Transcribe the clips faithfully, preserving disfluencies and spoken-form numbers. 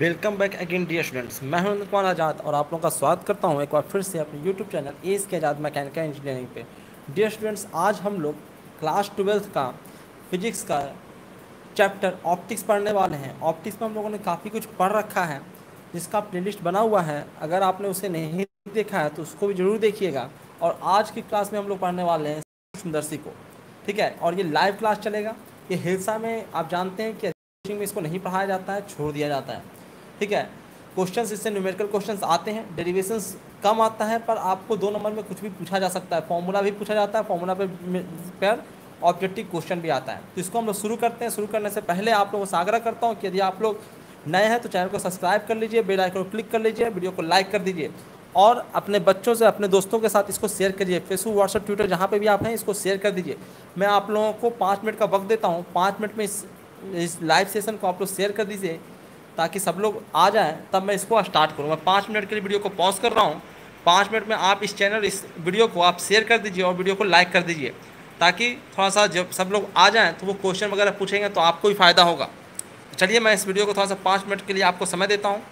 Welcome back again dear students, मैं हूं अंकुर आजाद और आप लोगों का स्वागत करता हूं एक बार फिर से अपने YouTube channel S K Azad mechanical engineering पे। डियर स्टूडेंट्स, आज हम लोग क्लास ट्वेल्थ का फिजिक्स का चैप्टर ऑप्टिक्स पढ़ने वाले हैं। ऑप्टिक्स में हम लोगों ने काफ़ी कुछ पढ़ रखा है जिसका प्लेलिस्ट बना हुआ है, अगर आपने उसे नहीं देखा है तो उसको भी जरूर देखिएगा। और आज की क्लास में हम लोग पढ़ने वाले हैं सुंदरसी को, ठीक है। और ये लाइव क्लास चलेगा, ये हिलसा में आप जानते हैं कि में इसको नहीं पढ़ाया जाता है, छोड़ दिया जाता है, ठीक है। क्वेश्चंस इससे न्यूमेरिकल क्वेश्चंस आते हैं, डेरिवेशंस कम आता है, पर आपको दो नंबर में कुछ भी पूछा जा सकता है, फॉर्मूला भी पूछा जाता है, फॉर्मूला पे पर ऑब्जेक्टिव क्वेश्चन भी आता है। तो इसको हम लोग शुरू करते हैं। शुरू करने से पहले आप लोगों से आग्रह करता हूँ कि यदि आप लोग नए हैं तो चैनल को सब्सक्राइब कर लीजिए, बेल आइकन को क्लिक कर लीजिए, वीडियो को लाइक कर दीजिए और अपने बच्चों से, अपने दोस्तों के साथ इसको शेयर करिए। फेसबुक, व्हाट्सअप, ट्विटर, जहाँ पर भी आप हैं इसको शेयर कर दीजिए। मैं आप लोगों को पाँच मिनट का वक्त देता हूँ, पाँच मिनट में इस इस लाइव सेशन को आप लोग शेयर कर दीजिए ताकि सब लोग आ जाएं, तब मैं इसको स्टार्ट करूँ। मैं पाँच मिनट के लिए वीडियो को पॉज कर रहा हूँ। पाँच मिनट में आप इस चैनल इस वीडियो को आप शेयर कर दीजिए और वीडियो को लाइक कर दीजिए ताकि थोड़ा सा जब सब लोग आ जाएं तो वो क्वेश्चन वगैरह पूछेंगे तो आपको भी फ़ायदा होगा। चलिए मैं इस वीडियो को थोड़ा सा पाँच मिनट के लिए आपको समय देता हूँ।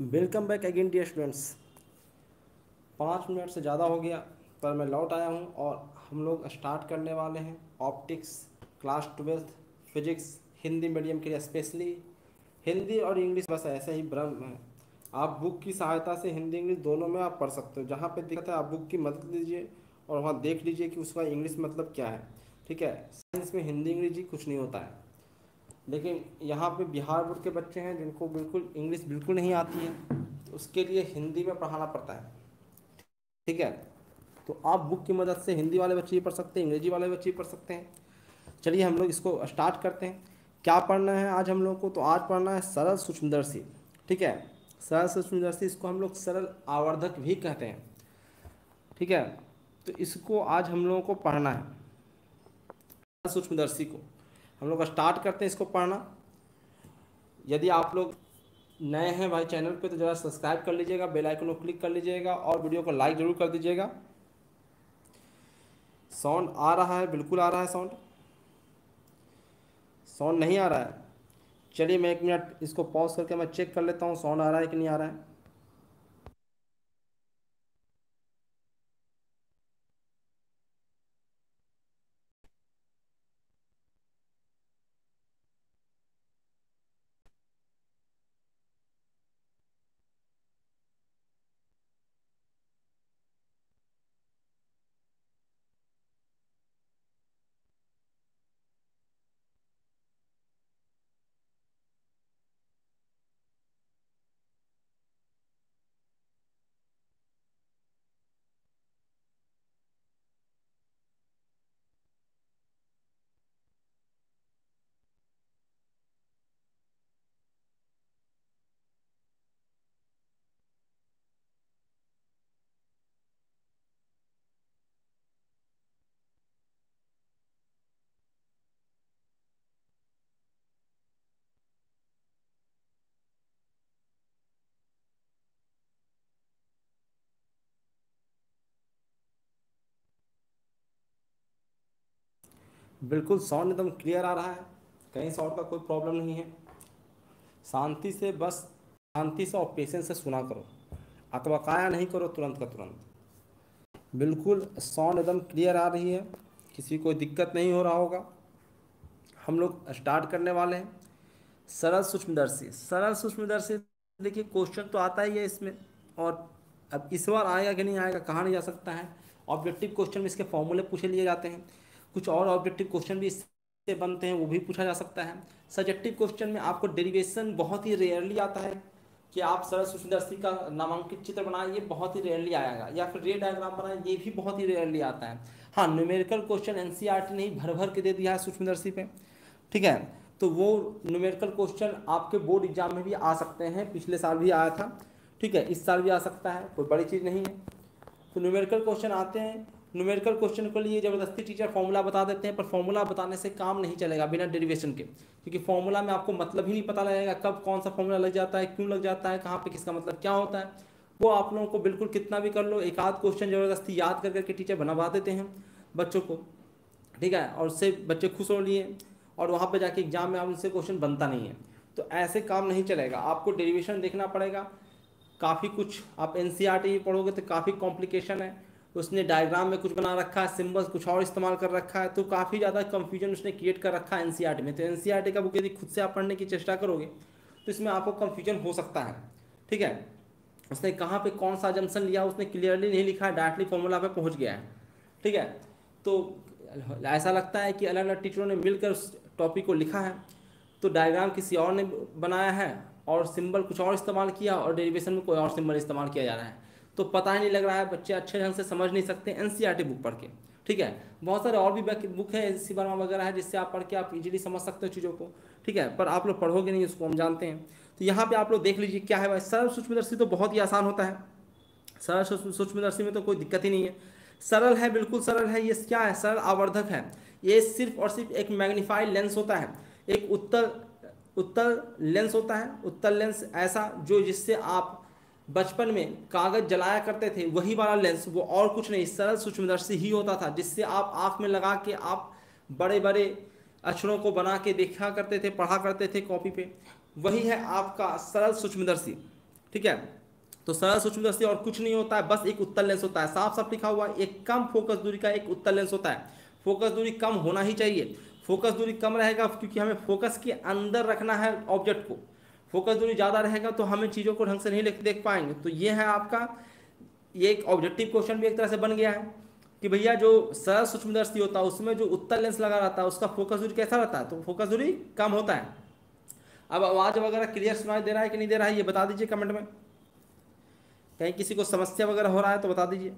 Welcome back again dear students. पाँच मिनट से ज़्यादा हो गया पर मैं लौट आया हूँ और हम लोग स्टार्ट करने वाले हैं optics class twelfth physics Hindi medium के लिए, स्पेशली हिंदी और इंग्लिश बस ऐसा ही भ्रम है। आप बुक की सहायता से हिंदी इंग्लिश दोनों में आप पढ़ सकते हो। जहाँ पे दिक्कत है आप बुक की मदद लीजिए और वहाँ देख लीजिए कि उसका इंग्लिश मतलब क्या है। ठीक है, साइंस में हिंदी इंग्लिश कुछ नहीं होता है, लेकिन यहाँ पे बिहार बोर्ड के बच्चे हैं जिनको बिल्कुल इंग्लिश बिल्कुल नहीं आती है, तो उसके लिए हिंदी में पढ़ाना पड़ता है। ठीक है, तो आप बुक की मदद से हिंदी वाले बच्चे भी पढ़ सकते हैं, अंग्रेजी वाले बच्चे भी पढ़ सकते हैं। चलिए हम लोग इसको स्टार्ट करते हैं। क्या पढ़ना है आज हम लोग को? तो आज पढ़ना है सरल सूक्ष्मदर्शी। ठीक है, सरल सूक्ष्मदर्शी, इसको हम लोग सरल आवर्धक भी कहते हैं। ठीक है, तो इसको आज हम लोगों को पढ़ना है, सरल सूक्ष्मदर्शी को हम लोग स्टार्ट करते हैं इसको पढ़ना। यदि आप लोग नए हैं भाई चैनल पे तो ज़रा सब्सक्राइब कर लीजिएगा, बेल आइकन को क्लिक कर लीजिएगा और वीडियो को लाइक ज़रूर कर दीजिएगा। साउंड आ रहा है? बिल्कुल आ रहा है साउंड। साउंड नहीं आ रहा है? चलिए मैं एक मिनट इसको पॉज करके मैं चेक कर लेता हूँ साउंड आ रहा है कि नहीं आ रहा है। बिल्कुल साउंड एकदम क्लियर आ रहा है, कहीं साउंड का कोई प्रॉब्लम नहीं है। शांति से, बस शांति से और पेशेंस से सुना करो, अतवाकाया नहीं करो तुरंत का तुरंत। बिल्कुल साउंड एकदम क्लियर आ रही है, किसी को दिक्कत नहीं हो रहा होगा। हम लोग स्टार्ट करने वाले हैं सरल सूक्ष्मदर्शी। सरल सूक्ष्मदर्शी देखिए क्वेश्चन तो आता ही है इसमें, और अब इस बार आएगा कि नहीं आएगा कहा नहीं जा सकता है। ऑब्जेक्टिव क्वेश्चन में इसके फॉर्मूले पूछे लिए जाते हैं, कुछ और ऑब्जेक्टिव क्वेश्चन भी इससे बनते हैं, वो भी पूछा जा सकता है। सब्जेक्टिव क्वेश्चन में आपको डेरिवेशन बहुत ही रेयरली आता है कि आप सरल सूक्ष्मदर्शी का नामांकित चित्र बनाएं, ये बहुत ही रेयरली आएगा, या फिर रे डायग्राम बनाएं, ये भी बहुत ही रेयरली आता है। हाँ, न्यूमेरिकल क्वेश्चन एनसीईआरटी ने ही भर भर के दे दिया है सूक्ष्मदर्शी पे। ठीक है, तो वो न्यूमेरिकल क्वेश्चन आपके बोर्ड एग्जाम में भी आ सकते हैं, पिछले साल भी आया था। ठीक है, इस साल भी आ सकता है, कोई बड़ी चीज़ नहीं है। तो न्यूमेरिकल क्वेश्चन आते हैं, न्यूमेरिकल क्वेश्चन के लिए ज़बरदस्ती टीचर फॉर्मूला बता देते हैं, पर फॉर्मूला बताने से काम नहीं चलेगा बिना डेरिवेशन के, क्योंकि फॉर्मूला में आपको मतलब ही नहीं पता लगेगा कब कौन सा फॉर्मूला लग जाता है, क्यों लग जाता है, कहाँ पे किसका मतलब क्या होता है। वो आप लोगों को बिल्कुल कितना भी कर लो, एक आध क्वेश्चन ज़बरदस्ती याद कर करके टीचर बनवा देते हैं बच्चों को। ठीक है, और उससे बच्चे खुश हो लिए और वहाँ पर जाके एग्जाम में आप उनसे क्वेश्चन बनता नहीं है, तो ऐसे काम नहीं चलेगा। आपको डेरिवेशन देखना पड़ेगा, काफ़ी कुछ आप एन सी आर टी पढ़ोगे तो काफ़ी कॉम्प्लिकेशन है, उसने डायग्राम में कुछ बना रखा है, सिंबल्स कुछ और इस्तेमाल कर रखा है, तो काफ़ी ज़्यादा कंफ्यूजन उसने क्रिएट कर रखा है एनसीईआरटी में। तो एनसीईआरटी का बुक यदि खुद से आप पढ़ने की चेष्टा करोगे तो इसमें आपको कंफ्यूजन हो सकता है। ठीक है, उसने कहाँ पे कौन सा जम्सन लिया उसने क्लियरली नहीं लिखा है, डायरेक्टली फॉर्मूला पर पहुँच गया है। ठीक है, तो ऐसा लगता है कि अलग अलग टीचरों ने मिलकर उस टॉपिक को लिखा है, तो डायग्राम किसी और ने बनाया है और सिंबल कुछ और इस्तेमाल किया और डेरिवेशन में कोई और सिंबल इस्तेमाल किया जा रहा है, तो पता ही नहीं लग रहा है, बच्चे अच्छे ढंग से समझ नहीं सकते एनसीईआरटी बुक पढ़ के। ठीक है, बहुत सारे और भी बुक है, एस के वर्मा वगैरह है, जिससे आप पढ़ के आप इजीली समझ सकते हो चीज़ों को। ठीक है, पर आप लोग पढ़ोगे नहीं, उसको हम जानते हैं। तो यहाँ पे आप लोग देख लीजिए क्या है भाई। सरल सूक्ष्मदर्शी तो बहुत ही आसान होता है, सरल सूक्ष्मदर्शी में तो कोई दिक्कत ही नहीं है, सरल है, बिल्कुल सरल है। ये क्या है? सरल आवर्धक है। ये सिर्फ और सिर्फ एक मैग्नीफाइड लेंस होता है, एक उत्तर उत्तर लेंस होता है। उत्तर लेंस ऐसा जो जिससे आप बचपन में कागज जलाया करते थे, वही वाला लेंस, वो और कुछ नहीं, सरल सूक्ष्मदर्शी ही होता था, जिससे आप आँख में लगा के आप बड़े बड़े अक्षरों को बना के देखा करते थे, पढ़ा करते थे कॉपी पे। वही है आपका सरल सूक्ष्मदर्शी। ठीक है। तो सरल सूक्ष्मदर्शी और कुछ नहीं होता है, बस एक उत्तल लेंस होता है, साफ साफ लिखा हुआ है, एक कम फोकस दूरी का एक उत्तल लेंस होता है। फोकस दूरी कम होना ही चाहिए, फोकस दूरी कम रहेगा क्योंकि हमें फोकस के अंदर रखना है ऑब्जेक्ट को। फोकस दूरी ज़्यादा रहेगा तो हमें चीज़ों को ढंग से नहीं देख पाएंगे। तो ये है आपका, ये एक ऑब्जेक्टिव क्वेश्चन भी एक तरह से बन गया है कि भैया जो सरल सूक्ष्मदर्शी होता है उसमें जो उत्तल लेंस लगा रहता है उसका फोकस दूरी कैसा रहता है, तो फोकस दूरी कम होता है। अब आवाज़ वगैरह क्लियर सुनाई दे रहा है कि नहीं दे रहा है ये बता दीजिए कमेंट में, कहीं किसी को समस्या वगैरह हो रहा है तो बता दीजिए।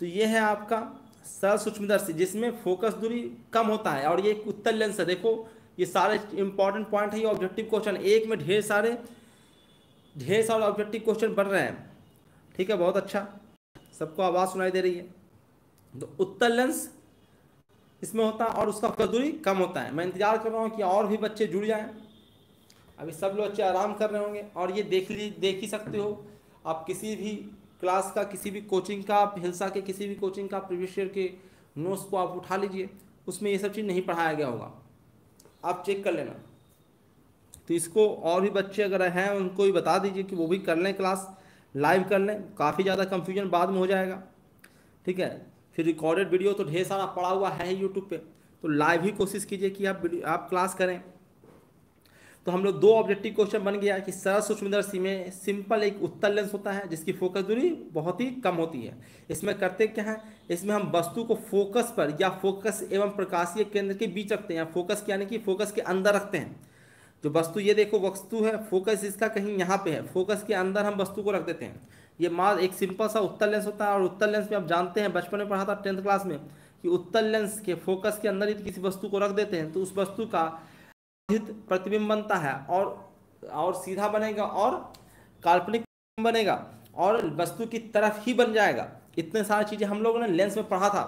तो ये है आपका सरल सूक्ष्मदर्शी जिसमें फोकस दूरी कम होता है और ये एक उत्तल लेंस है। देखो ये सारे इंपॉर्टेंट पॉइंट है, ये ऑब्जेक्टिव क्वेश्चन एक में ढेर सारे ढेर सारे ऑब्जेक्टिव क्वेश्चन बन रहे हैं। ठीक है, बहुत अच्छा, सबको आवाज़ सुनाई दे रही है। तो उत्तल लेंस इसमें होता है और उसका फोकस दूरी कम होता है। मैं इंतजार कर रहा हूँ कि और भी बच्चे जुड़ जाएं। अभी सब लोग बच्चे आराम कर रहे होंगे और ये देख ली देख ही सकते हो आप, किसी भी क्लास का, किसी भी कोचिंग का, हिलसा के किसी भी कोचिंग का प्रीवियस ईयर के नोट्स को आप उठा लीजिए, उसमें ये सब चीज़ नहीं पढ़ाया गया होगा, आप चेक कर लेना। तो इसको और भी बच्चे अगर हैं उनको भी बता दीजिए कि वो भी कर लें, क्लास लाइव कर लें, काफ़ी ज़्यादा कंफ्यूजन बाद में हो जाएगा। ठीक है, फिर रिकॉर्डेड वीडियो तो ढेर सारा पड़ा हुआ है यूट्यूब पे, तो लाइव ही कोशिश कीजिए कि आप आप क्लास करें। तो हम लोग दो ऑब्जेक्टिव क्वेश्चन बन गया कि सरल सूक्ष्मदर्शी में सिंपल एक उत्तल लेंस होता है जिसकी फोकस दूरी बहुत ही कम होती है। इसमें करते क्या है, इसमें हम वस्तु को फोकस पर या फोकस एवं प्रकाशीय केंद्र के बीच रखते हैं, फोकस यानी कि फोकस के अंदर रखते हैं। जो वस्तु, ये देखो वस्तु है, फोकस इसका कहीं यहाँ पे है, फोकस के अंदर हम वस्तु को रख देते हैं। ये मात्र एक सिंपल सा उत्तल लेंस होता है और उत्तल लेंस में आप जानते हैं बचपन में पढ़ा था टेंथ क्लास में कि उत्तल लेंस के फोकस के अंदर ही किसी वस्तु को रख देते हैं तो उस वस्तु का प्रतिबिंब बनता है और और सीधा बनेगा और काल्पनिक बनेगा और वस्तु की तरफ ही बन जाएगा। इतने सारी चीज़ें हम लोगों ने लेंस में पढ़ा था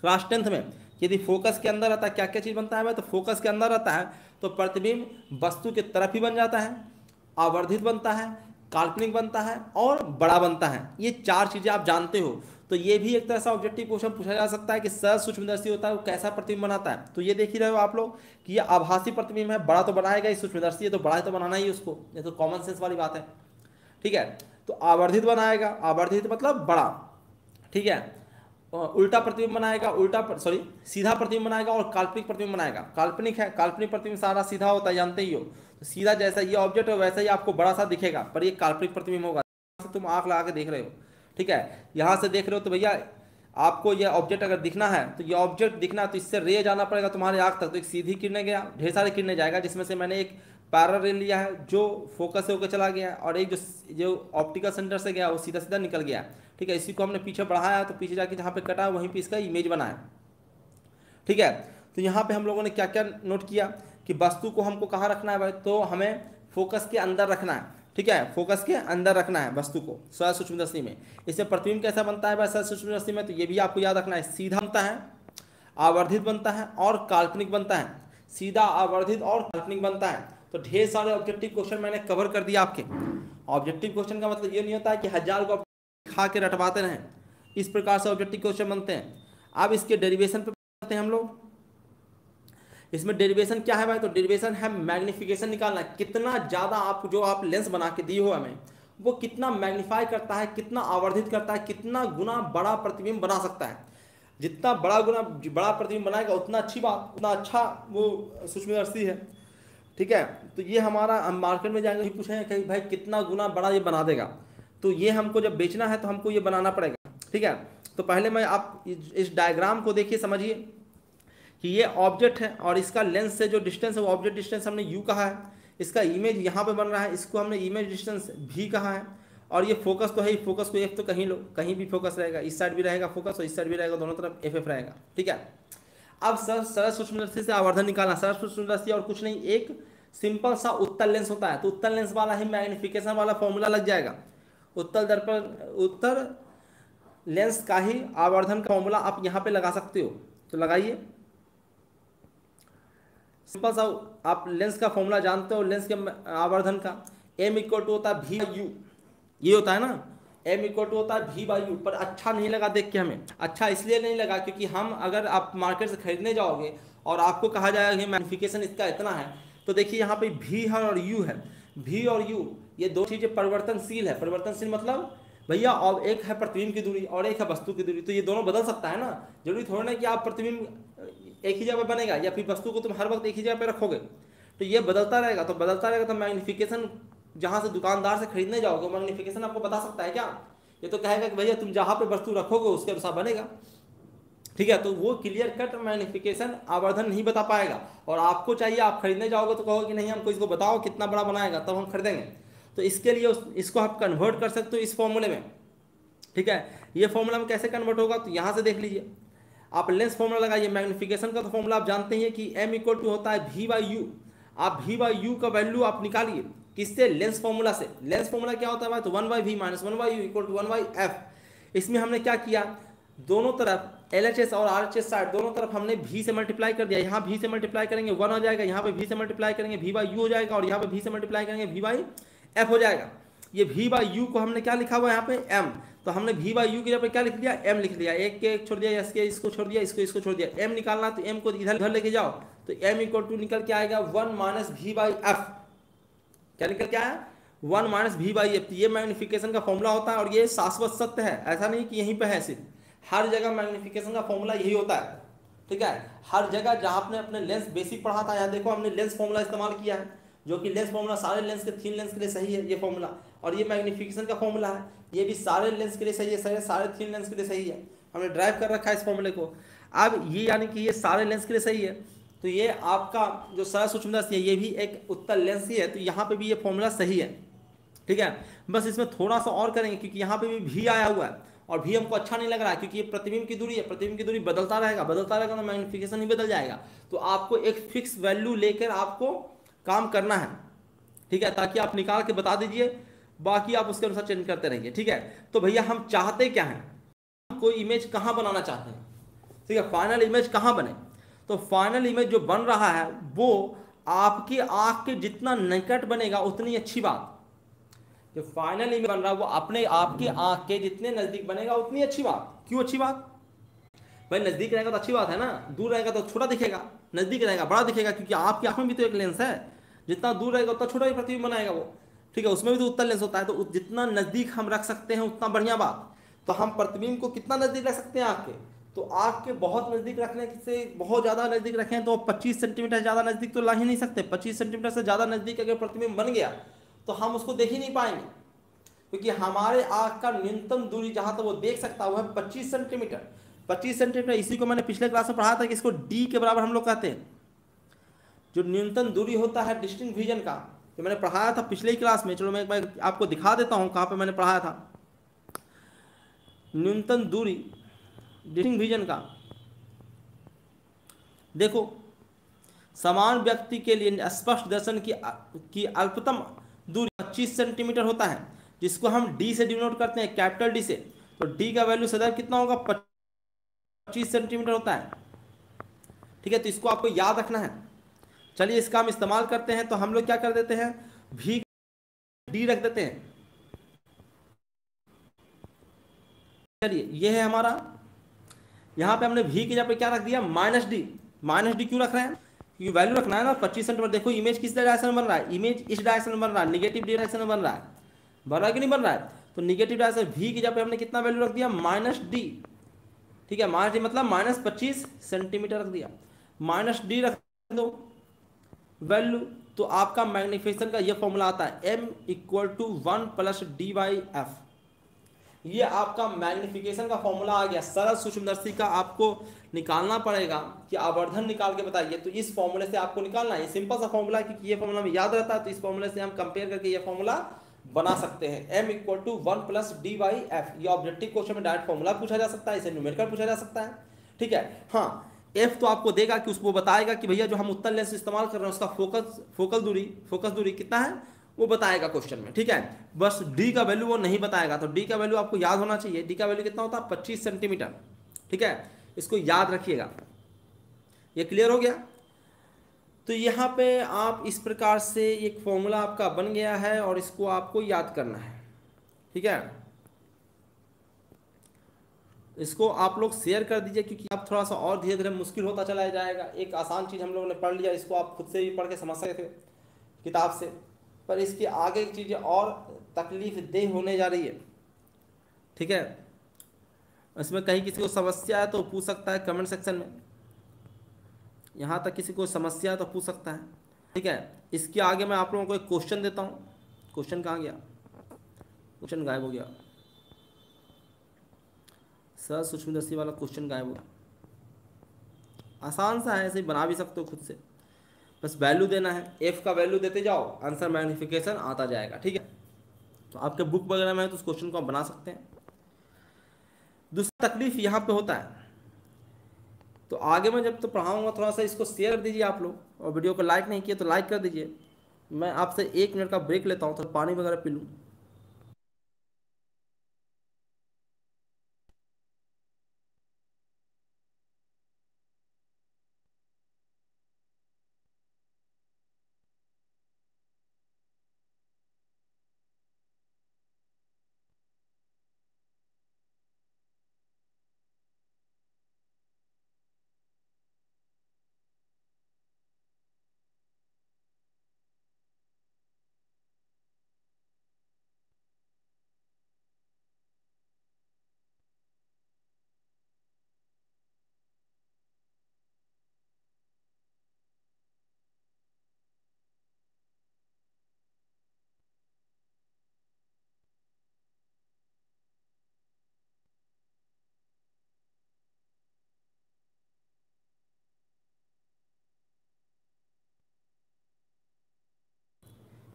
क्लास टेंथ में। यदि फोकस के अंदर रहता है क्या क्या चीज़ बनता है भाई, तो फोकस के अंदर रहता है तो प्रतिबिंब वस्तु के तरफ ही बन जाता है, आवर्धित बनता है, काल्पनिक बनता है और बड़ा बनता है। ये चार चीज़ें आप जानते हो। तो ये भी एक तरह से ऑब्जेक्टिव क्वेश्चन पूछा जा सकता है कि सरल सूक्ष्मदर्शी होता है वो कैसा प्रतिबिंब बनाता है। तो ये देख ही रहे हो आप लोग कि ये आभासी प्रतिबिंब है, बड़ा तो बनाएगा ही, सूक्ष्मदर्शी है तो बड़ा तो बनाना ही उसको, ये तो कॉमन सेंस वाली बात है। ठीक है, तो आवर्धित बनाएगा, आवर्धित मतलब बड़ा, ठीक है। उल्टा प्रतिबिंब बनाएगा, उल्टा सॉरी सीधा प्रतिबिंब बनाएगा और काल्पनिक प्रतिबिंब बनाएगा, काल्पनिक है, काल्पनिक प्रतिबिंब सारा सीधा होता है जानते ही हो, तो सीधा जैसा ये ऑब्जेक्ट है वैसा ही आपको बड़ा सा दिखेगा, पर ये काल्पनिक प्रतिबिंब होगा। तुम आँख लगा के देख रहे हो, ठीक है, यहाँ से देख रहे हो तो भैया आपको ये ऑब्जेक्ट अगर दिखना है तो ये ऑब्जेक्ट दिखना तो इससे रे जाना पड़ेगा तुम्हारे आँख तक। तो एक सीधी किरने गया, ढेर सारे किरने जाएगा, जिसमें से मैंने एक पैरल रे लिया है जो फोकस से होकर चला गया और एक जो जो ऑप्टिकल सेंटर से गया वो सीधा सीधा निकल गया। ठीक है, इसी को हमने पीछे बढ़ाया तो पीछे जाके जहाँ पे कटा वहीं पे इसका इमेज बनाया। ठीक है, तो यहाँ पे हम लोगों ने क्या क्या नोट किया कि वस्तु को हमको कहाँ रखना है भाई, तो हमें फोकस के अंदर रखना है। ठीक है, फोकस के अंदर रखना है वस्तु को सरल सूक्ष्मदर्शी में। इसमें प्रतिबिंब कैसा बनता है भाई सरल सूक्ष्मदर्शी में, तो ये भी आपको याद रखना है, सीधा बनता है, आवर्धित बनता है और काल्पनिक बनता है, सीधा आवर्धित और काल्पनिक बनता है। तो ढेर सारे ऑब्जेक्टिव क्वेश्चन मैंने कवर कर दिया आपके। ऑब्जेक्टिव क्वेश्चन का मतलब ये नहीं होता है कि हजार को खा के रटवाते रहें, इस प्रकार से ऑब्जेक्टिव क्वेश्चन बनते हैं। अब इसके डेरिवेशन पे चलते हैं हम लोग। इसमें डेरिवेशन क्या है भाई, तो डेरिवेशन है मैग्नीफिकेशन निकालना, कितना ज़्यादा आप जो आप लेंस बना के दी हो हमें वो कितना मैग्नीफाई करता है, कितना आवर्धित करता है, कितना गुना बड़ा प्रतिबिंब बना सकता है। जितना बड़ा गुना बड़ा प्रतिबिंब बनाएगा उतना अच्छी बात, उतना अच्छा वो सूक्ष्मदर्शी है। ठीक है, तो ये हमारा, हम मार्केट में जाएंगे पूछेंगे कि भाई कितना गुना बड़ा ये बना देगा, तो ये हमको जब बेचना है तो हमको ये बनाना पड़ेगा। ठीक है, तो पहले मैं आप इस डायग्राम को देखिए, समझिए कि ये ऑब्जेक्ट है और इसका लेंस से जो डिस्टेंस है वो ऑब्जेक्ट डिस्टेंस हमने यू कहा है, इसका इमेज यहाँ पे बन रहा है, इसको हमने इमेज डिस्टेंस भी कहा है, और ये फोकस तो है ही, फोकस को एफ तो कहीं लो, कहीं भी फोकस रहेगा, इस साइड भी रहेगा फोकस और इस साइड भी रहेगा, दोनों तरफ एफ एफ रहेगा। ठीक है, अब सर सरल सूक्ष्मदर्शी से आवर्धन निकालना, सरल सूक्ष्मदर्शी और कुछ नहीं एक सिंपल सा उत्तल लेंस होता है, तो उत्तल लेंस वाला ही मैग्नीफिकेशन वाला फॉर्मूला लग जाएगा, उत्तल दर्पण उत्तर लेंस का ही आवर्धन का फॉर्मूला आप यहाँ पे लगा सकते हो। तो लगाइए, सिंपल सा आप लेंस का फॉर्मूला जानते हो, लेंस के आवर्धन का एम इक्वल टू होता है भी बाई यू, ये होता है ना, एम इक्वल टू होता है भी बाई यू, पर अच्छा नहीं लगा देख के हमें, अच्छा इसलिए नहीं लगा क्योंकि हम अगर आप मार्केट से खरीदने जाओगे और आपको कहा जाएगा कि मैग्निफिकेशन इसका इतना है, तो देखिए यहाँ पे भी है और यू है, भी और यू ये दो चीज़ें परिवर्तनशील है। परिवर्तनशील मतलब भैया और एक है प्रतिबिंब की दूरी और एक है वस्तु की दूरी, तो ये दोनों बदल सकता है ना। जरूरी थोड़ा ना कि आप प्रतिबिंब एक ही जगह पर बनेगा या फिर वस्तु को तुम हर वक्त एक ही जगह पर रखोगे, तो ये बदलता रहेगा। तो बदलता रहेगा तो मैग्निफिकेशन जहाँ से दुकानदार से खरीदने जाओगे मैग्निफिकेशन आपको बता सकता है क्या? ये तो कहेगा कि भैया तुम जहाँ पे वस्तु रखोगे उसके अनुसार बनेगा, ठीक है। तो वो क्लियर कट मैग्निफिकेशन आवर्धन नहीं बता पाएगा। और आपको चाहिए आप खरीदने जाओगे तो कहोगे कि नहीं हमको इसको बताओ कितना बड़ा बनाएगा तब तो हम खरीदेंगे। तो इसके लिए इसको आप कन्वर्ट कर सकते हो इस फॉर्मूले में, ठीक है। ये फॉर्मूला में कैसे कन्वर्ट होगा तो यहाँ से देख लीजिए, आप लेंस फॉर्मूला लगाइए मैग्निफिकेशन का। तो फॉर्मूला आप जानते ही हैं कि एम इक्वल टू होता है वी बाई यू। आप वी बाई यू का वैल्यू आप निकालिए किससे? लेंस फॉर्मूला से। लेंस फॉर्मूला क्या होता है भाई? तो one by V minus one by U equal to one by F. इसमें हमने क्या किया, दोनों तरफ एल एच एस और आर एच एस साइड दोनों तरफ हमने भी से मल्टीप्लाई कर दिया। यहाँ भी से मल्टीप्लाई करेंगे वन हो जाएगा, यहाँ पे भी से मल्टीप्लाई करेंगे वी बाई यू हो जाएगा, और यहाँ पे भी से मल्टीप्लाई करेंगे वी बाई एफ हो जाएगा। ये वी बाई यू को हमने क्या लिखा हुआ यहाँ पे? एम। तो हमने वी बाई यू की जगह पे क्या लिख दिया? एम लिख दिया। एक के छोड़ दिया, एस के इसको छोड़ दिया, इसको इसको छोड़ दिया। एम निकालना तो एम को इधर उधर लेके जाओ, तो एम इक्वल टू निकल के आएगा one minus V by F. क्या निकल के आया? One minus V by F. ये मैग्निफिकेशन का फॉर्मूला होता है और ये शाश्वत सत्य है, ऐसा नहीं कि यहीं पे है। सिर्फ हर जगह मैग्निफिकेशन का फॉर्मूला यही होता है, ठीक है। हर जगह जहाँ आपने अपने लेंस बेसिक पढ़ा था, यहाँ देखो हमने लेंस फॉर्मूला इस्तेमाल किया है, जो कि लेंस फॉर्मूला सारे लेंस के थीन लेंस के लिए सही है ये फॉर्मूला। और ये मैग्निफिकेशन का फॉर्मूला है, ये भी सारे लेंस के लिए सही है, सारे सारे थीन लेंस के लिए सही है। हमने ड्राइव कर रखा है इस फॉर्मूले को। अब ये यानी कि ये सारे लेंस के लिए सही है, तो ये आपका जो सरसूक्ष्मदर्शी है ये भी एक उत्तल लेंस ही है, तो यहाँ पे भी ये फॉर्मूला सही है, ठीक है। बस इसमें थोड़ा सा और करेंगे क्योंकि यहाँ पे भी भी आया हुआ है और भी हमको अच्छा नहीं लग रहा है, क्योंकि ये प्रतिबिंब की दूरी है। प्रतिबिंब की दूरी बदलता रहेगा, बदलता रहेगा तो मैग्निफिकेशन ही बदल जाएगा। तो आपको एक फिक्स वैल्यू लेकर आपको काम करना है, ठीक है, ताकि आप निकाल के बता दीजिए, बाकी आप उसके अनुसार चेंज करते रहेंगे, ठीक है। तो भैया हम चाहते क्या हैं, हम कोई इमेज कहाँ बनाना चाहते हैं, ठीक है, फाइनल इमेज कहाँ बने? तो फाइनल इमेज जो बन रहा है वो आपकी आँख के जितना निकट बनेगा उतनी अच्छी बात। जो फाइनल इमेज बन रहा है वो अपने आपके आँख के जितने नज़दीक बनेगा उतनी अच्छी बात। क्यों अच्छी बात भाई? नज़दीक रहेगा तो अच्छी बात है ना, दूर रहेगा तो छोटा दिखेगा, नज़दीक रहेगा बड़ा दिखेगा, क्योंकि आपकी आँख में भी तो एक लेंस है, जितना दूर रहेगा उतना छोटा ही प्रतिबिंब बनाएगा वो, ठीक है, उसमें भी तो उत्तल लेंस होता है। तो जितना नज़दीक हम रख सकते हैं उतना बढ़िया बात। तो हम प्रतिबिंब को कितना नज़दीक रख सकते हैं आँख के? तो आँख के बहुत नज़दीक रखने से बहुत ज़्यादा नज़दीक रखें तो पच्चीस सेंटीमीटर से ज़्यादा नज़दीक तो ला ही नहीं सकते। पच्चीस सेंटीमीटर से ज़्यादा नज़दीक अगर प्रतिबिंब बन गया तो हम उसको देख ही नहीं पाएंगे, क्योंकि हमारे आँख का न्यूनतम दूरी जहाँ तक वो देख सकता है वह है पच्चीस सेंटीमीटर। पच्चीस सेंटीमीटर, इसी को मैंने पिछले क्लास में पढ़ा था कि इसको डी के बराबर हम लोग कहते हैं, जो न्यूनतम दूरी होता है डिस्टिंक्ट विजन का, जो मैंने पढ़ाया था पिछले ही क्लास में। चलो मैं एक बार आपको दिखा देता हूँ कहाँ पे मैंने पढ़ाया था न्यूनतम दूरी डिस्टिंक्ट विजन का। देखो, समान व्यक्ति के लिए स्पष्ट दर्शन की की अल्पतम दूरी पच्चीस सेंटीमीटर होता है, जिसको हम डी से डिनोट करते हैं, कैपिटल डी से। तो डी का वैल्यू सदैव कितना होगा? पच्चीस सेंटीमीटर होता है, ठीक है। तो इसको आपको याद रखना है। चलिए इसका हम इस्तेमाल करते हैं। तो हम लोग क्या कर देते हैं, भी डी रख देते हैं। चलिए ये है हमारा, यहाँ पे हमने भी की जगह पे क्या रख दिया? Minus D. माइनस डी क्यों रख रहे हैं? क्योंकि वैल्यू रखना है ना पच्चीस सेंटीमीटर। देखो इमेज किस डायरेक्शन में बन रहा है, इमेज इस डायरेक्शन में बन रहा है, निगेटिव डायरेक्शन में बन रहा है, बन रहा है कि नहीं बन रहा है? तो निगेटिव डायरेक्शन। भी की जगह पे हमने कितना वैल्यू रख दिया? माइनस डी, ठीक है। माइनस डी मतलब माइनस पच्चीस सेंटीमीटर रख दिया, माइनस डी रख दो वैल्यू। तो आपका मैग्निफिकेशन का ये फॉर्मूला आता है m equal to one plus D by F. ये आपका मैग्निफिकेशन का फॉर्मूला आ गया। सरल सूक्ष्मदर्शी का आपको निकालना पड़ेगा कि आवर्धन निकाल के बताइए, तो इस फॉर्मूले से आपको निकालना है। सिंपल सा फॉर्मूला है क्योंकि ये फॉर्मूला में याद रहता है, तो इस फॉर्मूले से हम कंपेयर करके ये फॉर्मूला बना सकते हैं m equal to one plus D by F. ये ऑब्जेक्टिव क्वेश्चन में डायरेक्ट फॉर्मूला पूछा जा सकता है, इसे न्यूमेरिकल पूछा जा सकता है, ठीक है। हाँ, एफ तो आपको देगा कि उसको बताएगा कि भैया जो हम उत्तल लेंस इस्तेमाल कर रहे हैं उसका फोकस फोकल दूरी फोकस दूरी कितना है वो बताएगा क्वेश्चन में, ठीक है। बस डी का वैल्यू वो नहीं बताएगा। तो डी का वैल्यू आपको याद होना चाहिए। डी का वैल्यू कितना होता है? पच्चीस सेंटीमीटर, ठीक है। इसको याद रखिएगा। ये क्लियर हो गया। तो यहाँ पर आप इस प्रकार से एक फॉर्मूला आपका बन गया है और इसको आपको याद करना है, ठीक है। इसको आप लोग शेयर कर दीजिए, क्योंकि आप थोड़ा सा और धीरे धीरे मुश्किल होता चला जाएगा। एक आसान चीज़ हम लोगों ने पढ़ लिया, इसको आप खुद से भी पढ़ के समझ सकते थे किताब से, पर इसके आगे की चीज़ें और तकलीफदेह होने जा रही है। ठीक है, इसमें कहीं किसी को समस्या है तो पूछ सकता है कमेंट सेक्शन में, यहाँ तक किसी को समस्या है तो पूछ सकता है। ठीक है, इसके आगे मैं आप लोगों को एक क्वेश्चन देता हूँ। क्वेश्चन कहाँ गया? क्वेश्चन गायब हो गया सर, सुषमा दर्शी वाला क्वेश्चन गायब हो गया। आसान सा है, ऐसे बना भी सकते हो खुद से, बस वैल्यू देना है, एफ का वैल्यू देते जाओ, आंसर मैग्निफिकेशन आता जाएगा। ठीक है, तो आपके बुक वगैरह में है तो उस क्वेश्चन को आप बना सकते हैं। दूसरा तकलीफ यहाँ पे होता है, तो आगे मैं जब तो पढ़ाऊँगा थोड़ा सा इसको शेयर कर दीजिए आप लोग, और वीडियो को लाइक नहीं किया तो लाइक कर दीजिए। मैं आपसे एक मिनट का ब्रेक लेता हूँ, थोड़ा पानी वगैरह पी लूँ।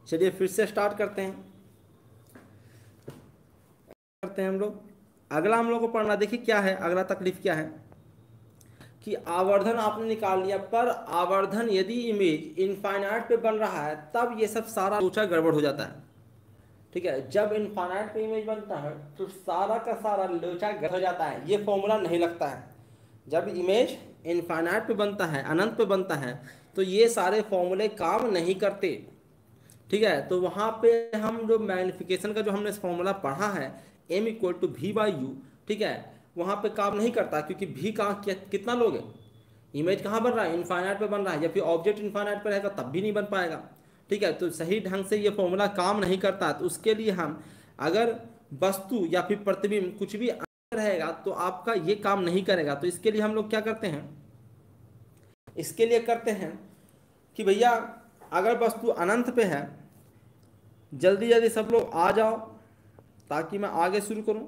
चलिए फिर से स्टार्ट करते हैं करते हैं हम लोग। अगला हम लोग को पढ़ना, देखिए क्या है अगला तकलीफ, क्या है कि आवर्धन आपने निकाल लिया, पर आवर्धन यदि इमेज इनफाइनाइट पे बन रहा है तब ये सब सारा सोचा गड़बड़ हो जाता है। ठीक है, जब इनफाइनाइट पे इमेज बनता है तो सारा का सारा लोचा गड़बड़ हो जाता है, ये फॉर्मूला नहीं लगता है। जब इमेज इनफाइनाइट पे बनता है, अनंत पे बनता है, तो ये सारे फॉर्मूले काम नहीं करते। ठीक है, तो वहाँ पे हम जो मैग्निफिकेशन का जो हमने फॉर्मूला पढ़ा है m equal to V by U, ठीक है, वहाँ पे काम नहीं करता, क्योंकि v कहाँ कितना लोगे, इमेज कहाँ बन रहा है, इनफाइनाइट पे बन रहा है, या फिर ऑब्जेक्ट इनफाइनाइट पे रहेगा तब भी नहीं बन पाएगा। ठीक है, तो सही ढंग से ये फॉर्मूला काम नहीं करता। तो उसके लिए हम अगर वस्तु या फिर प्रतिबिंब कुछ भी रहेगा तो आपका ये काम नहीं करेगा। तो इसके लिए हम लोग क्या करते हैं, इसके लिए करते हैं कि भैया अगर वस्तु अनंत पे है, जल्दी जल्दी सब लोग आ जाओ ताकि मैं आगे शुरू करूं।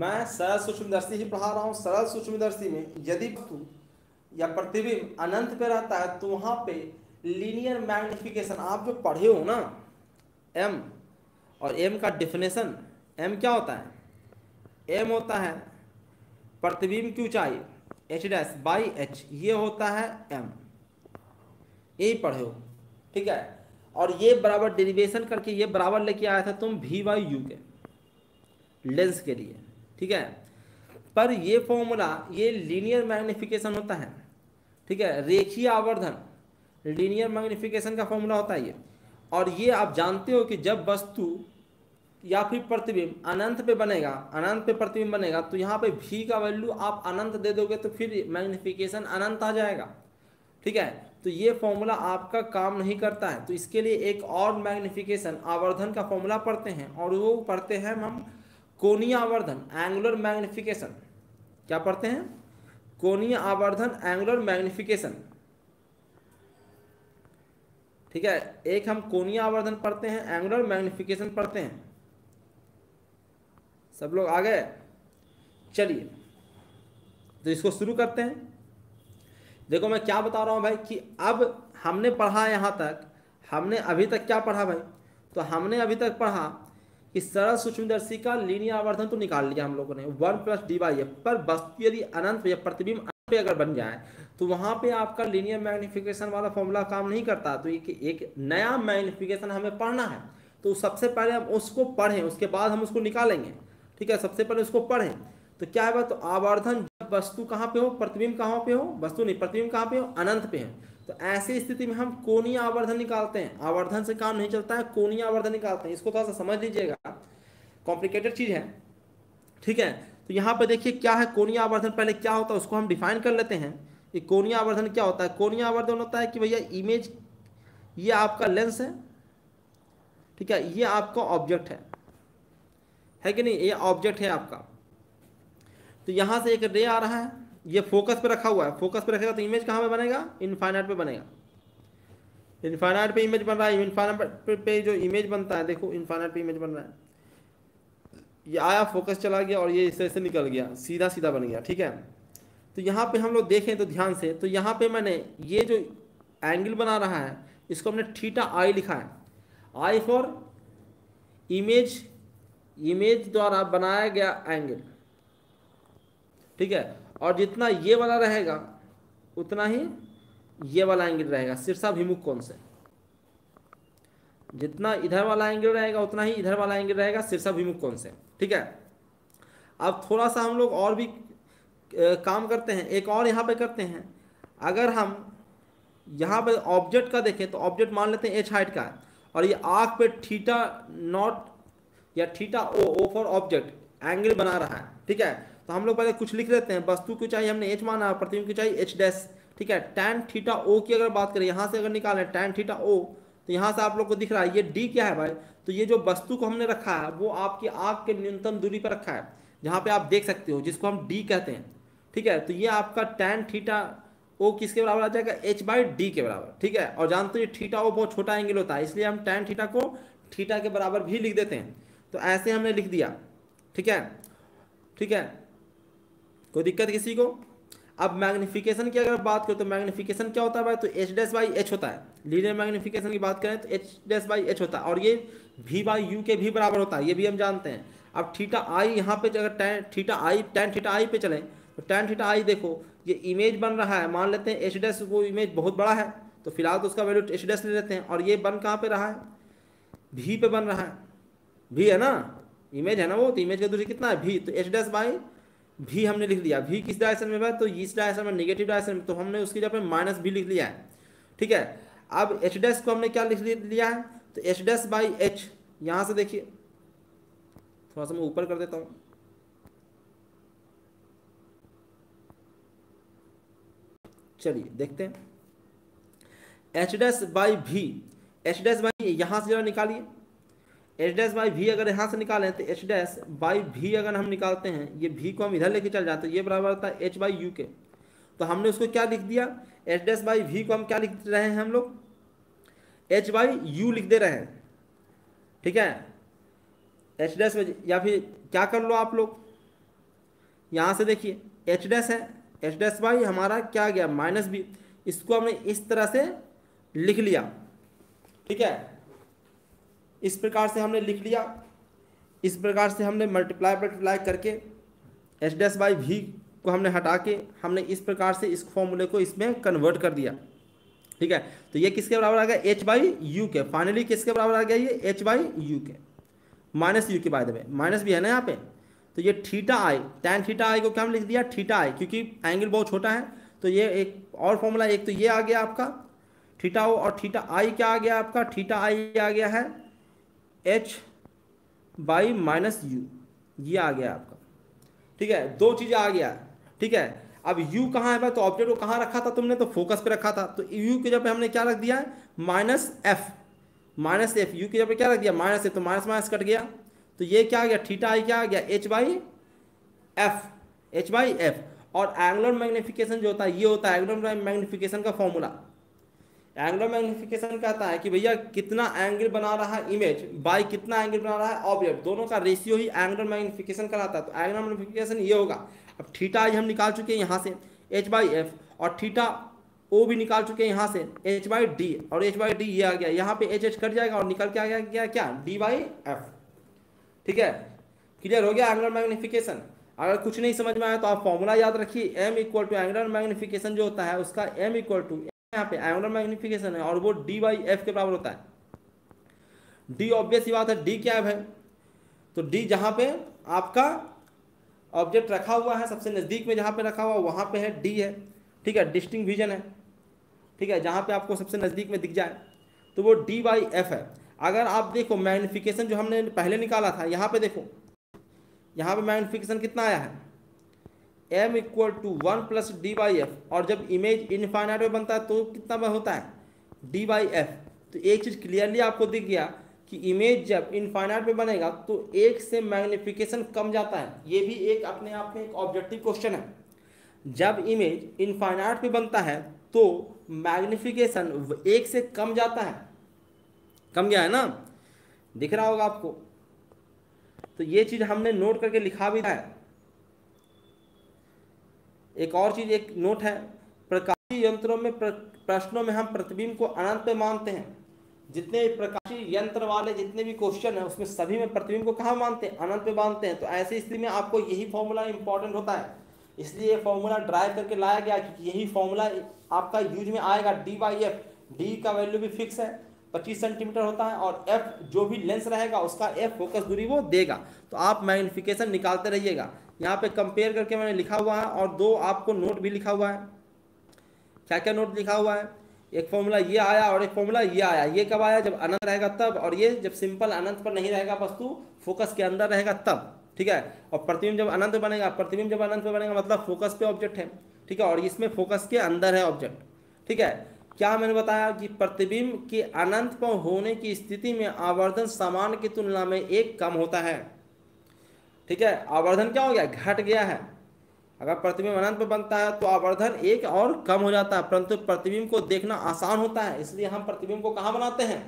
मैं सरल सूक्ष्मदर्शी ही पढ़ा रहा हूं। सरल सूक्ष्मदर्शी में यदि वस्तु या प्रतिबिंब अनंत पे रहता है तो वहां पे लीनियर मैग्निफिकेशन आप जो पढ़े हो ना, एम, और एम का डिफिनेशन, एम क्या होता है, एम होता है प्रतिबिंब की ऊंचाई एच डैश बाई एच, ये होता है m, यही पढ़े हो। ठीक है, और ये बराबर डेरिवेशन करके ये बराबर लेके आया था तुम v बाई यू के लेंस के लिए। ठीक है, पर ये फॉर्मूला ये लीनियर मैग्निफिकेशन होता है। ठीक है, रेखीय आवर्धन लीनियर मैग्निफिकेशन का फॉर्मूला होता है ये। और ये आप जानते हो कि जब वस्तु या फिर प्रतिबिंब अनंत पे बनेगा, अनंत पे प्रतिबिंब बनेगा, तो यहाँ पे v का वैल्यू आप अनंत दे दोगे तो फिर मैग्निफिकेशन अनंत आ जाएगा। ठीक है, तो ये फॉर्मूला आपका काम नहीं करता है। तो इसके लिए एक और मैग्निफिकेशन आवर्धन का फॉर्मूला पढ़ते हैं, और वो पढ़ते हैं हम कोणीय आवर्धन एंगुलर मैग्निफिकेशन। क्या पढ़ते हैं? कोणीय आवर्धन एंगुलर मैग्निफिकेशन। ठीक है, एक हम कोणीय आवर्धन पढ़ते हैं, एंगुलर मैग्निफिकेशन पढ़ते हैं। सब लोग आ गए, चलिए तो इसको शुरू करते हैं। देखो मैं क्या बता रहा हूँ भाई, कि अब हमने पढ़ा यहाँ तक, हमने अभी तक क्या पढ़ा भाई, तो हमने अभी तक पढ़ा कि सरल सूक्ष्मदर्शी का लीनियर आवर्धन तो निकाल लिया हम लोगों ने, one plus D by F, पर वस्तु यदि अनंत या प्रतिबिंब अनंत पे अगर बन जाए तो वहाँ पे आपका लीनियर मैग्निफिकेशन वाला फॉर्मूला काम नहीं करता। तो एक, एक नया मैग्निफिकेशन हमें पढ़ना है, तो सबसे पहले हम उसको पढ़ें, उसके बाद हम उसको निकालेंगे। ठीक है, सबसे पहले उसको पढ़ें। तो क्या है बात, तो आवर्धन वस्तु कहाँ पे हो, प्रतिबिंब कहाँ पे हो, वस्तु नहीं प्रतिबिंब कहाँ पे हो, अनंत पे है, तो ऐसी स्थिति में हम कोणीय आवर्धन निकालते हैं। आवर्धन से काम नहीं चलता है, कोणीय आवर्धन निकालते हैं। इसको थोड़ा सा समझ लीजिएगा कॉम्प्लिकेटेड चीज़ है, ठीक है। तो यहाँ पे देखिए क्या है कोणीय आवर्धन, पहले क्या होता है उसको हम डिफाइन कर लेते हैं कि कोणीय आवर्धन क्या होता है। कोणीय आवर्धन होता है कि भैया इमेज, ये आपका लेंस है, ठीक है, ये आपका ऑब्जेक्ट है, है कि नहीं, ये ऑब्जेक्ट है आपका। तो यहाँ से एक रे आ रहा है, ये फोकस पे रखा हुआ है, फोकस पे रखेगा तो इमेज कहाँ पे बनेगा, इनफाइनाइट पे बनेगा। इनफाइनाइट पे इमेज बन रहा है, इनफाइनाइट पे जो इमेज बनता है, देखो इनफाइनाइट पे इमेज बन रहा है, ये आया फोकस चला गया और ये इससे से निकल गया, सीधा सीधा बन गया, ठीक है। तो यहाँ पे हम लोग देखें तो ध्यान से, तो यहाँ पे मैंने ये जो एंगल बना रहा है इसको हमने थीटा आई लिखा है, आई फॉर इमेज, इमेज द्वारा बनाया गया एंगल, ठीक है। और जितना ये वाला रहेगा उतना ही ये वाला एंगल रहेगा शीर्षाभिमुख कोण से, जितना इधर वाला एंगल रहेगा उतना ही इधर वाला एंगल रहेगा शीर्षाभिमुख कोण से, ठीक है। अब थोड़ा सा हम लोग और भी काम करते हैं, एक और यहाँ पे करते हैं। अगर हम यहाँ पे ऑब्जेक्ट का देखें तो ऑब्जेक्ट मान लेते हैं एच हाइट का है और ये आँख पे थीटा नॉट या theta O, O for object angle बना रहा है, ठीक है। तो हम लोग पहले कुछ लिख लेते हैं, वस्तु की ऊंचाई हमने एच माना, प्रतिबिंब की ऊंचाई एच डैश, ठीक है। टैन थीटा ओ की अगर बात करें, यहाँ से अगर निकालें टैन थीटा ओ, तो यहाँ से आप लोग को दिख रहा है ये डी क्या है भाई, तो ये जो वस्तु को हमने रखा है वो आपकी आँख के न्यूनतम दूरी पर रखा है जहाँ पे आप देख सकते हो, जिसको हम डी कहते हैं, ठीक है। तो ये आपका टैन थीटा ओ किसके बराबर आ जाएगा, एच बाई डी के बराबर, ठीक है। और जानते हो ये थीटा ओ बहुत छोटा एंगल होता है, इसलिए हम टैन थीटा को थीटा के बराबर भी लिख देते हैं। तो ऐसे हमने लिख दिया, ठीक है, ठीक है, कोई दिक्कत किसी को। अब मैग्नीफिकेशन की अगर बात करें तो मैग्नीफिकेशन क्या होता है भाई, तो एच डैश बाई एच होता है। लीनियर मैग्नीफिकेशन की बात करें तो एच डैश बाई एच होता है और ये वी बाई यू के भी बराबर होता है, ये भी हम जानते हैं। अब थीटा आई यहाँ पे अगर tan theta I tan theta I पे चलें तो टैन थीटा आई देखो ये इमेज बन रहा है, मान लेते हैं एच डैश, वो इमेज बहुत बड़ा है तो फिलहाल तो उसका वैल्यू एच डैश ले लेते हैं। और ये बन कहाँ पर रहा है, वी पे बन रहा है, वी है ना, इमेज है ना वो, तो इमेज का दूरी कितना है वी, तो एच डैश बाई भी हमने लिख लिया। भी किस डायरेक्शन में है, तो इस डायरेक्शन में, नेगेटिव डायरेक्शन में, तो हमने उसकी जगह पे माइनस भी लिख लिया है, ठीक है। अब एच डैश को हमने क्या लिख लिया है, तो एच डैश बाई एच, यहाँ से देखिए थोड़ा सा मैं ऊपर कर देता हूँ, चलिए देखते हैं एच डैश बाई भी, एच डैश बाई यहाँ से जरा निकालिए, एच डैश बाई भी अगर यहाँ से निकालें तो एच डैश बाई भी अगर हम निकालते हैं, ये भी को हम इधर लेके चल जाते हैं, ये बराबर होता है एच बाई यू के। तो हमने उसको क्या लिख दिया, एच डैश बाई भी को हम क्या लिख रहे हैं, हम लोग एच बाई यू लिख दे रहे हैं, ठीक है। एच डैश या फिर क्या कर लो आप लोग, यहाँ से देखिए एच डैश है, एच डैश बाई हमारा क्या गया माइनस बी, इसको हमने इस तरह से लिख लिया, ठीक है। इस प्रकार से हमने लिख लिया, इस प्रकार से हमने मल्टीप्लाई मल्टीप्लाई करके एच डैश बाई भी को हमने हटा के हमने इस प्रकार से इस फॉर्मूले को इसमें कन्वर्ट कर दिया, ठीक है। तो ये किसके बराबर आ गया, एच बाई यू के, फाइनली किसके बराबर आ गया ये, एच बाई यू के, माइनस यू के बाद में माइनस भी है ना यहाँ पे। तो ये theta I tan theta I को क्या हम लिख दिया, थीटा आई, क्योंकि एंगल बहुत छोटा है। तो ये एक और फॉर्मूला, एक तो ये आ गया आपका थीटा ओ और थीटा आई क्या आ गया आपका, थीटा आई आ गया है एच बाई माइनस यू, ये आ गया आपका, ठीक है। दो चीज़ें आ गया, ठीक है। अब यू कहाँ है भाई, तो ऑब्जेक्ट को कहाँ रखा था तुमने, तो फोकस पे रखा था, तो यू की जगह पे हमने क्या रख दिया है, minus F, minus F, U की जगह पे क्या रख दिया माइनस एफ, तो माइनस माइनस कट गया, तो ये क्या आ गया थीटा आई क्या आ गया H by F, H by F. और एंगुलर मैग्नीफिकेशन जो होता है ये होता है एंगुलर मैग्नीफिकेशन का फॉर्मूला, एंगुलर मैग्नीफिकेशन कहता है कि भैया कितना एंगल बना रहा है इमेज बाय कितना एंगल बना रहा है ऑब्जेक्ट, दोनों का रेशियो ही एंगुलर मैग्नीफिकेशन कहलाता है। तो एंगुलर मैग्नीफिकेशन ये होगा, अब थीटा आई हम निकाल चुके हैं यहाँ से एच बाई एफ, और थीटा ओ भी निकाल चुके हैं यहाँ से एच बाई डी, और एच बाई डी ये आ गया, यहाँ पे एच एच कट जाएगा और निकल के आ गया क्या क्या डी बाई एफ, ठीक है। क्लियर हो गया एंगुलर मैग्नीफिकेशन। अगर कुछ नहीं समझ में आया तो आप फॉर्मूला याद रखिए, M equal to angular magnification जो होता है उसका एम इक्वल टू यहाँ पे एंगुलर मैग्नीफिकेशन है और वो डी बाई एफ के बराबर होता है। डी ऑब्वियस ही बात है, डी क्या है भाई, तो डी जहाँ पे आपका ऑब्जेक्ट रखा हुआ है सबसे नज़दीक में, जहाँ पे रखा हुआ वहाँ पे है डी है, ठीक है, डिस्टिंक्ट विजन है, ठीक है, जहाँ पे आपको सबसे नज़दीक में दिख जाए तो वो डी बाई एफ है। अगर आप देखो मैग्निफिकेशन जो हमने पहले निकाला था, यहाँ पे देखो, यहाँ पे मैग्निफिकेशन कितना आया है, m equal to one plus D by F, और जब इमेज इनफाइनाइट में बनता है तो कितना में होता है, डी बाई एफ। तो एक चीज़ क्लियरली आपको दिख गया कि इमेज जब इनफाइनाइट में बनेगा तो एक से मैग्निफिकेशन कम जाता है। ये भी एक अपने आप में एक ऑब्जेक्टिव क्वेश्चन है। जब इमेज इनफाइनाइट में बनता है तो मैग्निफिकेशन एक से कम जाता है, कम गया है ना, दिख रहा होगा आपको। तो ये चीज़ हमने नोट करके लिखा भी है। एक और चीज़, एक नोट है, प्रकाशीय यंत्रों में प्रश्नों में हम प्रतिबिंब को अनंत पे मानते हैं। जितने प्रकाशीय यंत्र वाले जितने भी क्वेश्चन हैं उसमें सभी में प्रतिबिंब को कहाँ मानते हैं, अनंत पे मानते हैं। तो ऐसे इसलिए में आपको यही फॉर्मूला इंपॉर्टेंट होता है, इसलिए ये फॉर्मूला ड्राइव करके लाया गया कि यही फॉर्मूला आपका यूज में आएगा। डी बाई एफ, डी का वैल्यू भी फिक्स है, पच्चीस सेंटीमीटर होता है, और एफ जो भी लेंस रहेगा उसका एफ फोकस दूरी वो देगा। तो आप मैग्निफिकेशन निकालते रहिएगा। यहाँ पे कंपेयर करके मैंने लिखा हुआ है, और दो आपको नोट भी लिखा हुआ है। क्या क्या नोट लिखा हुआ है, एक फॉर्मूला ये आया और एक फॉर्मूला ये आया। ये कब आया, जब अनंत रहेगा तब, और ये जब सिंपल अनंत पर नहीं रहेगा वस्तु, फोकस के अंदर रहेगा तब, ठीक है। और प्रतिबिंब जब अनंत बनेगा, प्रतिबिंब जब अनंत पर बनेगा मतलब फोकस पे ऑब्जेक्ट है, ठीक है, और इसमें फोकस के अंदर है ऑब्जेक्ट, ठीक है। क्या मैंने बताया कि प्रतिबिंब के अनंत पर होने की स्थिति में आवर्धन सामान्य की तुलना में एक कम होता है, ठीक है। आवर्धन क्या हो गया, घट गया है। अगर प्रतिबिंब अनंत पर बनता है तो आवर्धन एक और कम हो जाता है, परंतु प्रतिबिंब को देखना आसान होता है, इसलिए हम प्रतिबिंब को कहाँ बनाते हैं,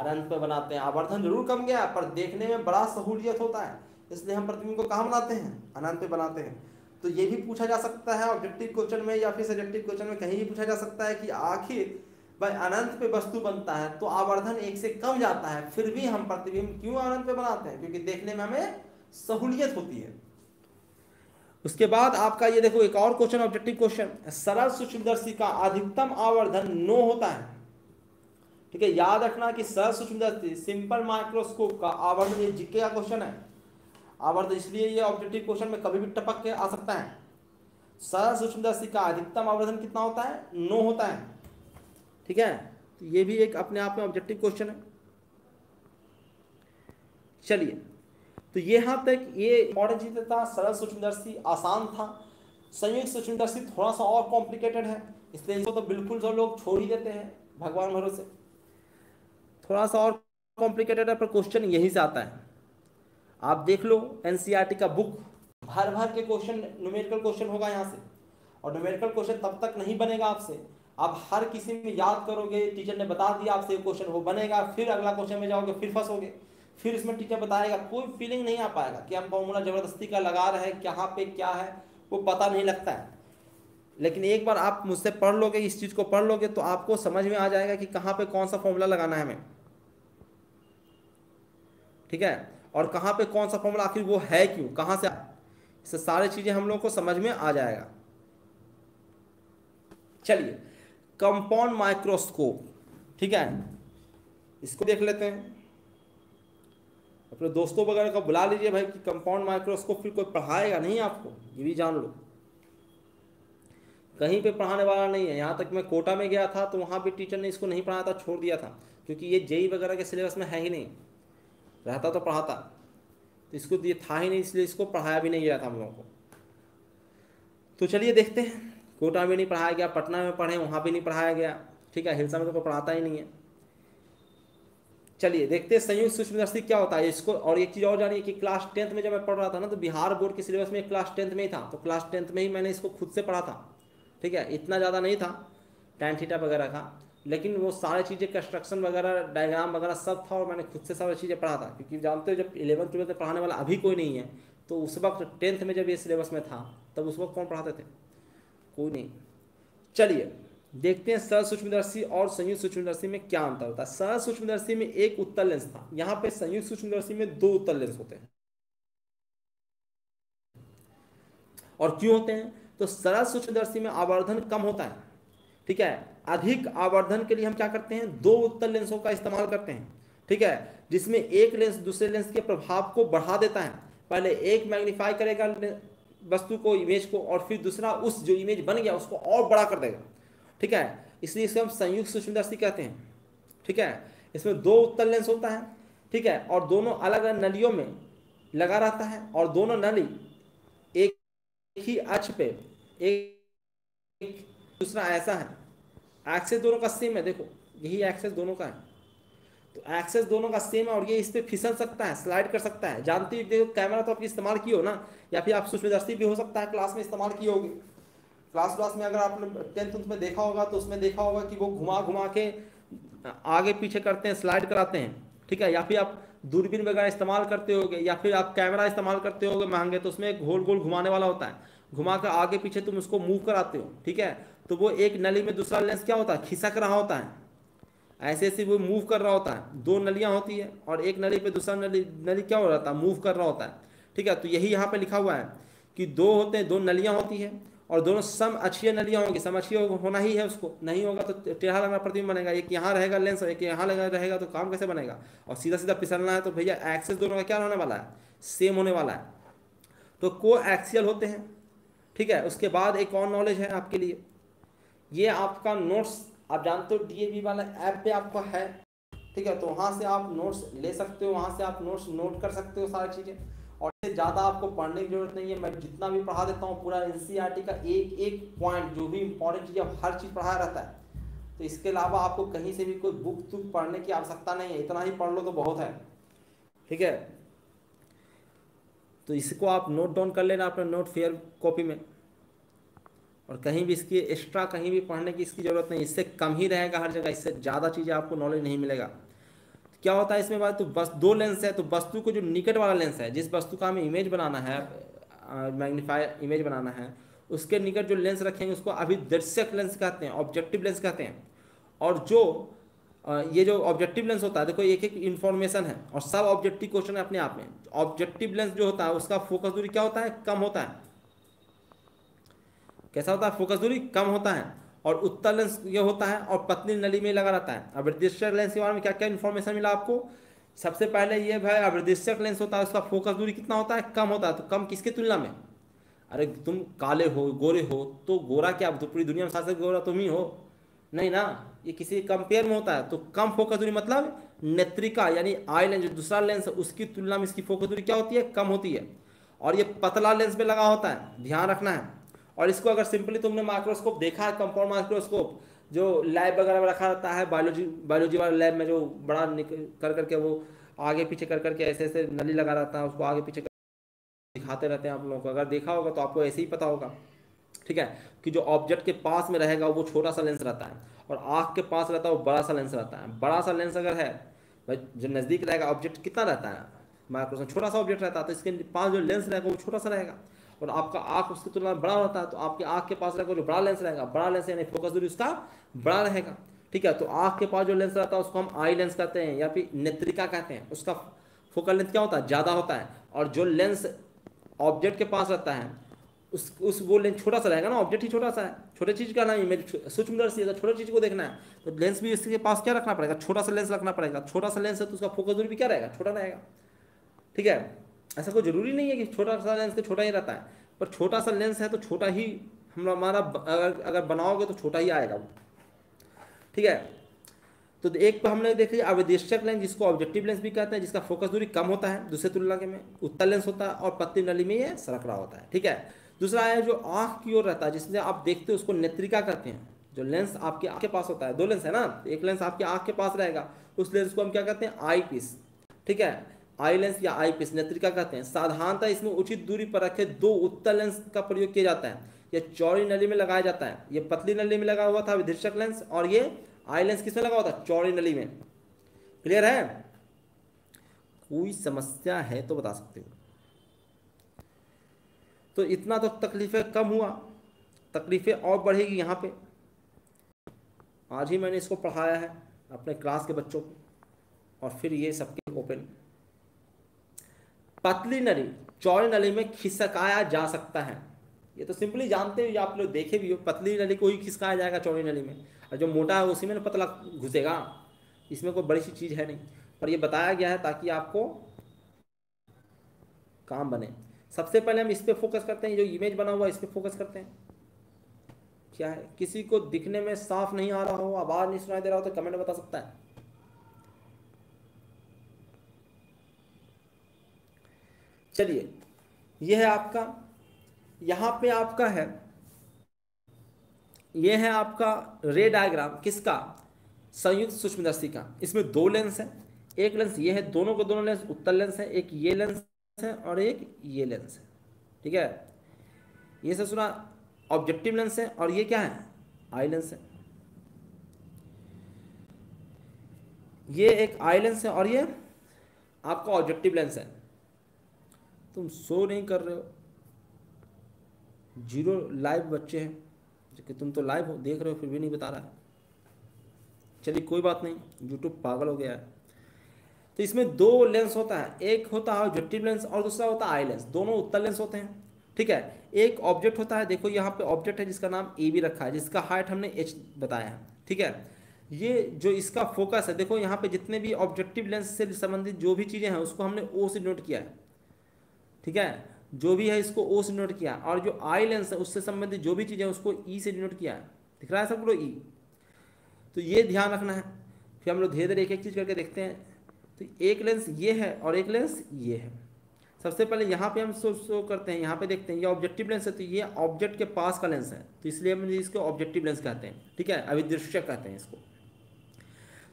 अनंत पर बनाते हैं। आवर्धन जरूर कम गया पर देखने में बड़ा सहूलियत होता है, इसलिए हम प्रतिबिंब को कहाँ बनाते हैं, अनंत पर बनाते हैं। तो ये भी पूछा जा सकता है ऑब्जेक्टिव क्वेश्चन में, या फिर सब्जेक्टिव क्वेश्चन में कहीं भी पूछा जा सकता है कि आखिर भाई अनंत पे वस्तु बनता है तो आवर्धन एक से कम जाता है, फिर भी हम प्रतिबिंब क्यों अनंत पे बनाते हैं, क्योंकि देखने में हमें सहूलियत होती है। उसके बाद आपका ये देखो एक और क्वेश्चन, ऑब्जेक्टिव क्वेश्चन, सरल सूक्ष्मदर्शी का अधिकतम आवर्धन नौ होता है, ठीक है। याद रखना कि सरल सूक्ष्मदर्शी, सिंपल माइक्रोस्कोप का आवर्धन, ये जीके का क्वेश्चन है, आवर्धन, इसलिए ये ऑब्जेक्टिव क्वेश्चन में कभी भी टपक के आ सकता है। सरल सूक्ष्मदर्शी का अधिकतम आवर्धन कितना होता है, नौ होता है, ठीक है। तो ये भी एक अपने आप में ऑब्जेक्टिव क्वेश्चन है। चलिए, तो यहाँ तक ये इंपॉर्टेंट चीज था। सरल सूक्ष्मदर्शी आसान था, संयुक्त सूक्ष्मदर्शी थोड़ा सा और कॉम्प्लिकेटेड है, इसलिए इसको तो बिल्कुल जो लोग छोड़ ही देते हैं, भगवान भरोसे, थोड़ा सा और कॉम्प्लिकेटेड है, पर क्वेश्चन यहीं से आता है। आप देख लो एनसीईआरटी का बुक, भर भर के क्वेश्चन, न्यूमेरिकल क्वेश्चन होगा यहाँ से, और न्यूमेरिकल क्वेश्चन तब तक नहीं बनेगा आपसे, आप हर किसी में याद करोगे, टीचर ने बता दिया आपसे ये क्वेश्चन वो बनेगा, फिर अगला क्वेश्चन में जाओगे, फिर फंसोगे, फिर इसमें टीचर बताएगा, कोई फीलिंग नहीं आ पाएगा कि हम फॉर्मूला ज़बरदस्ती का लगा रहे हैं, कहाँ पे क्या है वो पता नहीं लगता है। लेकिन एक बार आप मुझसे पढ़ लोगे, इस चीज़ को पढ़ लोगे, तो आपको समझ में आ जाएगा कि कहाँ पर कौन सा फॉर्मूला लगाना है हमें, ठीक है, और कहाँ पे कौन सा फॉर्मूला आखिर वो है, क्यों, कहाँ से, इससे सारी चीज़ें हम लोगों को समझ में आ जाएगा। चलिए, कंपाउंड माइक्रोस्कोप, ठीक है, इसको देख लेते हैं। अपने दोस्तों वगैरह को बुला लीजिए भाई कि कंपाउंड माइक्रोस्कोप फिर कोई पढ़ाएगा नहीं आपको, ये भी जान लो, कहीं पे पढ़ाने वाला नहीं है। यहाँ तक मैं कोटा में गया था तो वहाँ भी टीचर ने इसको नहीं पढ़ाया था, छोड़ दिया था, क्योंकि ये जेई वगैरह के सिलेबस में है ही नहीं, रहता तो पढ़ाता, तो इसको ये था ही नहीं, इसलिए इसको पढ़ाया भी नहीं गया था हम लोगों को। तो चलिए देखते हैं, कोटा में नहीं पढ़ाया गया, पटना में पढ़े वहाँ भी नहीं पढ़ाया गया, ठीक है, हिलसा में तो कोई पढ़ाता ही नहीं है। चलिए देखते हैं संयुक्त सूक्ष्मदर्शी क्या होता है इसको। और एक चीज़ और जानिए कि क्लास टेंथ में जब मैं पढ़ रहा था ना, तो बिहार बोर्ड के सिलेबस में क्लास टेंथ में ही था, तो क्लास टेंथ में ही मैंने इसको खुद से पढ़ा था, ठीक है, इतना ज़्यादा नहीं था टैन थीटा वगैरह का, लेकिन वो सारी चीज़ें कंस्ट्रक्शन वगैरह, डायग्राम वगैरह सब था, और मैंने खुद से सारी चीज़ें पढ़ा था, क्योंकि जानते हो जब इलेवंथ ट्वेल्थ में पढ़ाने वाला अभी कोई नहीं है, तो उस वक्त टेंथ में जब ये सिलेबस में था तब उस वक्त कौन पढ़ाते थे, कोई नहीं। चलिए देखते हैं सरल सूक्ष्मदर्शी और संयुक्त सूक्ष्मदर्शी में क्या अंतर होता है। सरल सूक्ष्मदर्शी में एक उत्तल लेंस था, यहाँ पर संयुक्त सूक्ष्मदर्शी में दो उत्तल लेंस होते हैं, और क्यों होते हैं, तो सरल सूक्ष्मदर्शी में आवर्धन कम होता है, ठीक है, अधिक आवर्धन के लिए हम क्या करते हैं, दो उत्तल लेंसों का इस्तेमाल करते हैं, ठीक है, जिसमें एक लेंस दूसरे लेंस के प्रभाव को बढ़ा देता है। पहले एक मैग्नीफाई करेगा वस्तु को, इमेज को, और फिर दूसरा उस जो इमेज बन गया उसको और बड़ा कर देगा, ठीक है, इसलिए इसे हम संयुक्त सूक्ष्मदर्शी कहते हैं, ठीक है। इसमें दो उत्तल लेंस होता है, ठीक है, और दोनों अलग अलग नलियों में लगा रहता है, और दोनों नली एक ही अक्ष पे एक दूसरा ऐसा है, एक्सेस दोनों का सेम है, देखो यही एक्सेस दोनों का है, तो एक्सेस दोनों का सेम है, और ये इस पर फिसल सकता है, स्लाइड कर सकता है। जानती हो कैमरा तो आप इस्तेमाल किए हो ना, या फिर आप सूक्ष्मदर्शी भी हो सकता है, क्लास में इस्तेमाल किए होगे, क्लास क्लास में अगर आपने टेंथ में देखा होगा तो उसमें देखा होगा कि वो घुमा घुमा के आगे पीछे करते हैं, स्लाइड कराते हैं, ठीक है, या फिर आप दूरबीन वगैरह इस्तेमाल करते होगे, या फिर आप कैमरा इस्तेमाल करते होगे महंगे, तो उसमें एक गोल गोल घुमाने वाला होता है, घुमा कर आगे पीछे तुम उसको मूव कराते हो, ठीक है, तो वो एक नली में दूसरा लेंस क्या होता है, खिसक रहा होता है, ऐसे ऐसे वो मूव कर रहा होता है, दो नलियाँ होती है और एक नली पे दूसरा नली नली क्या हो रहा था, मूव कर रहा होता है, ठीक है। तो यही यहाँ पे लिखा हुआ है कि दो होते हैं, दो नलियाँ होती है और दोनों सम अक्षीय नलियाँ होंगी, सम अक्षीय होना ही है, उसको नहीं होगा तो टेढ़ा लगा प्रतिबिंब बनेगा, एक यहाँ रहेगा लेंस और एक यहाँ लगा रहेगा तो काम कैसे बनेगा, और सीधा सीधा फिसलना है तो भैया एक्सेस दोनों का क्या होने वाला है, सेम होने वाला है, तो को एक्सियल होते हैं, ठीक है। उसके बाद एक और नॉलेज है आपके लिए, ये आपका नोट्स आप जानते हो डीएवी वाला ऐप पे आपका है, ठीक है, तो वहाँ से आप नोट्स ले सकते हो, वहाँ से आप नोट्स नोट कर सकते हो सारी चीज़ें, और इससे ज़्यादा आपको पढ़ने की जरूरत नहीं है, मैं जितना भी पढ़ा देता हूँ पूरा एनसीईआरटी का एक एक पॉइंट जो भी इम्पोर्टेंट चीज़ है हर चीज़ पढ़ाया रहता है, तो इसके अलावा आपको कहीं से भी कोई बुक तुक पढ़ने की आवश्यकता नहीं है, इतना ही पढ़ लो तो बहुत है, ठीक है। तो इसको आप नोट डाउन कर लेना अपने नोट फेयर कॉपी में, और कहीं भी इसकी एक्स्ट्रा कहीं भी पढ़ने की इसकी ज़रूरत नहीं, इससे कम ही रहेगा हर जगह, इससे ज़्यादा चीज़ें आपको नॉलेज नहीं मिलेगा। क्या होता है इसमें बात, तो बस दो लेंस है, तो वस्तु को जो निकट वाला लेंस है, जिस वस्तु का हमें इमेज बनाना है, मैग्नीफाई इमेज बनाना है, उसके निकट जो लेंस रखेंगे उसको अभिदर्शक लेंस कहते हैं, ऑब्जेक्टिव लेंस कहते हैं। और जो ये जो ऑब्जेक्टिव लेंस होता है, देखो एक एक इन्फॉर्मेशन है और सब ऑब्जेक्टिव क्वेश्चन है अपने आप में। ऑब्जेक्टिव लेंस जो होता है उसका फोकस दूरी क्या होता है, कम होता है, कैसा होता है, फोकस दूरी कम होता है, और उत्तल लेंस ये होता है और पतली नली में लगा रहता है। अभिदृश्यक लेंस के बारे में क्या क्या इन्फॉर्मेशन मिला आपको, सबसे पहले ये भाई अभिदृश्यक लेंस होता है, उसका फोकस दूरी कितना होता है, कम होता है। तो कम किसकी तुलना में, अरे तुम काले हो गोरे हो तो गोरा क्या तो पूरी दुनिया में सबसे गोरा तुम ही हो, नहीं ना, ये किसी कंपेयर में होता है। तो कम फोकस दूरी मतलब नेत्रिका यानी आई लेंस जो दूसरा लेंस है उसकी तुलना में इसकी फोकस दूरी क्या होती है, कम होती है, और ये पतला लेंस पे लगा होता है, ध्यान रखना है। और इसको अगर सिंपली तुमने माइक्रोस्कोप देखा है, कंपाउंड माइक्रोस्कोप जो लैब वगैरह में रखा रहता है, बायोलॉजी बायोलॉजी वाले लैब में जो बड़ा कर करके वो आगे पीछे कर करके ऐसे ऐसे नली लगा रहता है, उसको आगे पीछे दिखाते रहते हैं आप लोगों को, अगर देखा होगा तो आपको ऐसे ही पता होगा, ठीक है, कि जो ऑब्जेक्ट के पास में रहेगा वो छोटा सा लेंस रहता है और आँख के पास रहता है वो बड़ा सा लेंस रहता है। बड़ा सा लेंस अगर है भाई जो नज़दीक रहेगा ऑब्जेक्ट कितना रहता है माइक्रोस्कोप, छोटा सा ऑब्जेक्ट रहता है, तो इसके पास जो लेंस रहेगा वो छोटा सा रहेगा, और आपका आँख उसकी तुलना में बड़ा होता है, तो आपके आँख के पास रहेगा जो बड़ा लेंस रहेगा, बड़ा लेंस यानी फोकस दूरी उसका बड़ा रहेगा, ठीक है। तो आँख के पास जो लेंस रहता है उसको हम आई लेंस कहते हैं या फिर नेत्रिका कहते हैं, उसका फोकल लेंथ क्या होता है, ज़्यादा होता है। और जो लेंस ऑब्जेक्ट के पास रहता है उस उस वो लेंस छोटा सा रहेगा ना, ऑब्जेक्ट ही छोटा सा है, छोटे चीज़ का ना इमेज सूक्ष्मदर्शी है, छोटे चीज़ को देखना है तो लेंस भी इसके पास क्या रखना पड़ेगा, छोटा सा लेंस रखना पड़ेगा। छोटा सा लेंस है तो उसका फोकस दूरी भी क्या रहेगा, छोटा रहेगा, ठीक है। ऐसा कोई ज़रूरी नहीं है कि छोटा सा लेंस तो छोटा ही रहता है, पर छोटा सा लेंस है तो छोटा ही हम हमारा अगर अगर बनाओगे तो छोटा ही आएगा वो, ठीक है। तो एक पर हमने देख लिया अभिदृश्यक लेंस जिसको ऑब्जेक्टिव लेंस भी कहते हैं, जिसका फोकस दूरी कम होता है दूसरे तुलना के में, उत्तल लेंस होता है और पतली नली में ये सरक रहा होता है, ठीक है। दूसरा है जो आँख की ओर रहता है जिसमें आप देखते हो उसको नेत्रिका कहते हैं। जो लेंस आपके आँख के पास होता है, दो लेंस है ना, एक लेंस आपके आँख के पास रहेगा, उस लेंस को हम क्या कहते हैं, आई पीस, ठीक है, आई लेंस या आई पीस नेत्रिका कहते हैं। साधारणतः इसमें उचित दूरी पर रखे दो उत्तल लेंस का प्रयोग किया जाता है। यह चौड़ी नली में लगाया जाता है, ये पतली नली में लगा हुआ था अभिदृश्यक लेंस, और ये आई लेंस किसमें लगा हुआ था, चौड़ी नली में। क्लियर है, कोई समस्या है तो बता सकते हो। तो इतना तो तकलीफें कम हुआ, तकलीफें और बढ़ेगी यहाँ पे। आज ही मैंने इसको पढ़ाया है अपने क्लास के बच्चों को, और फिर ये सबके ओपन। पतली नली चौड़ी नली में खिसकाया जा सकता है, ये तो सिंपली जानते हो, आप लोग देखे भी हो। पतली नली को ही खिसकाया जाएगा चौड़ी नली में, और जो मोटा है उसी में ना पतला घुसेगा, इसमें कोई बड़ी सी चीज़ है नहीं, पर यह बताया गया है ताकि आपको काम बने। सबसे पहले हम इस पे फोकस करते हैं, जो इमेज बना हुआ है इस पे फोकस करते हैं। क्या है, किसी को दिखने में साफ नहीं आ रहा हो, आवाज़ नहीं सुनाई दे रहा हो तो कमेंट में बता सकता है। चलिए यह है आपका, यहाँ पे आपका है, यह है आपका रे डायग्राम किसका, संयुक्त सूक्ष्मदर्शी का। इसमें दो लेंस है, एक लेंस ये है, दोनों को दोनों लेंस उत्तल लेंस है, एक ये लेंस है और एक ये लेंस है, ठीक है। ये सब सुना ऑब्जेक्टिव लेंस है और ये क्या है, आई लेंस है। ये एक आई लेंस है और ये आपका ऑब्जेक्टिव लेंस है। तुम शो नहीं कर रहे हो, जीरो लाइव बच्चे हैं, जबकि तुम तो लाइव हो, देख रहे हो फिर भी नहीं बता रहा है। चलिए कोई बात नहीं, यूट्यूब पागल हो गया है। तो इसमें दो लेंस होता है, एक होता है ऑब्जेक्टिव लेंस और दूसरा होता है आई लेंस, दोनों उत्तल लेंस होते हैं, ठीक है। एक ऑब्जेक्ट होता है, देखो यहाँ पे ऑब्जेक्ट है जिसका नाम ए बी रखा है, जिसका हाइट हमने एच बताया है, ठीक है। ये जो इसका फोकस है, देखो यहाँ पे जितने भी ऑब्जेक्टिव लेंस से संबंधित जो भी चीज़ें हैं उसको हमने ओ से डिनोट किया है, ठीक है, जो भी है इसको ओ से डिनोट किया है। और जो आई लेंस है उससे संबंधित जो भी चीज़ें हैं उसको ई से डिनोट किया है, दिख रहा है सबको ई। तो ये ध्यान रखना है। फिर हम लोग धीरे धीरे एक एक चीज़ करके देखते हैं। तो एक लेंस ये है और एक लेंस ये है। सबसे पहले यहाँ पे हम शो शो करते हैं, यहाँ पे देखते हैं ये ऑब्जेक्टिव लेंस है, तो ये ऑब्जेक्ट के पास का लेंस है, तो इसलिए हम इसको ऑब्जेक्टिव लेंस कहते हैं, ठीक है, अभिदृश्यक कहते हैं इसको।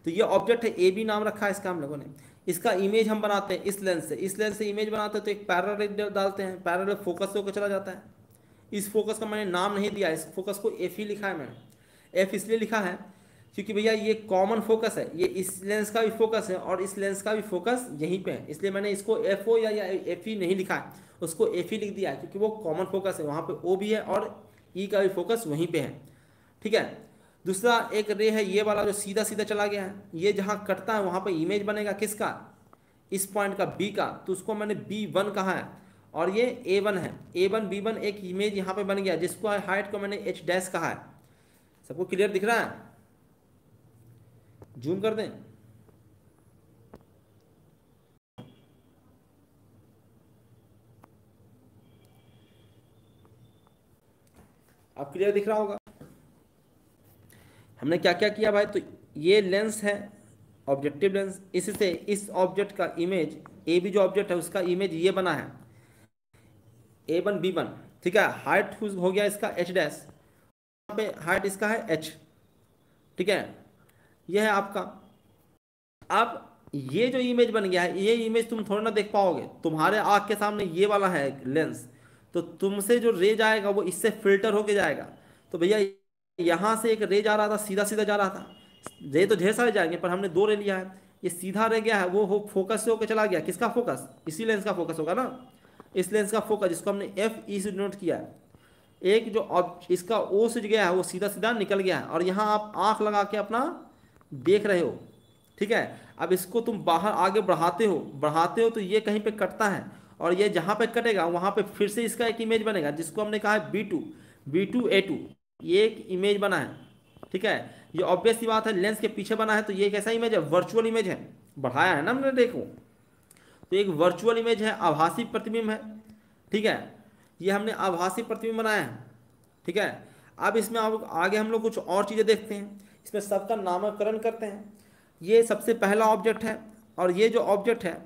तो ये ऑब्जेक्ट है, ए बी नाम रखा है इसका हम लोगों ने। इसका इमेज हम बनाते हैं इस लेंस से, इस लेंस से इमेज बनाते हैं, तो एक पैरेलल डालते हैं, पैरेलल फोकस होकर चला जाता है। इस फोकस का मैंने नाम नहीं दिया, इस फोकस को एफ ही लिखा है मैंने। एफ इसलिए लिखा है क्योंकि भैया ये कॉमन फोकस है, ये इस लेंस का भी फोकस है और इस लेंस का भी फोकस यहीं पे है, इसलिए मैंने इसको एफ ओ या, या एफ ई नहीं लिखा है, उसको एफ ई लिख दिया है क्योंकि वो कॉमन फोकस है, वहाँ पे ओ भी है और ई का भी फोकस वहीं पे है, ठीक है। दूसरा एक रे है ये वाला जो सीधा सीधा चला गया है, ये जहाँ कटता है वहाँ पर इमेज बनेगा किसका, इस पॉइंट का, बी का, तो उसको मैंने बी वन कहा है। और ये ए वन है, ए वन बी वन एक इमेज यहाँ पर बन गया, जिसको हाइट को मैंने एच डैश कहा है। सबको क्लियर दिख रहा है, जूम कर दें। अब क्लियर दिख रहा होगा। हमने क्या क्या किया भाई, तो ये लेंस है ऑब्जेक्टिव लेंस, इससे इस ऑब्जेक्ट का इमेज, ए बी जो ऑब्जेक्ट है उसका इमेज ये बना है, ए वन बी वन, ठीक है। हाइट हो गया इसका एच डैश, यहाँ पे हाइट इसका है एच, ठीक है। यह है आपका। अब ये जो इमेज बन गया है, ये इमेज तुम थोड़ा ना देख पाओगे, तुम्हारे आँख के सामने ये वाला है लेंस, तो तुमसे जो रे जाएगा वो इससे फिल्टर होके जाएगा। तो भैया यहाँ से एक रे जा रहा था, सीधा सीधा जा रहा था, रे तो ढेर सारे जाएंगे पर हमने दो रे लिया है। ये सीधा रह गया है, वो हो फोकस से होकर चला गया, किसका फोकस, इसी लेंस का फोकस होगा ना, इस लेंस का फोकस, जिसको हमने एफ ई से डिनोट किया है। एक जो ऑब्जेक्ट इसका ओ से गया है वो सीधा सीधा निकल गया है, और यहाँ आप आँख लगा के अपना देख रहे हो, ठीक है। अब इसको तुम बाहर आगे बढ़ाते हो बढ़ाते हो तो ये कहीं पे कटता है, और ये जहाँ पे कटेगा वहाँ पे फिर से इसका एक इमेज बनेगा, जिसको हमने कहा है B two B two A two, ये एक इमेज बना है, ठीक है। ये ऑब्वियस सी बात है, लेंस के पीछे बना है, तो ये कैसा इमेज है, वर्चुअल इमेज है, बढ़ाया है ना हमने, देखो तो एक वर्चुअल इमेज है, आभासी प्रतिबिंब है, ठीक है। ये हमने आभासी प्रतिबिंब बनाया है, ठीक है। अब इसमें आगे हम लोग कुछ और चीज़ें देखते हैं, इसमें सबका नामकरण करते हैं। ये सबसे पहला ऑब्जेक्ट है, और ये जो ऑब्जेक्ट है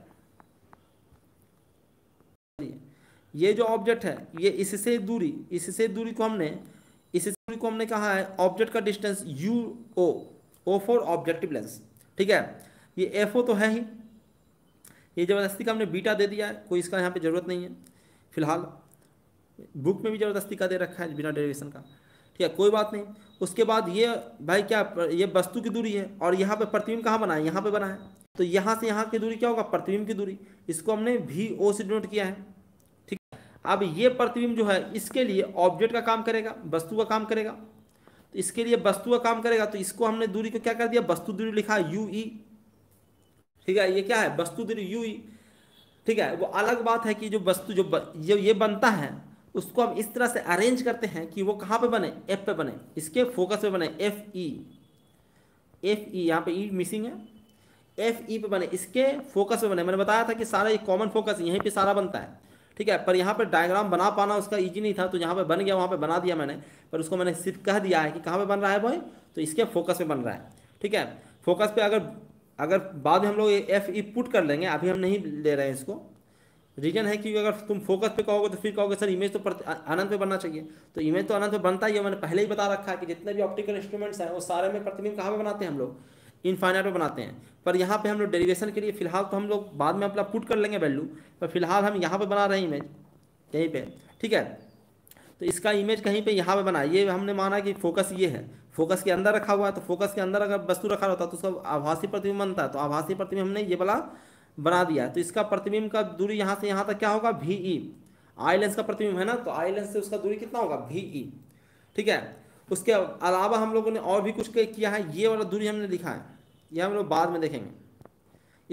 ये जो ऑब्जेक्ट है ये इससे दूरी इससे दूरी को हमने इससे दूरी को हमने कहा है ऑब्जेक्ट का distance U O, O for objective lens, ठीक है। ये एफ ओ तो है ही, ये ज़बरदस्ती का हमने बीटा दे दिया है, कोई इसका यहाँ पे ज़रूरत नहीं है फिलहाल, बुक में भी ज़बरदस्ती का दे रखा है बिना डेरिवेशन का, ठीक है, कोई बात नहीं। उसके बाद ये भाई क्या, ये वस्तु की दूरी है, और यहाँ पे प्रतिबिंब कहाँ बना है, यहाँ पे बना है, तो यहाँ से यहाँ की दूरी क्या होगा, प्रतिबिंब की दूरी, इसको हमने भी ओ से डिनोट किया है, ठीक है। अब ये प्रतिबिंब जो है इसके लिए ऑब्जेक्ट का काम करेगा, वस्तु का काम करेगा, तो इसके लिए वस्तु का काम करेगा, तो इसको हमने दूरी को क्या कर दिया, वस्तु दूरी लिखा है यू ई, ठीक है। ये क्या है, वस्तु दूरी यू ई, ठीक है। वो अलग बात है कि जो वस्तु जो ये बनता है उसको हम इस तरह से अरेंज करते हैं कि वो कहाँ पे बने, एफ पे बने, इसके फोकस पे बने, एफ ई एफ ई यहाँ पे ई मिसिंग है, एफ ई पे बने, इसके फोकस पे बने। मैंने बताया था कि सारा ये कॉमन फोकस यहीं पे सारा बनता है, ठीक है, पर यहाँ पे डायग्राम बना पाना उसका ईजी नहीं था, तो यहाँ पे बन गया, वहाँ पे बना दिया मैंने, पर उसको मैंने सिर्फ कह दिया है कि कहाँ पर बन रहा है भाई, तो इसके फोकस पे बन रहा है, ठीक है। फोकस पे अगर अगर बाद में हम लोग एफ ई पुट कर लेंगे, अभी हम नहीं ले रहे हैं इसको, रीजन है, क्योंकि अगर तुम फोकस पे कहोगे तो फिर कहोगे सर इमेज तो अनंत पे बनना चाहिए, तो इमेज तो अनंत पे बनता ही है। मैंने पहले ही बता रखा है कि जितने भी ऑप्टिकल इंस्ट्रूमेंट्स हैं वो सारे में प्रतिबिंब कहाँ पे बनाते हैं हम लोग, इनफाइनाइट पे बनाते हैं। पर यहाँ पे हम लोग डेरिवेशन के लिए फिलहाल तो हम लोग बाद में अपना पुट कर लेंगे वैल्यू, पर फिलहाल हम यहाँ पर बना रहे हैं इमेज यहीं पर, ठीक है। तो इसका इमेज कहीं पे यहाँ पे बना, ये हमने माना कि फोकस ये है, फोकस के अंदर रखा हुआ है, तो फोकस के अंदर अगर वस्तु रखा होता है तो उसका आभासी प्रतिबिंब बनता है, तो आभासी प्रतिबिंब हमने ये वाला बना दिया है। तो इसका प्रतिबिंब का दूरी यहाँ से यहाँ तक क्या होगा, वी ई, आई लेंस का प्रतिबिंब है ना, तो आई लेंस से उसका दूरी कितना होगा, वी ई, ठीक है। उसके अलावा हम लोगों ने और भी कुछ किया है, ये वाला दूरी हमने लिखा है, यह हम लोग बाद में देखेंगे,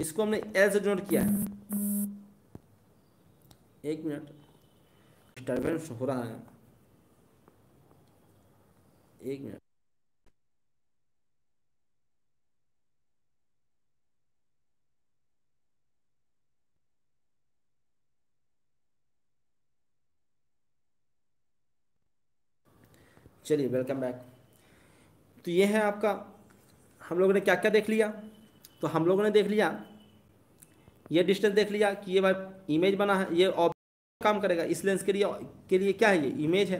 इसको हमने एल से डिनोट किया है। एक मिनट डिस्टर्बेंस हो रहा है, एक मिनट। चलिए वेलकम बैक। तो ये है आपका, हम लोगों ने क्या क्या देख लिया, तो हम लोगों ने देख लिया ये डिस्टेंस देख लिया कि ये भाई इमेज बना है, ये ऑब्जेक्ट काम करेगा, इस लेंस के लिए के लिए क्या है ये इमेज है,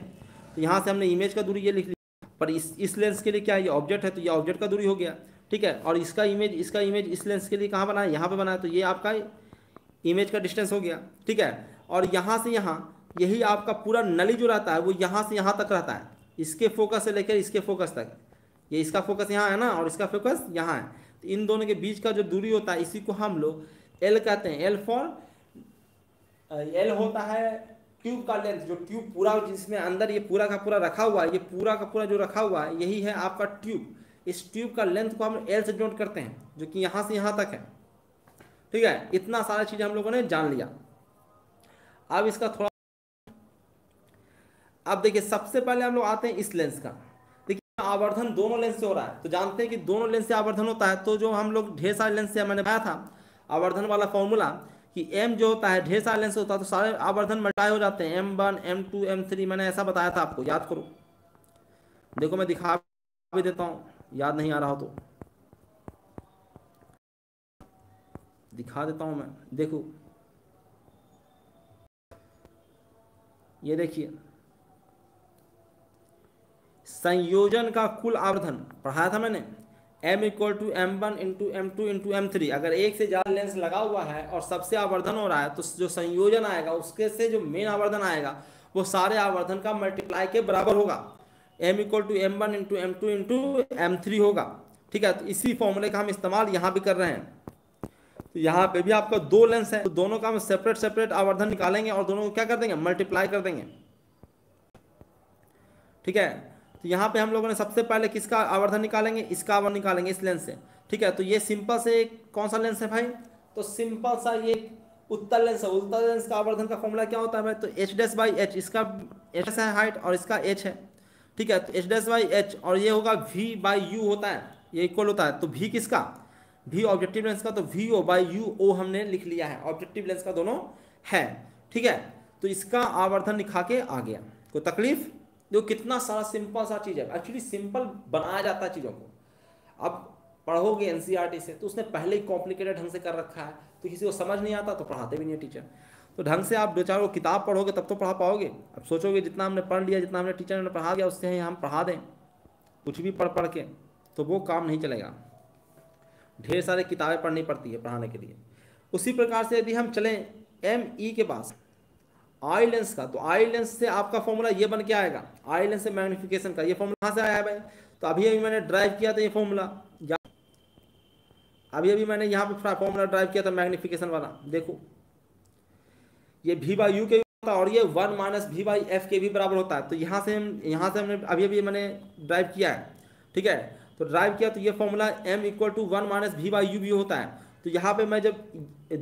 तो यहाँ से हमने इमेज का दूरी ये लिख लिया। पर इस इस लेंस के लिए क्या है, ये ऑब्जेक्ट है, तो ये ऑब्जेक्ट का दूरी हो गया, ठीक है। और इसका इमेज इसका इमेज इस लेंस के लिए कहाँ बना है, यहाँ पर बना है, तो ये आपका इमेज का डिस्टेंस हो गया, ठीक है। और यहाँ से यहाँ यही आपका पूरा नली जो रहता है वो यहाँ से यहाँ तक रहता है, इसके फोकस से लेकर इसके फोकस तक, ये इसका फोकस यहाँ है ना और इसका फोकस यहाँ है, तो इन दोनों के बीच का जो दूरी होता है इसी को हम लोग एल कहते हैं। एल फॉर एल होता है ट्यूब का लेंथ, जो ट्यूब पूरा जिसमें अंदर ये पूरा का पूरा रखा हुआ है, ये पूरा का पूरा जो रखा हुआ है यही है आपका ट्यूब, इस ट्यूब का लेंथ को हम एल से डिनोट करते हैं, जो कि यहाँ से यहाँ तक है, ठीक है। इतना सारा चीज़ हम लोगों ने जान लिया। अब इसका थोड़ा अब देखिए, सबसे पहले हम लोग आते हैं इस लेंस का। देखिए आवर्धन दोनों लेंस से हो रहा है, तो जानते हैं कि दोनों लेंस से आवर्धन होता है, तो जो हम लोग ढेर सारे लेंस से मैंने बताया था आवर्धन वाला फॉर्मूला कि एम जो होता है ढेर सारे लेंस से होता है तो सारे आवर्धन मल्टीप्लाई हो जाते हैं, M one M two M three मैंने ऐसा बताया था आपको, याद करो। देखो मैं दिखा भी देता हूँ, याद नहीं आ रहा हो तो दिखा देता हूँ मैं। देखो ये देखिए संयोजन का कुल आवर्धन पढ़ाया था मैंने, m equal to M one into M two into M three. अगर एक से ज़्यादा लेंस लगा हुआ है और सबसे आवर्धन हो रहा है तो जो संयोजन आएगा उसके से जो मेन आवर्धन आएगा वो सारे आवर्धन का मल्टीप्लाई के बराबर होगा, m equal to M one into M two into M three होगा, ठीक है। तो इसी फॉर्मूले का हम इस्तेमाल यहाँ भी कर रहे हैं। तो यहाँ पे भी आपका दो लेंस है तो दोनों का हम सेपरेट सेपरेट आवर्धन निकालेंगे और दोनों को क्या कर देंगे, मल्टीप्लाई कर देंगे, ठीक है। तो यहाँ पे हम लोगों ने सबसे पहले किसका आवर्धन निकालेंगे, इसका आवर्धन निकालेंगे इस लेंस से, ठीक है। तो ये सिंपल से एक कौन सा लेंस है भाई, तो सिंपल सा ये उत्तल लेंस है। उत्तल लेंस का आवर्धन का फॉर्मूला क्या होता है भाई, तो एच डैश बाई एच, इसका एच है हाइट और इसका एच है, ठीक है। तो एच डैश बाई एच और ये होगा वी बाई यू होता है, ये इक्वल होता है, तो वी किसका, वी ऑब्जेक्टिव लेंस का, तो V O by U O हमने लिख लिया है, ऑब्जेक्टिव लेंस का दोनों है, ठीक है। तो इसका आवर्धन लिखा के आ गया, कोई तकलीफ। जो कितना सारा सिंपल सा चीज़ है, एक्चुअली सिंपल बनाया जाता है चीज़ों को। अब पढ़ोगे एनसीईआरटी से तो उसने पहले ही कॉम्प्लिकेटेड ढंग से कर रखा है, तो किसी को समझ नहीं आता तो पढ़ाते भी नहीं है टीचर। तो ढंग से आप दो चार वो किताब पढ़ोगे तब तो पढ़ा पाओगे। अब सोचोगे जितना हमने पढ़ लिया, जितना हमने टीचर ने पढ़ा दिया उससे हम पढ़ा दें कुछ भी पढ़ पढ़ के, तो वो काम नहीं चलेगा। ढेर सारे किताबें पढ़नी पड़ती है पढ़ाने के लिए। उसी प्रकार से यदि हम चलें एम ई के पास, आई लेंस का, तो आई लेंस से आपका फॉर्मूला ये बन के आएगा, आई लेंस से मैग्निफिकेशन का, ये फॉर्मूला कहाँ से आया है भाई, तो अभी अभी मैंने ड्राइव किया था ये फॉर्मूला, अभी अभी मैंने यहाँ पे फॉर्मूला ड्राइव किया था मैग्निफिकेशन वाला। देखो ये भी बाई यू के भी होता है और ये one minus V by F के भी बराबर होता है, तो यहाँ से हम यहाँ से हमने अभी अभी मैंने ड्राइव किया है, ठीक है। तो ड्राइव किया तो ये formula M equal to one minus V by U भी होता है। तो यहाँ पर मैं जब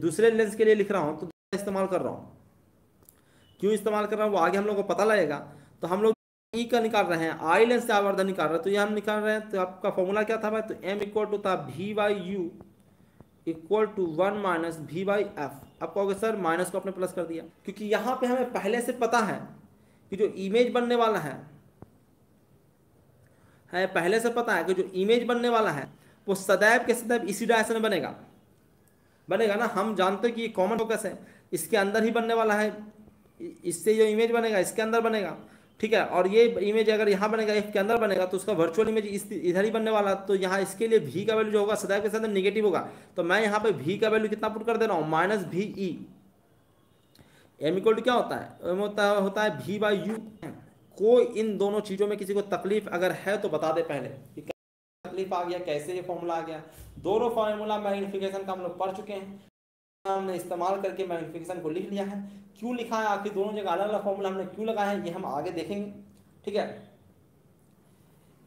दूसरे लेंस के लिए लिख रहा हूँ तो इस्तेमाल कर रहा हूँ, क्यों इस्तेमाल कर रहा हूँ वो आगे हम लोग को पता लगेगा। तो हम लोग ई का निकाल रहे हैं, आई लेंस से आवर्धन निकाल रहे हैं, तो ये हम निकाल रहे हैं। तो आपका फॉर्मूला क्या था भाई, तो एम इक्वल टू था V by U equal to one minus V by F. आप कहोगे सर माइनस को आपने प्लस कर दिया, क्योंकि यहाँ पे हमें पहले से पता है कि जो इमेज बनने वाला है, हमें पहले से पता है कि जो इमेज बनने वाला है वो सदैव के सदैव इसी डायरेक्शन में बनेगा बनेगा ना। हम जानते हैं कि ये कॉमन फोकस है, इसके अंदर ही बनने वाला है, इससे जो इमेज बनेगा इसके अंदर बनेगा, ठीक है। और ये इमेज अगर यहाँ बनेगा एफ के अंदर बनेगा तो उसका वर्चुअल इमेज इस इधर ही बनने वाला, तो यहाँ इसके लिए भी का वैल्यू जो होगा सदैव के सदैव नेगेटिव होगा। तो मैं यहाँ पे भी का वैल्यू कितना पुट कर दे रहा हूँ, माइनस भी ई। एम इक्वल टू क्या होता है, एम होता है होता है भी बाई यू। कोई इन दोनों चीज़ों में किसी को तकलीफ अगर है तो बता दे पहले, तकलीफ आ गया कैसे ये फॉर्मूला आ गया। दोनों फॉर्मूला मैग्निफिकेशन का हम लोग पढ़ चुके हैं, हमने इस्तेमाल करके मैग्निफिकेशन को लिख लिया है। क्यों लिखा है आखिर दोनों जगह अलग अलग फॉर्मूला हमने क्यों लगाया है ये हम आगे देखेंगे, ठीक है।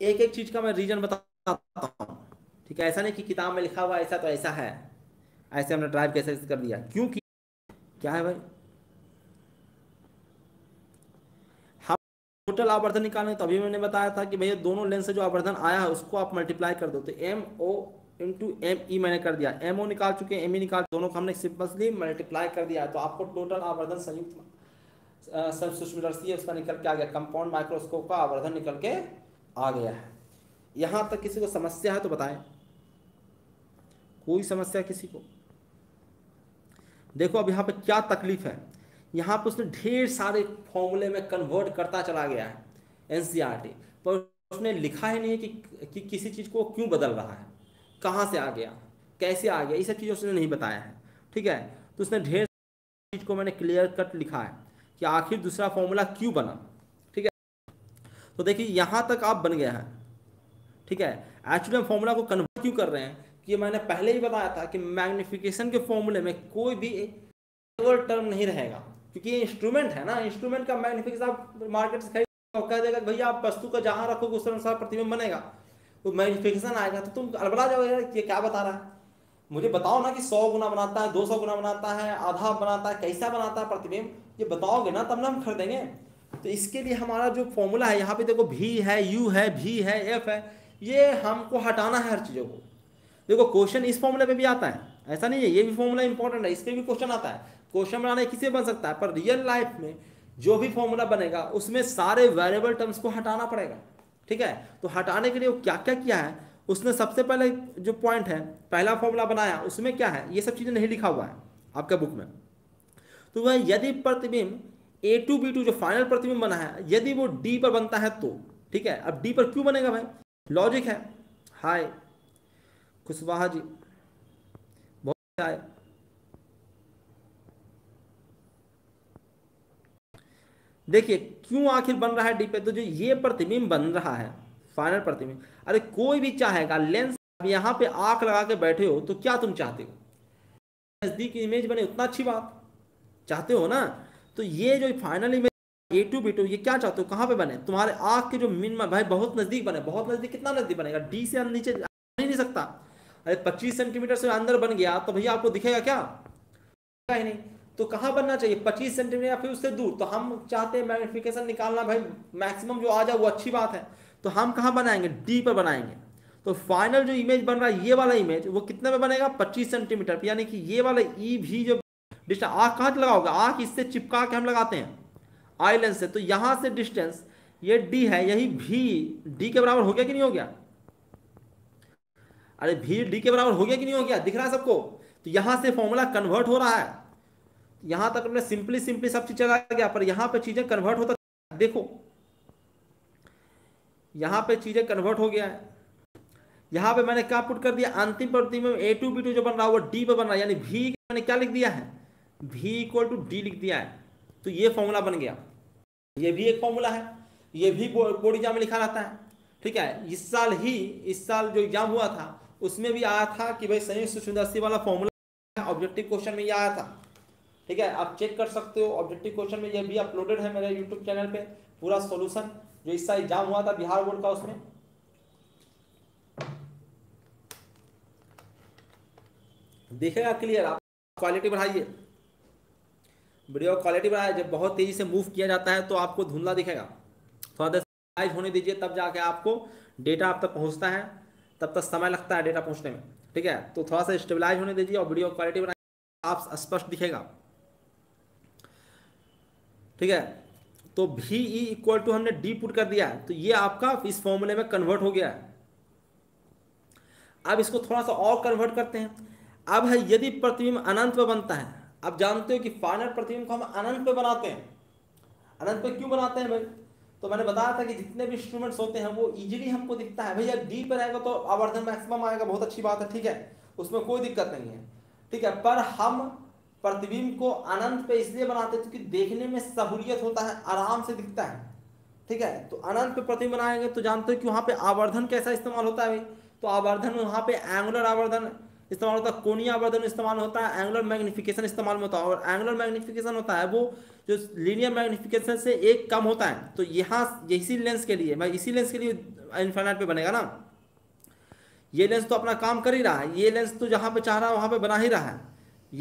एक एक चीज का मैं रीजन बताता हूँ, ठीक है। ऐसा नहीं कि किताब में लिखा हुआ ऐसा तो ऐसा है, ऐसे हमने ट्राइब कैसे कर दिया, क्योंकि क्या है भाई, हम टोटल आवर्धन निकालें तो अभी मैंने बताया था कि भैया दोनों लेंस से जो आवर्धन आया है उसको आप मल्टीप्लाई कर दो, तो M O into M E मैंने कर दिया, एम ओ निकाल चुके हैं एम ई निकाल, दोनों को हमने सिंपली मल्टीप्लाई कर दिया तो आपको टोटल आवर्धन संयुक्त सबसूक्ष्मदर्शी है उसका निकल के आ गया, कंपाउंड माइक्रोस्कोप का आवर्धन निकल के आ गया है। यहाँ तक किसी को समस्या है तो बताएं, कोई समस्या किसी को। देखो अब यहाँ पे क्या तकलीफ है, यहाँ पे उसने ढेर सारे फॉर्मूले में कन्वर्ट करता चला गया है एनसीईआरटी, पर उसने लिखा ही नहीं है कि, कि किसी चीज़ को क्यों बदल रहा है, कहाँ से आ गया, कैसे आ गया, ये सब चीज़ उसने नहीं बताया है, ठीक है। तो उसने ढेर चीज़ को मैंने क्लियर कट लिखा है कि आखिर दूसरा फॉर्मूला क्यों बना, ठीक है। तो देखिए यहाँ तक आप बन गया है, ठीक है। एक्चुअली हम फॉर्मूला को कन्वर्ट क्यों कर रहे हैं कि मैंने पहले ही बताया था कि मैग्निफिकेशन के फॉर्मूले में कोई भी सिंगल टर्म नहीं रहेगा, क्योंकि ये इंस्ट्रूमेंट है ना, इंस्ट्रूमेंट का मैग्निफिकेशन आप मार्केट से खरीद कह देगा भैया आप वस्तु का जहाँ रखोगे उस अनुसार प्रतिबिंब बनेगा, तो मैग्निफिकेशन आएगा तो तुम अलबला जाओगे यार ये क्या बता रहा है, मुझे बताओ ना कि सौ गुना बनाता है, दो सौ गुना बनाता है, आधा बनाता है, कैसा बनाता है प्रतिबिंब, ये बताओगे ना तब ना हम खरीदेंगे। तो इसके लिए हमारा जो फॉर्मूला है यहाँ पे देखो भी है, यू है, भी है, एफ है, ये हमको हटाना है हर चीज़ों को। देखो क्वेश्चन इस फॉर्मूले पर भी आता है, ऐसा नहीं है ये भी फॉर्मूला इंपॉर्टेंट है, इस पर भी क्वेश्चन आता है, क्वेश्चन बनाना किसी बन सकता है, पर रियल लाइफ में जो भी फॉर्मूला बनेगा उसमें सारे वेरिएबल टर्म्स को हटाना पड़ेगा, ठीक है। तो हटाने के लिए वो क्या क्या किया है, उसने सबसे पहले जो पॉइंट है पहला फॉर्मूला बनाया उसमें क्या है ये सब चीज़ें नहीं लिखा हुआ है आपका बुक में, तो वह यदि प्रतिबिंब ए टू बी टू जो फाइनल प्रतिबिंब बना है यदि वो डी पर बनता है तो, ठीक है। अब डी पर क्यों बनेगा भाई, लॉजिक है। हाय कुशवाहा जी, बहुत हाय। देखिए क्यों आखिर बन रहा है डी पे, तो जो ये प्रतिबिंब बन रहा है फाइनल प्रतिबिंब, अरे कोई भी चाहेगा लेंस, अब यहाँ पे आंख लगा के बैठे हो तो क्या तुम चाहते हो नजदीक इमेज बने, उतना अच्छी बात चाहते हो ना। तो ये जो final image A two B two ये क्या चाहते हो, कहाँ पे बने, तुम्हारे आंख के जो मिनिमम भाई बहुत नजदीक बने, बहुत नजदीक कितना नजदीक बनेगा, डी से नीचे नहीं सकता, अरे पच्चीस सेंटीमीटर से अंदर बन गया तो भैया आपको दिखेगा क्या, ही नहीं। तो कहाँ बनना चाहिए पच्चीस सेंटीमीटर या फिर उससे दूर। तो हम चाहते हैं मैग्निफिकेशन निकालना भाई मैक्सिमम जो आ जाए वो अच्छी बात है, तो हम कहाँ बनाएंगे डी पर बनाएंगे। तो फाइनल जो इमेज बन रहा है ये वाला इमेज वो कितने में बनेगा पच्चीस सेंटीमीटर, यानी कि ये वाला ई भी जो डिस्टेंस आँख कहाँ लगाओगे, आँख इससे चिपका के हम लगाते हैं आई लेंस से, तो यहाँ से डिस्टेंस ये डी है, यही भी डी के बराबर हो गया कि नहीं हो गया, अरे भी डी के बराबर हो गया कि नहीं हो गया, दिख रहा है सबको। तो यहाँ से फॉर्मूला कन्वर्ट हो रहा है, यहाँ तक हमने सिंपली सिंपली सब चीज चला गया, पर यहाँ पे चीजें कन्वर्ट होता देखो, यहाँ पे चीजें कन्वर्ट हो गया है। यहाँ पे मैंने क्या पुट कर दिया, अंतिम प्रतिबिंब ए टू बी टू जो बन रहा है वो डी पे बन रहा है, यानी भी मैंने क्या लिख दिया है भी इक्वल टू डी लिख दिया है, तो ये फॉर्मूला बन गया। ये भी एक फॉर्मूला है, ये भी बोर्ड एग्जाम में लिखा रहता है, ठीक है। इस साल ही इस साल जो एग्जाम हुआ था उसमें भी आया था कि भाई संयुक्त सूक्ष्मदर्शी वाला फॉर्मूला ऑब्जेक्टिव क्वेश्चन में ये आया था, ठीक है। आप चेक कर सकते हो ऑब्जेक्टिव क्वेश्चन में, यह भी अपलोडेड है मेरे यूट्यूब चैनल पे पूरा सॉल्यूशन जो इसका एग्जाम हुआ था बिहार बोर्ड का, उसमें देखेगा क्लियर। आप क्वालिटी बढ़ाइए, वीडियो क्वालिटी बढ़ाइए, जब बहुत तेजी से मूव किया जाता है तो आपको धुंधला दिखेगा, थोड़ा देर साइज होने दीजिए तब जाके आपको डेटा आप तक पहुँचता है, तब तक समय लगता है डेटा पहुँचने में, ठीक है। तो थोड़ा सा स्टेबलाइज होने दीजिए और वीडियो क्वालिटी बढ़ाइए, आप स्पष्ट दिखेगा, ठीक है। तो भी ई इक्वल टू हमने डी पुट कर दिया है, तो ये आपका इस फॉर्मूले में कन्वर्ट हो गया है। अब इसको थोड़ा सा और कन्वर्ट करते हैं। अब है यदि प्रतिबिंब अनंत पर बनता है, आप जानते हो कि फाइनाइट प्रतिबिंब को हम अनंत पे बनाते हैं। अनंत पे क्यों बनाते हैं भाई? तो मैंने बताया था कि जितने भी इंस्ट्रूमेंट्स होते हैं वो इजीली हमको दिखता है। भैया डी पर आएगा तो आवर्धन मैक्सिमम आएगा, बहुत अच्छी बात है, ठीक है, उसमें कोई दिक्कत नहीं है, ठीक है। पर हम प्रतिबिंब को अनंत पे इसलिए बनाते हैं क्योंकि देखने में सहूलियत होता है, आराम से दिखता है, ठीक है। तो अनंत पे प्रतिबिंब बनाएंगे तो जानते हो कि वहाँ पे आवर्धन कैसा इस्तेमाल होता है भाई? तो आवर्धन में वहाँ पे एंगुलर आवर्धन इस्तेमाल होता है, कोणीय आवर्धन इस्तेमाल होता है, एंगुलर मैग्निफिकेशन इस्तेमाल में होता है। और एंगुलर मैग्निफिकेशन होता है वो जो लीनियर मैग्निफिकेशन से एक कम होता है। तो यहाँ इसी लेंस के लिए, मैं इसी लेंस के लिए इनफाइनाइट पे बनेगा ना। ये लेंस तो अपना काम कर ही रहा है, ये लेंस तो जहाँ पे चाह रहा है वहाँ पे बना ही रहा है,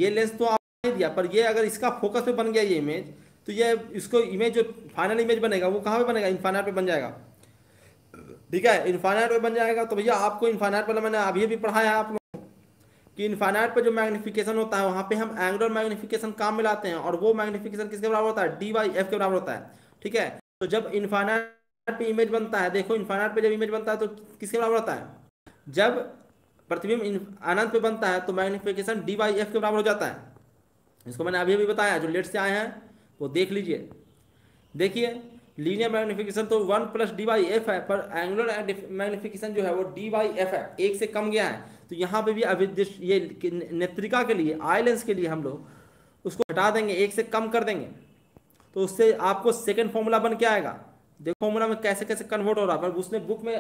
ये लेंस तो आप नहीं दिया, पर ये अगर इसका फोकस पे बन गया ये इमेज, तो ये इसको इमेज जो फाइनल इमेज बनेगा वो कहाँ पे बनेगा? इनफाइनाइट पे बन जाएगा, ठीक है, इनफाइनाइट पे बन जाएगा। तो भैया आपको इनफाइनाइट पर मैंने अभी भी पढ़ाया आप लोगों कि इनफाइनाइट पर जो मैग्निफिकेशन होता है वहाँ पे हम एंगुलर मैग्निफिकेशन काम में लाते हैं, और वो मैग्निफिकेशन किसके बराबर होता है? डी बाई एफ के बराबर होता है, ठीक है। तो जब इनफाइनाइट पे इमेज बनता है, देखो इनफाइनाइट पे जब इमेज बनता है तो किसके बराबर होता है? जब प्रतिबिंब अनंत पे बनता है तो मैग्निफिकेशन डी बाई एफ के बराबर हो जाता है। इसको मैंने अभी अभी बताया, जो लेट से आए हैं वो देख लीजिए। देखिए लीनियर मैग्निफिकेशन तो one plus D by F है, पर एंगुलर मैग्निफिकेशन जो है वो डी बाई एफ है, एक से कम गया है। तो यहाँ पे भी अभी ये नेत्रिका के लिए, आई लेंस के लिए हम लोग उसको हटा देंगे, एक से कम कर देंगे, तो उससे आपको सेकेंड फॉर्मूला बन के आएगा। देखो फॉर्मूला में कैसे कैसे कन्वर्ट हो रहा है, पर उसने बुक में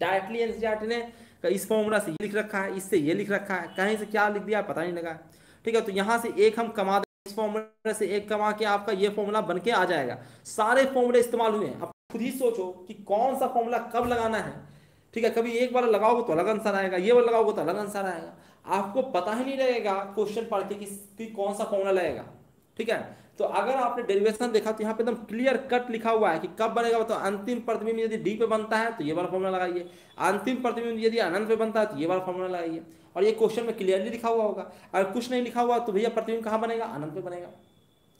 डायरेक्टली एनसीईआरटी ने इस फॉर्मूला से ये लिख रखा है, इससे ये लिख रखा है, कहीं से क्या लिख दिया पता नहीं लगा, ठीक है। तो यहाँ से एक हम कमा दें, इस फॉर्मूला से एक कमा के आपका ये फॉर्मूला बन के आ जाएगा। सारे फॉर्मूले इस्तेमाल हुए हैं, अब खुद ही सोचो कि कौन सा फॉर्मूला कब लगाना है, ठीक है। कभी एक बार लगाओगे तो अलग आंसर आएगा, ये बार लगाओगे तो अलग आंसर आएगा, आपको पता ही नहीं रहेगा क्वेश्चन पढ़ के कि कौन सा फॉर्मूला लगेगा, ठीक है। तो अगर आपने डेरिवेशन देखा तो यहाँ पे एकदम क्लियर कट लिखा हुआ है कि कब बनेगा। तो अंतिम प्रतिबिंब यदि डी पे बनता है तो ये वाला फॉर्मूला लगाइए, अंतिम प्रतिबिंब यदि अनंत पे बनता है तो ये वाला फॉर्मूला लगाइए, और ये क्वेश्चन में क्लियरली लिखा हुआ होगा। अगर कुछ नहीं लिखा हुआ तो भैया प्रतिबिंब कहाँ बनेगा? अनंत पे बनेगा।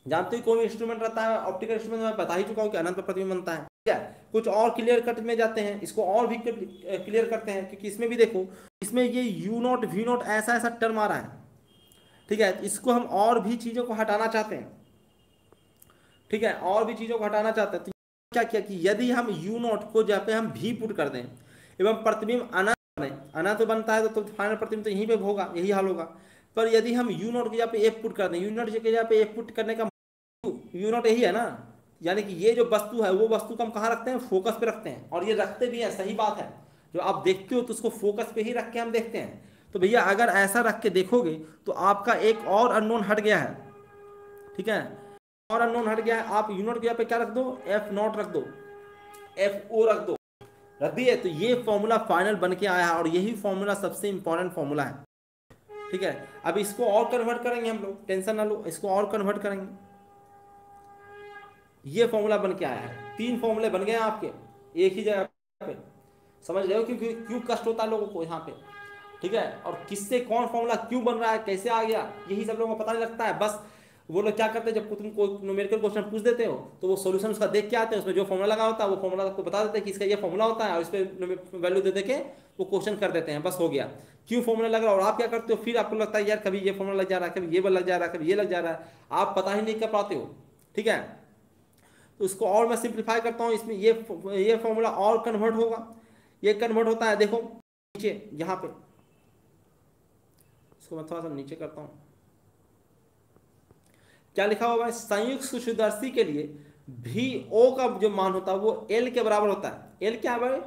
जानते हो कोई भी इंस्ट्रूमेंट रहता है, ऑप्टिकल इंस्ट्रूमेंट में बता ही चुका हूँ कि अनंत पे प्रतिबिंब बनता है, ठीक है। कुछ और क्लियर कट में जाते हैं, इसको और भी क्लियर करते हैं, क्योंकि इसमें भी देखो इसमें ये यू नॉट वी नॉट ऐसा ऐसा टर्म आ रहा है, ठीक है। इसको हम और भी चीज़ों को हटाना चाहते हैं, ठीक है, और भी चीज़ों को हटाना चाहते हैं। तो क्या किया कि यदि हम यू नॉट को जहाँ पे हम भी पुट कर दें एवं प्रतिबिंब अनंत अनंत तो बनता है तो फाइनल प्रतिबिंब तो यहीं पे होगा, यही हाल होगा। पर यदि हम यू नॉट के जहाँ पे एफ पुट कर दें, यू नॉट के जहाँ पे एफ पुट करने का यू नॉट यही है ना, यानी कि ये जो वस्तु है वो वस्तु को हम कहाँ रखते हैं? फोकस पे रखते हैं, और ये रखते भी हैं, सही बात है। जो आप देखते हो तो उसको फोकस पे ही रख के हम देखते हैं। तो भैया अगर ऐसा रख के देखोगे तो आपका एक और अननोन हट गया है, ठीक है, और अननोन हट गया है। आप यू नॉट के जहाँ पे क्या रख दो? एफ नॉट रख दो, एफ ओ रख दो, रख दिए तो ये फॉर्मूला फाइनल बन के आया है, और यही फॉर्मूला सबसे इंपॉर्टेंट फॉर्मूला है, ठीक है। अब इसको और कन्वर्ट करेंगे हम लोग, टेंशन ना लो, इसको और कन्वर्ट करेंगे। ये फॉर्मूला बन के आया है, तीन फॉर्मूले बन गए आपके एक ही जगह पे, समझ रहे हो क्योंकि क्यों कष्ट होता है लोगों को यहाँ पे, ठीक है। और किससे कौन फॉर्मूला क्यों बन रहा है, कैसे आ गया, यही सब लोगों को पता नहीं लगता है। बस वो लोग क्या करते हैं, जब तुम कोई न्यूमेरिकल क्वेश्चन पूछ देते हो तो वो सॉल्यूशन उसका देख के आते हैं, उसमें जो फॉर्मूला लगा होता है वो फॉर्मूला आपको बता देते हैं कि इसका ये फॉर्मूला होता है, और इस पर वैल्यू दे दे के वो क्वेश्चन कर देते हैं, बस हो गया। क्यों फॉर्मूला लग रहा है, और आप क्या करते हो फिर आपको लगता है यार कभी ये फॉर्मूला लग जा रहा है, कभी ये लग जा रहा है, कभी ये लग जा रहा है, आप पता ही नहीं कर पाते हो, ठीक है। तो उसको और मैं सिंप्लीफाई करता हूँ, इसमें ये ये फॉर्मूला और कन्वर्ट होगा। ये कन्वर्ट होता है, देखो नीचे यहाँ पे, इसको मैं थोड़ा सा नीचे करता हूँ, क्या लिखा हुआ है? संयुक्त सूक्ष्मदर्शी के लिए भी ओ का जो मान होता है वो एल के बराबर होता है। एल क्या है भाई?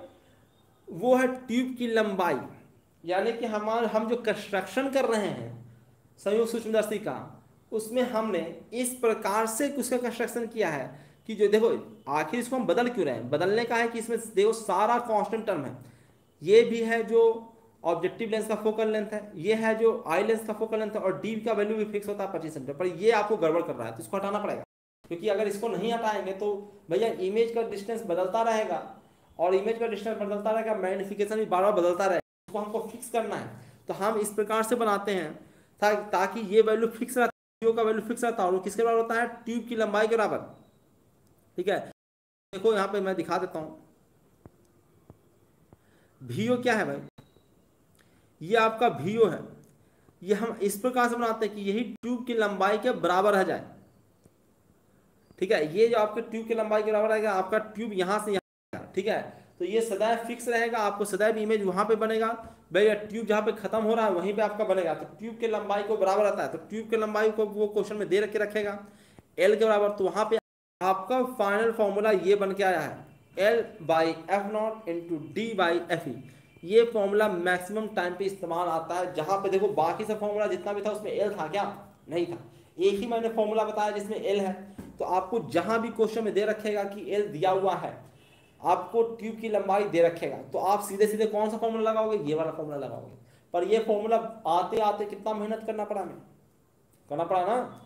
वो है ट्यूब की लंबाई, यानी कि हमारे हम जो कंस्ट्रक्शन कर रहे हैं संयुक्त सूक्ष्मदर्शी का, उसमें हमने इस प्रकार से उसका कंस्ट्रक्शन किया है कि जो देखो आखिर इसको हम बदल क्यों रहे हैं, बदलने का है कि इसमें देखो सारा कॉन्स्टेंट टर्म है। ये भी है जो ऑब्जेक्टिव लेंस का फोकल लेंथ है, ये है जो आई लेंस का फोकल लेंथ है, और डी का वैल्यू भी फिक्स होता है पच्चीस सेंटीमीटर। पर ये आपको गड़बड़ कर रहा है तो इसको हटाना पड़ेगा, क्योंकि अगर इसको नहीं हटाएंगे तो भैया इमेज का डिस्टेंस बदलता रहेगा, और इमेज का डिस्टेंस बदलता रहेगा, मैग्निफिकेशन भी बार बार बदलता रहेगा। इसको हमको फिक्स करना है, तो हम इस प्रकार से बनाते हैं ता, ताकि ये वैल्यू फिक्स रहता है, डी का वैल्यू फिक्स रहता है, और वो किसके बराबर होता है? ट्यूब की लंबाई के बराबर, ठीक है। देखो यहाँ पे मैं दिखा देता हूँ, वीओ क्या है भाई? ये आपका वीओ है, ये हम इस प्रकार से बनाते हैं कि यही ट्यूब की लंबाई के बराबर रह जाए। ठीक है, ये जो आपके ट्यूब की लंबाई के बराबर रहेगा, आपका ट्यूब यहाँ से यहाँ, ठीक है, तो ये सदैव फिक्स रहेगा, आपको सदैव इमेज वहाँ पे बनेगा। भैया ट्यूब जहाँ पे खत्म हो रहा है वहीं पे आपका बनेगा, तो ट्यूब के लंबाई को बराबर रहता है, तो ट्यूब के लंबाई को वो क्वेश्चन में दे रख के रखेगा एल के बराबर, तो वहाँ पे आपका फाइनल फॉर्मूला ये बन के आया है L by F not into D by F E. ये फॉर्मूला मैक्सिमम टाइम पे इस्तेमाल आता है, जहाँ पे देखो बाकी सब फॉर्मूला जितना भी था उसमें एल था क्या? नहीं था, एक ही मैंने फॉर्मूला बताया जिसमें एल है। तो आपको जहाँ भी क्वेश्चन में दे रखेगा कि एल दिया हुआ है, आपको ट्यूब की लंबाई दे रखेगा, तो आप सीधे सीधे कौन सा फॉर्मूला लगाओगे? ये वाला फॉर्मूला लगाओगे। पर ये फॉर्मूला आते आते कितना मेहनत करना पड़ा हमें, करना पड़ा ना,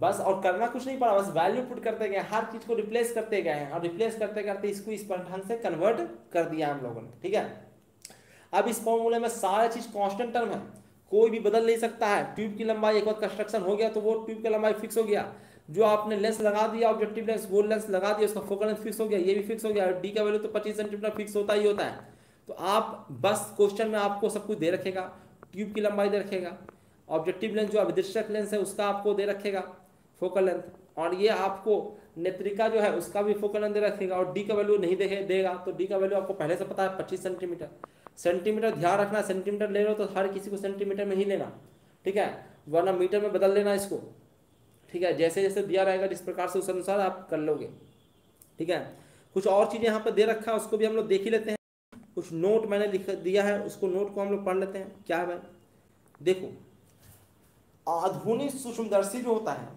बस, और करना कुछ नहीं पड़ा, बस वैल्यू पुट करते गए, हर चीज को रिप्लेस करते गए हैं, और रिप्लेस करते करते इसको इस ढंग से कन्वर्ट कर दिया हम लोगों ने। ठीक है, अब इस फॉर्मूले में सारा चीज कॉन्स्टेंट टर्म है, कोई भी बदल नहीं सकता है। ट्यूब की लंबाई एक बार कंस्ट्रक्शन हो गया तो वो ट्यूब की लंबाई फिक्स हो गया, जो आपने लेंस लगा दिया ऑब्जेक्टिव लेंस, वो लेंस लगा दिया, उसका फोकल लेंथ फिक्स हो गया, ये भी फिक्स हो गया, डी का वैल्यू तो पच्चीस सेंटीमीटर फिक्स होता ही होता है। तो आप बस क्वेश्चन में आपको सब कुछ दे रखेगा, ट्यूब की लंबाई दे रखेगा, ऑब्जेक्टिव लेंस जो अभिदृश्यक लेंस है उसका आपको दे रखेगा फोकल लेंथ, और ये आपको नेत्रिका जो है उसका भी फोकल लेंथ दे रखेगा, और डी का वैल्यू नहीं देखे देगा, तो डी का वैल्यू आपको पहले से पता है पच्चीस सेंटीमीटर। सेंटीमीटर ध्यान रखना, सेंटीमीटर ले रहे हो तो हर किसी को सेंटीमीटर में ही लेना, ठीक है, वरना मीटर में बदल लेना इसको। ठीक है, जैसे जैसे दिया रहेगा जिस प्रकार से उस अनुसार आप कर लोगे। ठीक है, कुछ और चीज़ें यहाँ पर दे रखा है उसको भी हम लोग देख ही लेते हैं। कुछ नोट मैंने लिख दिया है, उसको नोट को हम लोग पढ़ लेते हैं। क्या है भाई, देखो आधुनिक सूक्ष्मदर्शी जो होता है,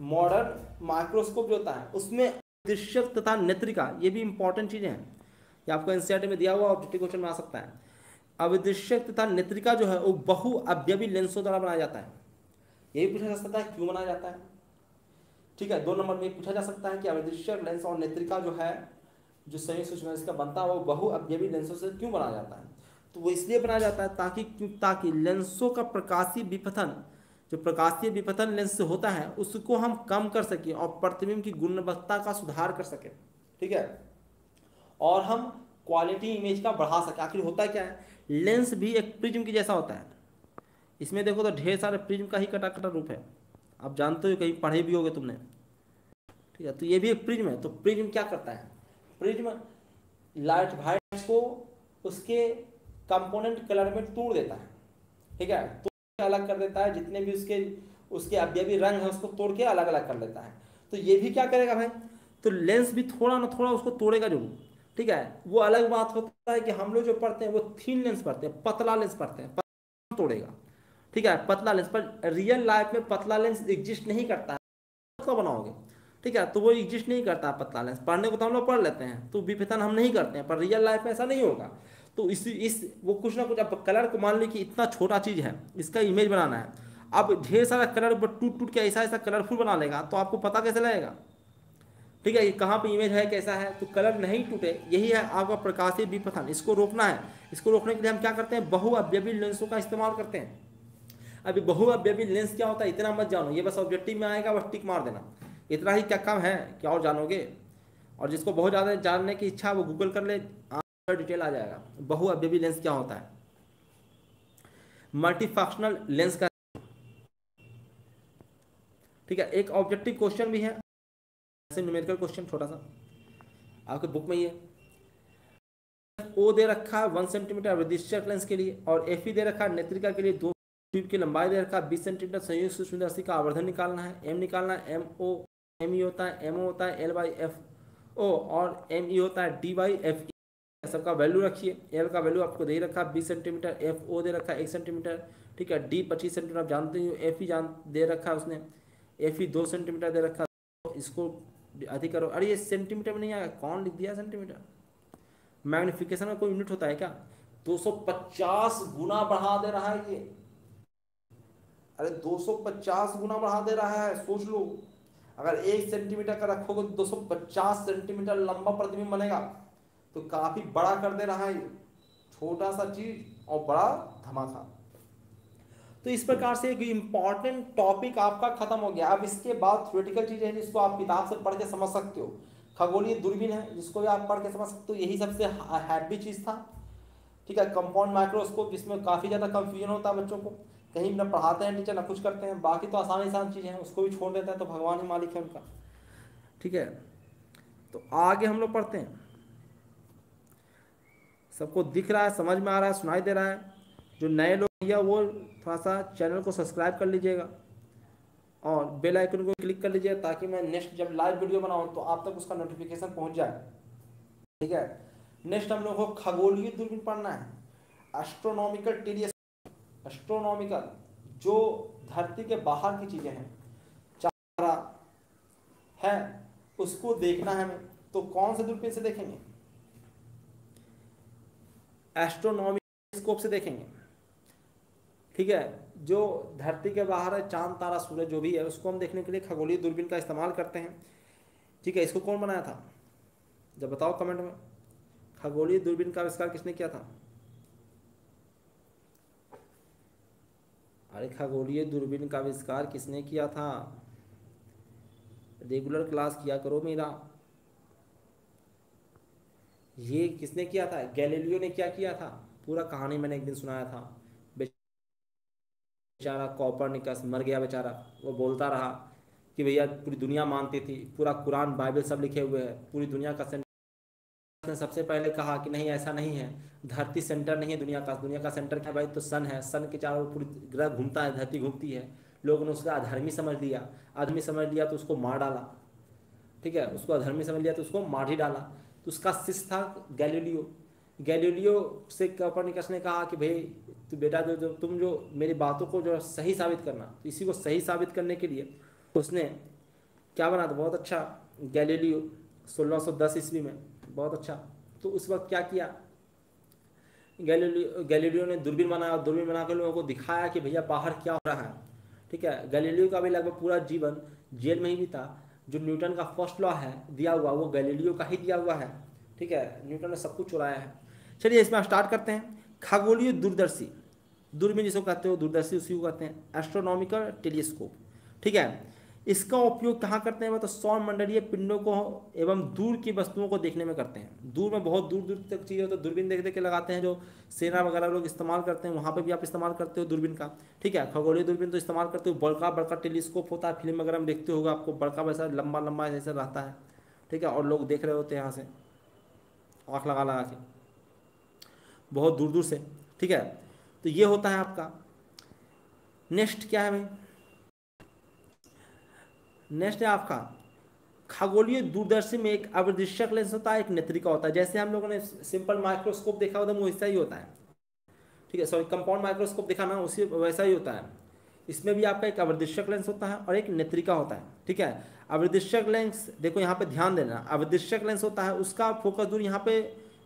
मॉडर्न माइक्रोस्कोप जो होता है, उसमें दृश्यक तथा नेत्रिका, ये भी इंपॉर्टेंट चीज़ें हैं, ये आपको एनसीईआरटी में दिया हुआ ऑब्जेक्टिव क्वेश्चन में आ सकता है। अभिदृश्यक तथा नेत्रिका जो है वो बहु अवयवी लेंसों द्वारा बनाया जाता है, ये भी पूछा जा सकता है क्यों बनाया जाता है। ठीक है, दो नंबर में पूछा जा सकता है कि अभिदृश्यक लेंस और नेत्रिका जो है जो संयुक्त सूक्ष्मदर्शी का बनता है वो बहु अवयवी लेंसों से क्यों बनाया जाता है, तो वो इसलिए बनाया जाता है ताकि ताकि लेंसों का प्रकाशीय विपथन, जो प्रकाशीय विपथन लेंस से होता है उसको हम कम कर सकें और प्रतिबिंब की गुणवत्ता का सुधार कर सकें। ठीक है, और हम क्वालिटी इमेज का बढ़ा सके। आखिर होता क्या है, लेंस भी एक प्रिज्म की जैसा होता है, इसमें देखो तो ढेर सारे प्रिज्म का ही कटा कटा रूप है, आप जानते हो, कहीं पढ़े भी होगे तुमने। ठीक है, तो ये भी एक प्रिज्म है, तो प्रिज्म क्या करता है, प्रिज्म लाइट वाइट को उसके कंपोनेंट कलर में तोड़ देता है। ठीक है, तो अलग कर देता है, जितने भी उसके उसके अवयवी रंग है उसको तोड़ के अलग अलग कर देता है। तो ये भी क्या करेगा भाई, तो लेंस भी थोड़ा ना थोड़ा उसको तोड़ेगा जरूर। ठीक है, वो अलग बात होता है कि हम लोग जो पढ़ते हैं वो थीन लेंस पढ़ते हैं, पतला लेंस पढ़ते हैं, पतला तोड़ेगा। ठीक है, पतला लेंस पर रियल लाइफ में पतला लेंस एग्जिस्ट नहीं करता है, तो बनाओगे। ठीक है, तो वो एग्जिस्ट नहीं करता है पतला लेंस, पढ़ने को तो हम लोग पढ़ लेते हैं, तो विपथन हम नहीं करते हैं, पर रियल लाइफ में ऐसा नहीं होगा। तो इस इस वो कुछ ना कुछ, अब कलर को मान ली कि इतना छोटा चीज़ है, इसका इमेज बनाना है, अब ढेर सारा कलर टूट टूट के ऐसा ऐसा कलरफुल बना लेगा, तो आपको पता कैसे लगेगा। ठीक है, ये कहाँ पे इमेज है, कैसा है, तो कलर नहीं टूटे, यही है आपका प्रकाशीय विपथन, इसको रोकना है। इसको रोकने के लिए हम क्या करते हैं, बहुअवयवी लेंसों का इस्तेमाल करते हैं। अभी बहुअवयवी लेंस क्या होता है इतना मत जानो, ये बस ऑब्जेक्टिव में आएगा, बस टिक मार देना, इतना ही क्या काम है, क्या और जानोगे, और जिसको बहुत ज़्यादा जानने की इच्छा वो गूगल कर ले, डिटेल आ जाएगा। बहुअवयवी लेंस क्या होता है, मल्टीफंक्शनल लेंस का। ठीक है, एक ऑब्जेक्टिव क्वेश्चन भी है, न्यूमेरिकल क्वेश्चन छोटा सा आपके बुक में ही है। ओ दे रखा है वन सेंटीमीटर अभिदृश्यक लेंस के लिए, और एफ ई दे रखा है नेत्रिका के लिए, दो ट्यूब की लंबाई दे रखा है, बीस सेंटीमीटर संयुक्त सूक्ष्मदर्शी का आवर्धन निकालना है, एम निकालना है, एम ओ एम ई होता है, एम ओ होता है एल बाई एफ ओ, और एम ई होता है डी बाई एफ। सबका वैल्यू रखिए, एल का वैल्यू आपको दे रखा है बीस सेंटीमीटर, एफ ओ दे रखा है एक सेंटीमीटर, ठीक है, डी पच्चीस सेंटीमीटर आप जानते ही हो, एफ ई जान दे रखा है उसने, एफ ई दो सेंटीमीटर दे रखा, इसको अधिक करो। अरे ये सेंटीमीटर में नहीं आया, कौन लिख दिया सेंटीमीटर, मैग्निफिकेशन का कोई यूनिट होता है क्या, दो सौ पचास गुना बढ़ा दे रहा है ये, अरे दो सौ पचास गुना बढ़ा दे रहा है। सोच लो अगर एक सेंटीमीटर का रखोगे तो दो सौ पचास सेंटीमीटर लंबा प्रतिबिंब बनेगा, तो काफी बड़ा कर दे रहा है ये, छोटा सा चीज और बड़ा धमाका। तो इस प्रकार से एक इम्पॉर्टेंट टॉपिक आपका खत्म हो गया। अब इसके बाद थ्योरेटिकल चीजें हैं जिसको आप किताब से पढ़ के समझ सकते हो, खगोलीय दूरबीन है जिसको भी आप पढ़ के समझ सकते हो, यही सबसे हैवी चीज था। ठीक है, कंपाउंड माइक्रोस्कोप जिसमें काफी ज्यादा कंफ्यूजन होता है बच्चों को, कहीं ना पढ़ाते हैं टीचर ना कुछ करते हैं, बाकी तो आसान आसान चीज़ें हैं उसको भी छोड़ देते हैं, तो भगवान ही मालिक है उनका। ठीक है, तो आगे हम लोग पढ़ते हैं। सबको दिख रहा है, समझ में आ रहा है, सुनाई दे रहा है। जो नए लोग भैया वो थोड़ा सा चैनल को सब्सक्राइब कर लीजिएगा और बेल आइकन को क्लिक कर लीजिएगा ताकि मैं नेक्स्ट जब लाइव वीडियो बनाऊँ तो आप तक उसका नोटिफिकेशन पहुँच जाए। ठीक है, नेक्स्ट हम लोगों को खगोलीय दूरबीन पढ़ना है, एस्ट्रोनॉमिकल टेलीस्कोप। एस्ट्रोनॉमिकल जो धरती के बाहर की चीज़ें हैं, चारा है, उसको देखना है हमें, तो कौन से दूरबीन से देखेंगे? एस्ट्रोनॉमिकल टेलीस्कोप से देखेंगे। ठीक है, जो धरती के बाहर है, चांद, तारा, सूरज जो भी है, उसको हम देखने के लिए खगोलीय दूरबीन का इस्तेमाल करते हैं। ठीक है, इसको कौन बनाया था जब बताओ कमेंट में। खगोलीय दूरबीन का आविष्कार किसने किया था? अरे खगोलीय दूरबीन का आविष्कार किसने किया था? रेगुलर क्लास किया करो मेरा। ये किसने किया था? गैलीलियो ने क्या किया था? पूरा कहानी मैंने एक दिन सुनाया था। बेचारा कॉपरनिकस मर गया बेचारा, वो बोलता रहा कि भैया पूरी दुनिया मानती थी, पूरा कुरान बाइबल सब लिखे हुए हैं, पूरी दुनिया का सेंटर ने सबसे पहले कहा कि नहीं ऐसा नहीं है, धरती सेंटर नहीं है दुनिया का, दुनिया का सेंटर क्या भाई? तो सन है, सन के चारों पूरी ग्रह घूमता है, धरती घूमती है। लोगों ने उसका अधर्मी समझ लिया, अधर्मी समझ लिया तो उसको मार डाला। ठीक है, उसको अधर्मी समझ लिया तो उसको मार ही डाला। तो उसका शिष्य था गैलीलियो। गैलीलियो से कॉपरनिकस ने कहा कि भाई तू बेटा जो जो तुम जो मेरी बातों को जो सही साबित करना, तो इसी को सही साबित करने के लिए उसने क्या बना था? बहुत अच्छा गैलीलियो सोलह सौ दस ईस्वी में, बहुत अच्छा। तो उस वक्त क्या किया गैलीलियो? गैलीलियो ने दूरबीन बनाया और दूरबीन बना कर लोगों को दिखाया कि भैया बाहर क्या हो रहा है। ठीक है, गैलीलियो का भी लगभग पूरा जीवन जेल में ही बीता। जो न्यूटन का फर्स्ट लॉ है दिया हुआ, वो गैलीलियो का ही दिया हुआ है। ठीक है, न्यूटन ने सब कुछ चुराया है। चलिए इसमें स्टार्ट करते हैं। खगोलीय दूरदर्शी दूरबीन जिसको कहते हो, दूरदर्शी उसी को कहते हैं, एस्ट्रोनॉमिकल टेलीस्कोप। ठीक है, इसका उपयोग कहाँ करते हैं? मतलब सौरमंडलीय पिंडों को एवं दूर की वस्तुओं को देखने में करते हैं। दूर में बहुत दूर दूर तक चीज़ें हो तो दूरबीन देख देख के लगाते हैं, जो सेना वगैरह लोग इस्तेमाल करते हैं, वहाँ पे भी आप इस्तेमाल करते हो दूरबीन का। ठीक है, खगोलीय दूरबीन तो इस्तेमाल करते हो, बड़का बड़का टेलीस्कोप होता है, फिल्म वगैरह में देखते होगा आपको, बड़का वैसा लंबा लंबा जैसा रहता है। ठीक है, और लोग देख रहे होते हैं यहाँ से आँख लगा लगा के बहुत दूर दूर से। ठीक है, तो ये होता है आपका। नेक्स्ट क्या है भाई? नेक्स्ट है आपका खगोलीय दूरदर्शी में एक अवदृश्यक लेंस होता है, एक नेत्रिका होता है। जैसे हम लोगों ने सिंपल माइक्रोस्कोप देखा होता है, वो वैसा ही होता है। ठीक है, सॉरी कंपाउंड माइक्रोस्कोप देखा ना, उसी वैसा ही होता है। इसमें भी आपका एक अवदृश्यक लेंस होता है और एक नेत्रिका होता है। ठीक है, अवदृश्यक लेंस देखो यहाँ पे ध्यान देना, अवदृश्यक लेंस होता है, उसका फोकस दूर यहाँ पे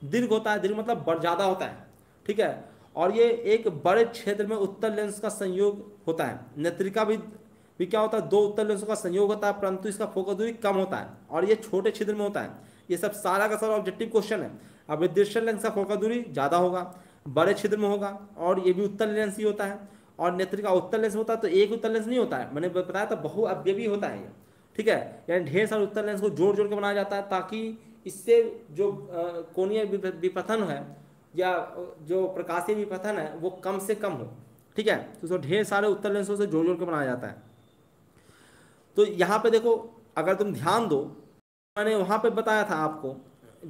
दीर्घ होता है, दीर्घ मतलब बड़ ज़्यादा होता है। ठीक है, और ये एक बड़े क्षेत्र में उत्तल लेंस का संयोग होता है। नेत्रिका भी भी क्या होता है? दो उत्तल लेंसों का संयोग होता है, परंतु इसका फोकस दूरी कम होता है और ये छोटे छिद्र में होता है। ये सब सारा का सारा ऑब्जेक्टिव क्वेश्चन है। अवदृश्य लेंस का फोकस दूरी ज़्यादा होगा, बड़े छिद्र में होगा, और ये भी उत्तल लेंस ही होता है। और नेत्रिका उत्तल लेंस होता है, तो एक उत्तल लेंस नहीं होता है, मैंने बताया था बहुअवयवी होता है ये। ठीक है, यानी ढेर सारे उत्तल लेंस को जोड़ जोड़ के बनाया जाता है, ताकि इससे जो कोणीय विपथन है या जो प्रकाशीय विपथन है वो कम से कम हो। ठीक है, तो ढेर सारे उत्तल लेंसों से जोड़ जोड़ के बनाया जाता है। तो यहाँ पे देखो, अगर तुम ध्यान दो, मैंने वहाँ पे बताया था आपको,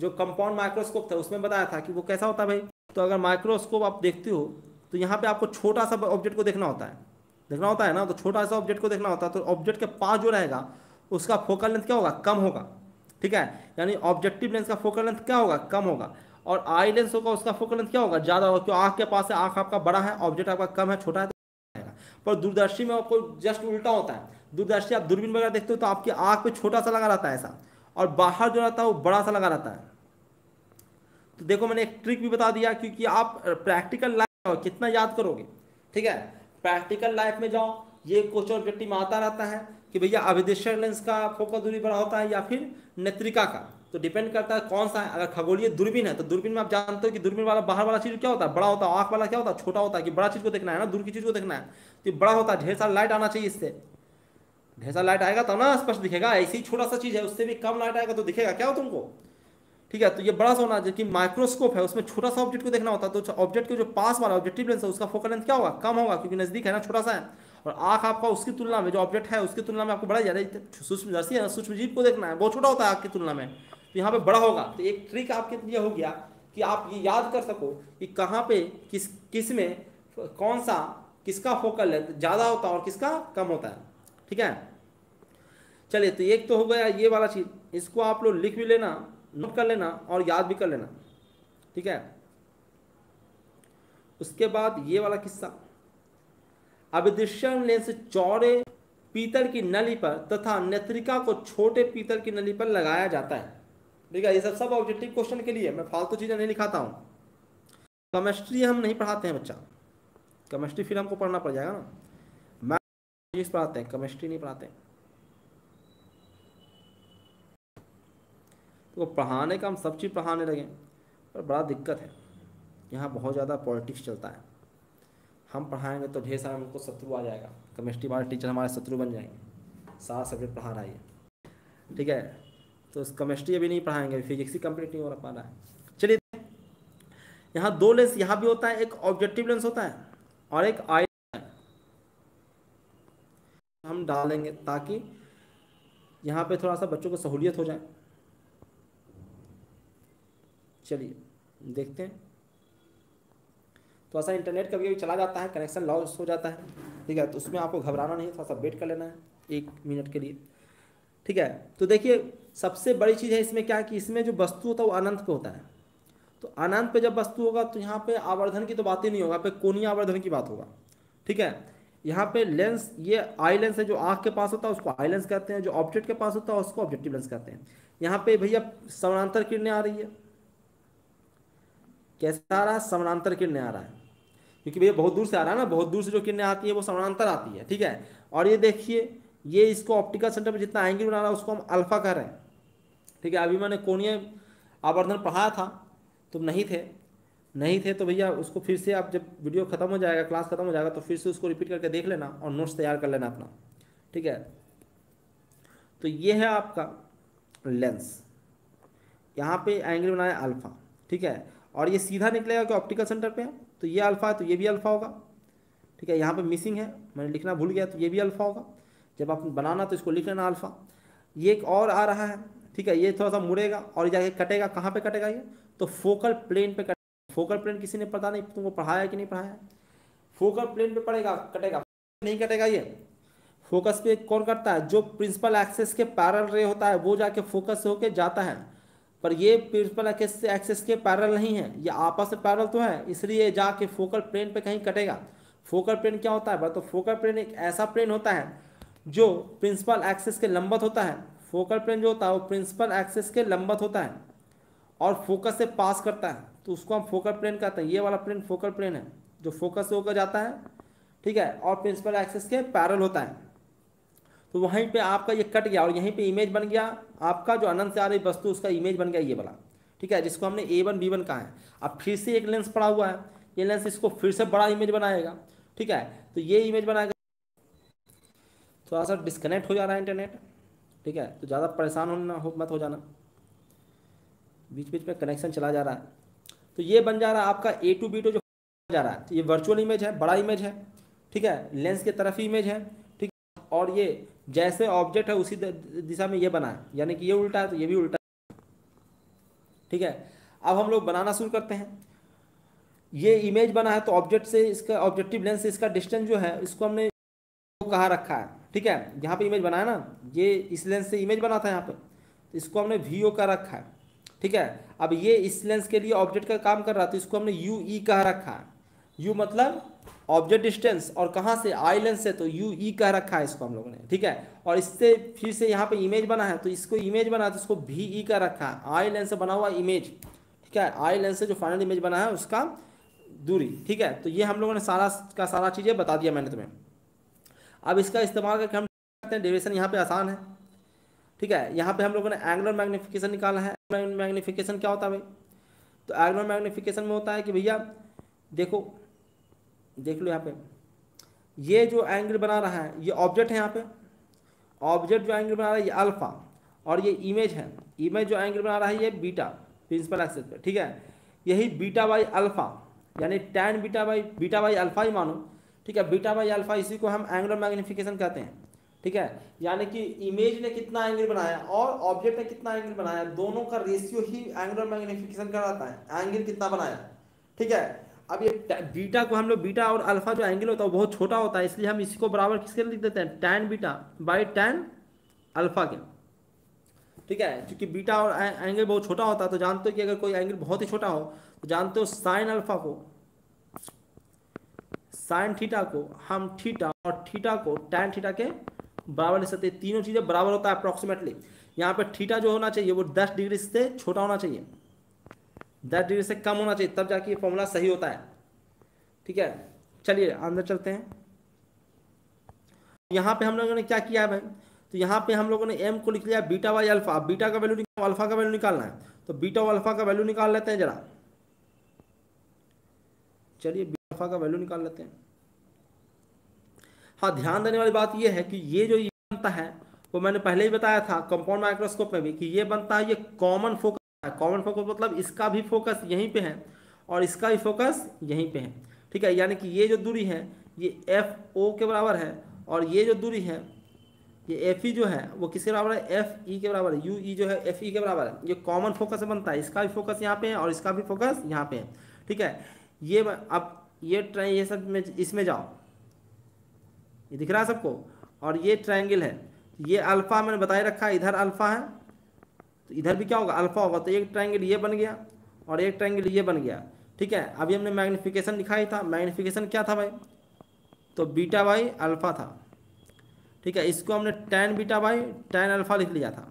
जो कंपाउंड माइक्रोस्कोप था उसमें बताया था कि वो कैसा होता है भाई। तो अगर माइक्रोस्कोप आप देखते हो तो यहाँ पे आपको छोटा सा ऑब्जेक्ट को देखना होता है, देखना होता है ना, तो छोटा सा ऑब्जेक्ट को देखना होता है, तो ऑब्जेक्ट के पास जो रहेगा उसका फोकल लेंथ क्या होगा? कम होगा। ठीक है, यानी ऑब्जेक्टिव लेंस का फोकल लेंथ क्या होगा? कम होगा। और आई लेंस होगा उसका फोकल लेंथ क्या होगा? ज़्यादा होगा, क्यों? आँख के पास है, आँख आपका बड़ा है, ऑब्जेक्ट आपका कम है, छोटा है। पर दूरदर्शी में आपको जस्ट उल्टा होता है। दूरदर्शी आप दूरबीन वगैरह देखते हो तो आपकी आंख पे छोटा सा लगा रहता है ऐसा, और बाहर जो रहता है वो बड़ा सा लगा रहता है। तो देखो मैंने एक ट्रिक भी बता दिया, क्योंकि आप प्रैक्टिकल लाइफ में कितना याद करोगे। ठीक है, प्रैक्टिकल लाइफ में जाओ, ये क्वेश्चन ऑब्जेक्टिव में आता रहता है कि भैया अवदृश्य लेंस का फोकस दूरी बड़ा होता है या फिर नेत्रिका का, तो डिपेंड करता है कौन सा है। अगर खगोलीय दूरबीन है तो दूरबीन में आप जानते हो कि दूरबीन वाला बाहर वाला चीज़ क्या होता है? बड़ा होता है। आँख वाला क्या होता है? छोटा होता है। कि बड़ा चीज़ को देखना है ना, दूर की चीज़ को देखना है, तो बड़ा होता है। ढेर सारा लाइट आना चाहिए, इससे ढेर सारा लाइट आएगा तब तो ना स्पष्ट दिखेगा। ऐसी छोटा सा चीज़ है, उससे भी कम लाइट आएगा तो दिखेगा क्या हो तुमको? ठीक है। तो ये बड़ा सा होना चाहिए कि माइक्रोस्कोप है उसमें छोटा सा ऑब्जेक्ट को देखना होता है तो ऑब्जेक्ट के जो पास वाला ऑब्जेक्टिव लेंस है उसका फोकल लेंथ क्या होगा, कम होगा क्योंकि नजदीक है ना, छोटा सा है। और आँख आपका उसकी तुलना में जो ऑब्जेक्ट है उसकी तुलना में आपको बड़ा ज्यादा सूक्ष्म है ना, सूक्ष्म जीव को देखना है बहुत छोटा होता है आँख की तुलना में, तो यहाँ पे बड़ा होगा। तो एक ट्रिक आपके लिए हो गया कि आप ये याद कर सको कि कहाँ पे किस किस में कौन सा किसका फोकल लेंथ ज़्यादा होता है और किसका कम होता है, ठीक है। चलिए तो एक तो हो गया ये वाला चीज़, इसको आप लोग लिख भी लेना, नोट कर लेना और याद भी कर लेना, ठीक है। उसके बाद ये वाला किस्सा, अभिदृश्यमान लेंस चौड़े पीतल की नली पर तथा नेत्रिका को छोटे पीतल की नली पर लगाया जाता है। ठीक है, ये सब सब ऑब्जेक्टिव क्वेश्चन के लिए, मैं फालतू चीज़ें नहीं लिखाता हूँ। केमिस्ट्री हम नहीं पढ़ाते हैं बच्चा, केमिस्ट्री फिर हमको पढ़ना पड़ जाएगा ना, मैथ फिजिक्स पढ़ाते हैं, केमिस्ट्री नहीं पढ़ाते हैं। तो पढ़ाने का हम सब चीज़ पढ़ाने लगे पर बड़ा दिक्कत है, यहाँ बहुत ज़्यादा पॉलिटिक्स चलता है। हम पढ़ाएंगे तो ढेर सारा हमको शत्रु आ जाएगा, केमिस्ट्री वाले टीचर हमारे शत्रु बन जाएंगे, सारा सब्जेक्ट पढ़ा रहा है, ठीक है। तो केमिस्ट्री अभी नहीं पढ़ाएंगे, फिजिक्स ही कंप्लीट नहीं हो पा रहा है। चलिए, यहाँ दो लेंस यहाँ भी होता है, एक ऑब्जेक्टिव लेंस होता है और एक आई हम डालेंगे ताकि यहाँ पे थोड़ा सा बच्चों को सहूलियत हो जाए। चलिए देखते हैं, थोड़ा सा इंटरनेट कभी कभी चला जाता है, कनेक्शन लॉस हो जाता है, ठीक है। तो उसमें आपको घबराना नहीं, थोड़ा सा वेट कर लेना है एक मिनट के लिए, ठीक है। तो देखिए सबसे बड़ी चीज़ है इसमें क्या कि इसमें जो वस्तु होता है वो अनंत पे होता है, तो अनंत पे जब वस्तु होगा तो यहाँ पे आवर्धन की तो बात ही नहीं होगा, यहाँ पे कोणीय आवर्धन की बात होगा, ठीक है। यहाँ पे लेंस, ये आई लेंस है जो आँख के पास होता है उसको आई लेंस कहते हैं, जो ऑब्जेक्ट के पास होता है उसको ऑब्जेक्टिव लेंस कहते हैं। यहाँ पे भैया समानांतर किरणें आ रही है, कैसा आ रहा है, समानांतर किरणें आ रहा है, क्योंकि भैया बहुत दूर से आ रहा है ना, बहुत दूर से जो किरणें आती है वो समानांतर आती है, ठीक है। और ये देखिए ये इसको ऑप्टिकल सेंटर पर जितना एंगल बना रहा है उसको हम अल्फा कह रहे हैं, ठीक है। अभी मैंने कोणीय आवर्धन पढ़ाया था, तुम नहीं थे, नहीं थे तो भैया उसको फिर से आप जब वीडियो खत्म हो जाएगा, क्लास खत्म हो जाएगा तो फिर से उसको रिपीट करके देख लेना और नोट्स तैयार कर लेना अपना, ठीक है। तो ये है आपका लेंस, यहाँ पे एंगल बनाया अल्फा, ठीक है। और ये सीधा निकलेगा कि ऑप्टिकल सेंटर पर है, तो ये अल्फा है तो ये भी अल्फा होगा, ठीक है। यहाँ पर मिसिंग है, मैंने लिखना भूल गया, तो ये भी अल्फा होगा, जब आप बनाना तो इसको लिख लेना अल्फा। ये एक और आ रहा है, ठीक है, ये थोड़ा सा मुड़ेगा और जाके कटेगा, कहाँ पे कटेगा ये, तो फोकल प्लेन पे कटेगा। फोकल प्लेन किसी ने पता नहीं तुमको पढ़ाया कि नहीं पढ़ाया, फोकल प्लेन पे पड़ेगा, कटेगा नहीं कटेगा, ये फोकस पे कौन करता है, जो प्रिंसिपल एक्सेस के पैरेलल रे होता है वो जाके फोकस होके जाता है, पर ये प्रिंसिपल एक्सेस के पैरेलल नहीं है, ये आपस में पैरेलल तो है, इसलिए जाके फोकल प्लेन पर कहीं कटेगा। फोकल प्लेन क्या होता है, तो फोकल प्लेन एक ऐसा प्लेन होता है जो प्रिंसिपल एक्सेस के लंबवत होता है, फोकल प्लेन जो होता है वो प्रिंसिपल एक्सेस के लंबवत होता है और फोकस से पास करता है, तो उसको हम फोकल प्लेन कहते हैं। ये वाला प्लेन फोकल प्लेन है जो फोकस से होकर जाता है, ठीक है, और प्रिंसिपल एक्सेस के पैरेलल होता है। तो वहीं पे आपका ये कट गया और यहीं पे इमेज बन गया आपका, जो अनंत से आ रही वस्तु उसका इमेज बन गया ये वाला, ठीक है, जिसको हमने ए वन बी वन कहा है। अब फिर से एक लेंस पड़ा हुआ है, ये लेंस इसको फिर से बड़ा इमेज बनाएगा, ठीक है। तो ये इमेज बनाएगा, थोड़ा सा डिस्कनेक्ट हो जा रहा है इंटरनेट, ठीक है, तो ज़्यादा परेशान होना हो मत हो जाना, बीच बीच में कनेक्शन चला जा रहा है। तो ये बन जा रहा है आपका ए टू बी टू जो जा रहा है, तो ये वर्चुअल इमेज है, बड़ा इमेज है, ठीक है, लेंस के तरफ ही इमेज है, ठीक है। और ये जैसे ऑब्जेक्ट है उसी दिशा में ये बना है, यानी कि ये उल्टा है तो ये भी उल्टा है, ठीक है। अब हम लोग बनाना शुरू करते हैं। ये इमेज बना है तो ऑब्जेक्ट से इसका, ऑब्जेक्टिव लेंस से इसका डिस्टेंस जो है इसको हमने कहा रखा है, ठीक है। यहाँ पे इमेज बनाया ना, ये इस लेंस से इमेज बना था यहाँ पे, तो इसको हमने वीओ का रखा है, ठीक है। अब ये इस लेंस के लिए ऑब्जेक्ट का काम कर रहा था, तो इसको हमने यू ई कह रखा है, यू मतलब ऑब्जेक्ट डिस्टेंस, और कहाँ से, आई लेंस से, तो यू ई कह रखा है इसको हम लोगों ने, ठीक है। और इससे फिर से यहाँ पे इमेज बना है तो इसको इमेज बना तो इसको वी ई का रखा है, आई लेंस से बना हुआ इमेज, ठीक है, आई लेंस से जो फाइनल इमेज बना है उसका दूरी, ठीक है। तो ये हम लोगों ने सारा का सारा चीज़ें बता दिया मैंने तुम्हें। अब इसका इस्तेमाल करके हम करते हैं डेरिवेशन, यहाँ पे आसान है, ठीक है। यहाँ पे हम लोगों ने एंगुलर मैग्नीफिकेशन निकाला है। मैग्नीफिकेशन क्या होता है भाई, तो एंगुलर मैग्नीफिकेशन में होता है कि भैया देखो, देख लो यहाँ पे ये जो एंगल बना रहा है ये ऑब्जेक्ट है, यहाँ पे ऑब्जेक्ट जो एंगल बना रहा है ये अल्फा, और ये इमेज है, इमेज जो एंगल बना रहा है ये बीटा, प्रिंसिपल एक्सेस पे, ठीक है। यही बीटा बाई अल्फा यानी tan beta by beta by alpha ही मानो, ठीक है। बीटा बाई अल्फा इसी को हम एंगुलर मैग्निफिकेशन कहते हैं, ठीक है। यानी कि इमेज ने कितना एंगल बनाया और ऑब्जेक्ट ने कितना एंगल बनाया, दोनों का रेशियो ही एंगुलर मैग्निफिकेशन कराता है, एंगल कितना बनाया, ठीक है। अब ये बीटा को हम लोग, बीटा और अल्फा जो एंगल होता है वो बहुत छोटा होता है, इसलिए हम इसको बराबर किसके लिख देते हैं, tan beta by tan alpha के, ठीक है। क्योंकि बीटा और एंगल बहुत छोटा होता है तो जानते हो कि अगर कोई एंगल बहुत ही छोटा हो तो जानते हो साइन अल्फा को, साइन थीटा को हम थीटा और थीटा को टैन थीटा के बराबर लिख सकते हैं। तीनों चीज़ें बराबर होता है अप्रॉक्सीमेटली। यहाँ पर थीटा जो होना चाहिए वो दस डिग्री से छोटा होना चाहिए, दस डिग्री से कम होना चाहिए, तब जाके ये फॉर्मूला सही होता है, ठीक है। चलिए अंदर चलते हैं। यहाँ पे हम लोगों ने क्या किया है भाई, तो यहाँ पे हम लोगों ने एम को लिख लिया बीटा बाई अल्फा, बीटा का वैल्यू निकाल, अल्फा का वैल्यू निकालना है, तो बीटा और अल्फा का वैल्यू निकाल लेते हैं जरा। चलिए बीटा अल्फा का वैल्यू निकाल लेते हैं। हाँ, ध्यान देने वाली बात यह है कि ये जो ये बनता है वो मैंने पहले ही बताया था कंपाउंड माइक्रोस्कोप में भी कि ये बनता है, ये कॉमन फोकस, कॉमन फोकस मतलब इसका भी फोकस यहीं पे है और इसका भी फोकस यहीं पे है, ठीक है। यानी कि ये जो दूरी है ये एफ ओ के बराबर है और ये जो दूरी है ये एफ ई जो है वो किसके बराबर है, एफ ई के बराबर है, यू ई जो है एफ ई के बराबर है। ये कॉमन फोकस बनता है, इसका भी फोकस यहाँ पे है और इसका भी फोकस यहाँ पे है, ठीक है। ये अब ये ट्राई ये सब में इसमें जाओ, ये दिख रहा है सबको, और ये ट्राइंगल है, ये अल्फा मैंने बताया रखा है, इधर अल्फा है तो इधर भी क्या होगा, अल्फा होगा। तो एक ट्राइंगल ये बन गया और एक ट्राइंगल ये बन गया, ठीक है। अभी हमने मैग्निफिकेशन लिखा ही था, मैग्निफिकेशन क्या था भाई, तो बीटा बाई अल्फा था, ठीक है। इसको हमने tan beta by tan alpha लिख लिया था,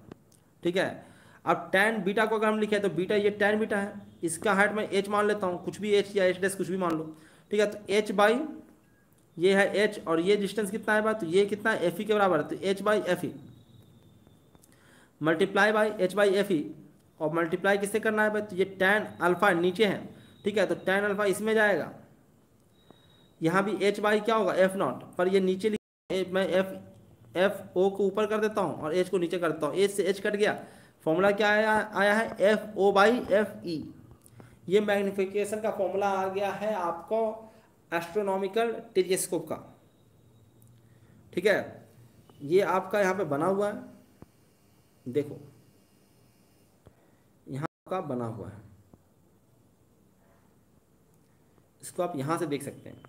ठीक है। अब टैन बीटा को अगर हम लिखे तो बीटा, ये टैन बीटा है, इसका हाइट मैं एच मान लेता हूँ, कुछ भी एच या एच डैश कुछ भी मान लो, ठीक है। तो एच बाई ये है एच और ये डिस्टेंस कितना है भाई, तो ये कितना है एफ ई के बराबर है, तो H by F E multiply by H by F E, और मल्टीप्लाई किससे करना है भाई, तो ये टैन अल्फा नीचे है, ठीक है। तो टैन अल्फा इसमें जाएगा, यहाँ भी एच बाई क्या होगा एफ नॉट, पर ये नीचे मैं एफ एफ ओ को ऊपर कर देता हूँ और एच को नीचे कर देता हूँ, एच से एच कट गया, फॉर्मूला क्या आया आया है F O by F E. ये मैग्निफिकेशन का फॉर्मूला आ गया है आपको एस्ट्रोनॉमिकल टेलीस्कोप का, ठीक है। ये आपका यहाँ पे बना हुआ है, देखो यहाँ का बना हुआ है, इसको आप यहाँ से देख सकते हैं।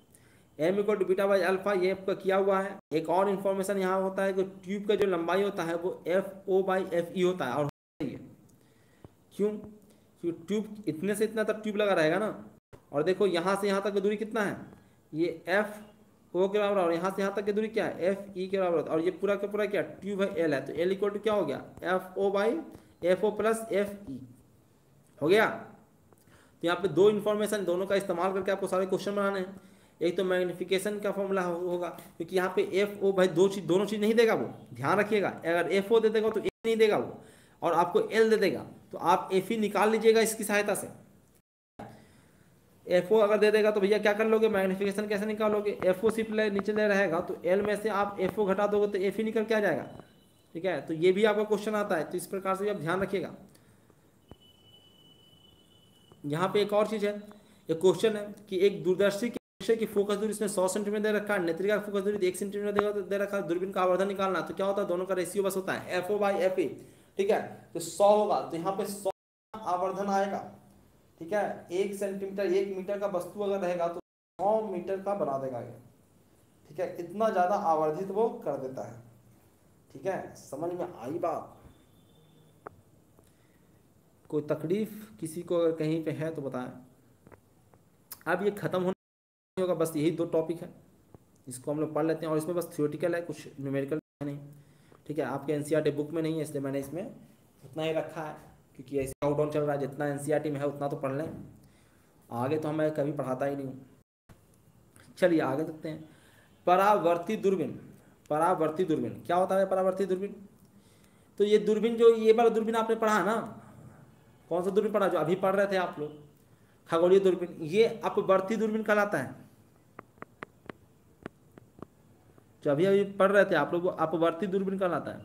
M equal to beta by alpha ये आपका किया हुआ है। एक और इन्फॉर्मेशन यहाँ होता है कि ट्यूब का जो लंबाई होता है वो F O by F E होता है, और क्यों, क्योंकि ट्यूब इतने से इतना तक ट्यूब लगा रहेगा ना, और देखो यहाँ से यहाँ तक की दूरी कितना है, ये एफ ओ के बराबर, और यहाँ से यहाँ तक की दूरी क्या है एफ ई के बराबर, और ये पूरा का पूरा क्या ट्यूब है एल है, तो एल इक्वल टू क्या हो गया F O by F O plus F E हो गया। तो यहाँ पे दो इन्फॉर्मेशन, दोनों का इस्तेमाल करके आपको सारे क्वेश्चन बनाने हैं। एक तो मैग्निफिकेशन का फॉर्मूला होगा, क्योंकि यहाँ पे एफ ओ भाई दो चीज दोनों चीज़ नहीं देगा वो, ध्यान रखिएगा। अगर एफ ओ दे देगा तो ए नहीं देगा वो, और आपको एल दे देगा, तो आप एफ ई निकाल लीजिएगा इसकी सहायता से। एफ ओ अगर दे देगा तो भैया क्या कर लोगे, मैग्निफिकेशन कैसे निकालोगे, एफ ओ सिर्फ नीचे ले रहेगा, तो एल में से आप एफ ओ घटा दोगे तो एफ ई निकल के आ जाएगा, ठीक है। तो ये भी आपका क्वेश्चन आता है, तो इस प्रकार से भी आप ध्यान रखिएगा। यहाँ पे एक और चीज़ है, एक क्वेश्चन है कि एक दूरदर्शी के विषय की फोकस दूरी इसने सौ सेंटीमीटर दे रखा है, नेत्रिका फोकस दूरी एक सेंटीमीटर दे रखा है, दूरबीन का आवर्धन निकालना, तो क्या होता है दोनों का रेशियो बस होता है F O by F E, ठीक है। तो सौ होगा, तो यहाँ पे सौ आवर्धन आएगा, ठीक है। एक सेंटीमीटर एक मीटर का वस्तु अगर रहेगा तो नौ मीटर का बना देगा ये, ठीक है। इतना ज़्यादा आवर्धित वो कर देता है, ठीक है। समझ में आई बात? कोई तकलीफ किसी को अगर कहीं पे है तो बताएं। अब ये ख़त्म होना होगा, बस यही दो टॉपिक है, इसको हम लोग पढ़ लेते हैं, और इसमें बस थ्योरेटिकल है, कुछ न्यूमेरिकल है नहीं, ठीक है। आपके एनसीईआरटी बुक में नहीं है, इसलिए मैंने इसमें उतना ही रखा है, क्योंकि ऐसे लॉकडाउन चल रहा है, जितना एनसीईआरटी में है उतना तो पढ़ लें, आगे तो हमें कभी पढ़ाता ही नहीं हूँ। चलिए आगे देखते हैं। परावर्ती दूरबीन, परावर्ती दूरबीन क्या होता है, परावर्ती दूरबीन? तो ये दूरबीन जो ये बार दूरबीन आपने पढ़ा ना, कौन सा दूरबीन पढ़ा, जो अभी पढ़ रहे थे आप लोग, खगोलीय दूरबीन, ये अपवर्ती दूरबीन कहलाता है। जो अभी अभी पढ़ रहे थे आप लोग वो अपवर्ती दूरबीन कहलाता है।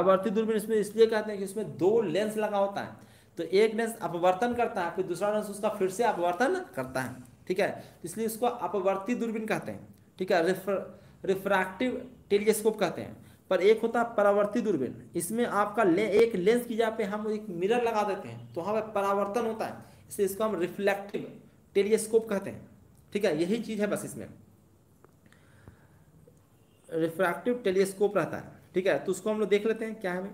आवर्ती दूरबीन इसमें इसलिए कहते हैं कि इसमें दो लेंस लगा होता है, तो एक लेंस अपवर्तन करता है फिर दूसरा लेंस उसका फिर से अपवर्तन करता है, ठीक है, इसलिए इसको अपवर्ती दूरबीन कहते हैं, ठीक है, रिफ्रैक्टिव टेलीस्कोप कहते हैं। पर एक होता है परावर्ती दूरबीन, इसमें आपका ले, एक लेंस की जगह पे हम एक मिरर लगा देते हैं तो वहाँ पर परावर्तन होता है, इसलिए इसको हम रिफ्लेक्टिव टेलीस्कोप कहते हैं, ठीक है, यही चीज़ है बस, इसमें रिफ्रैक्टिव टेलीस्कोप रहता है, ठीक है। तो उसको हम लोग देख लेते हैं क्या है में?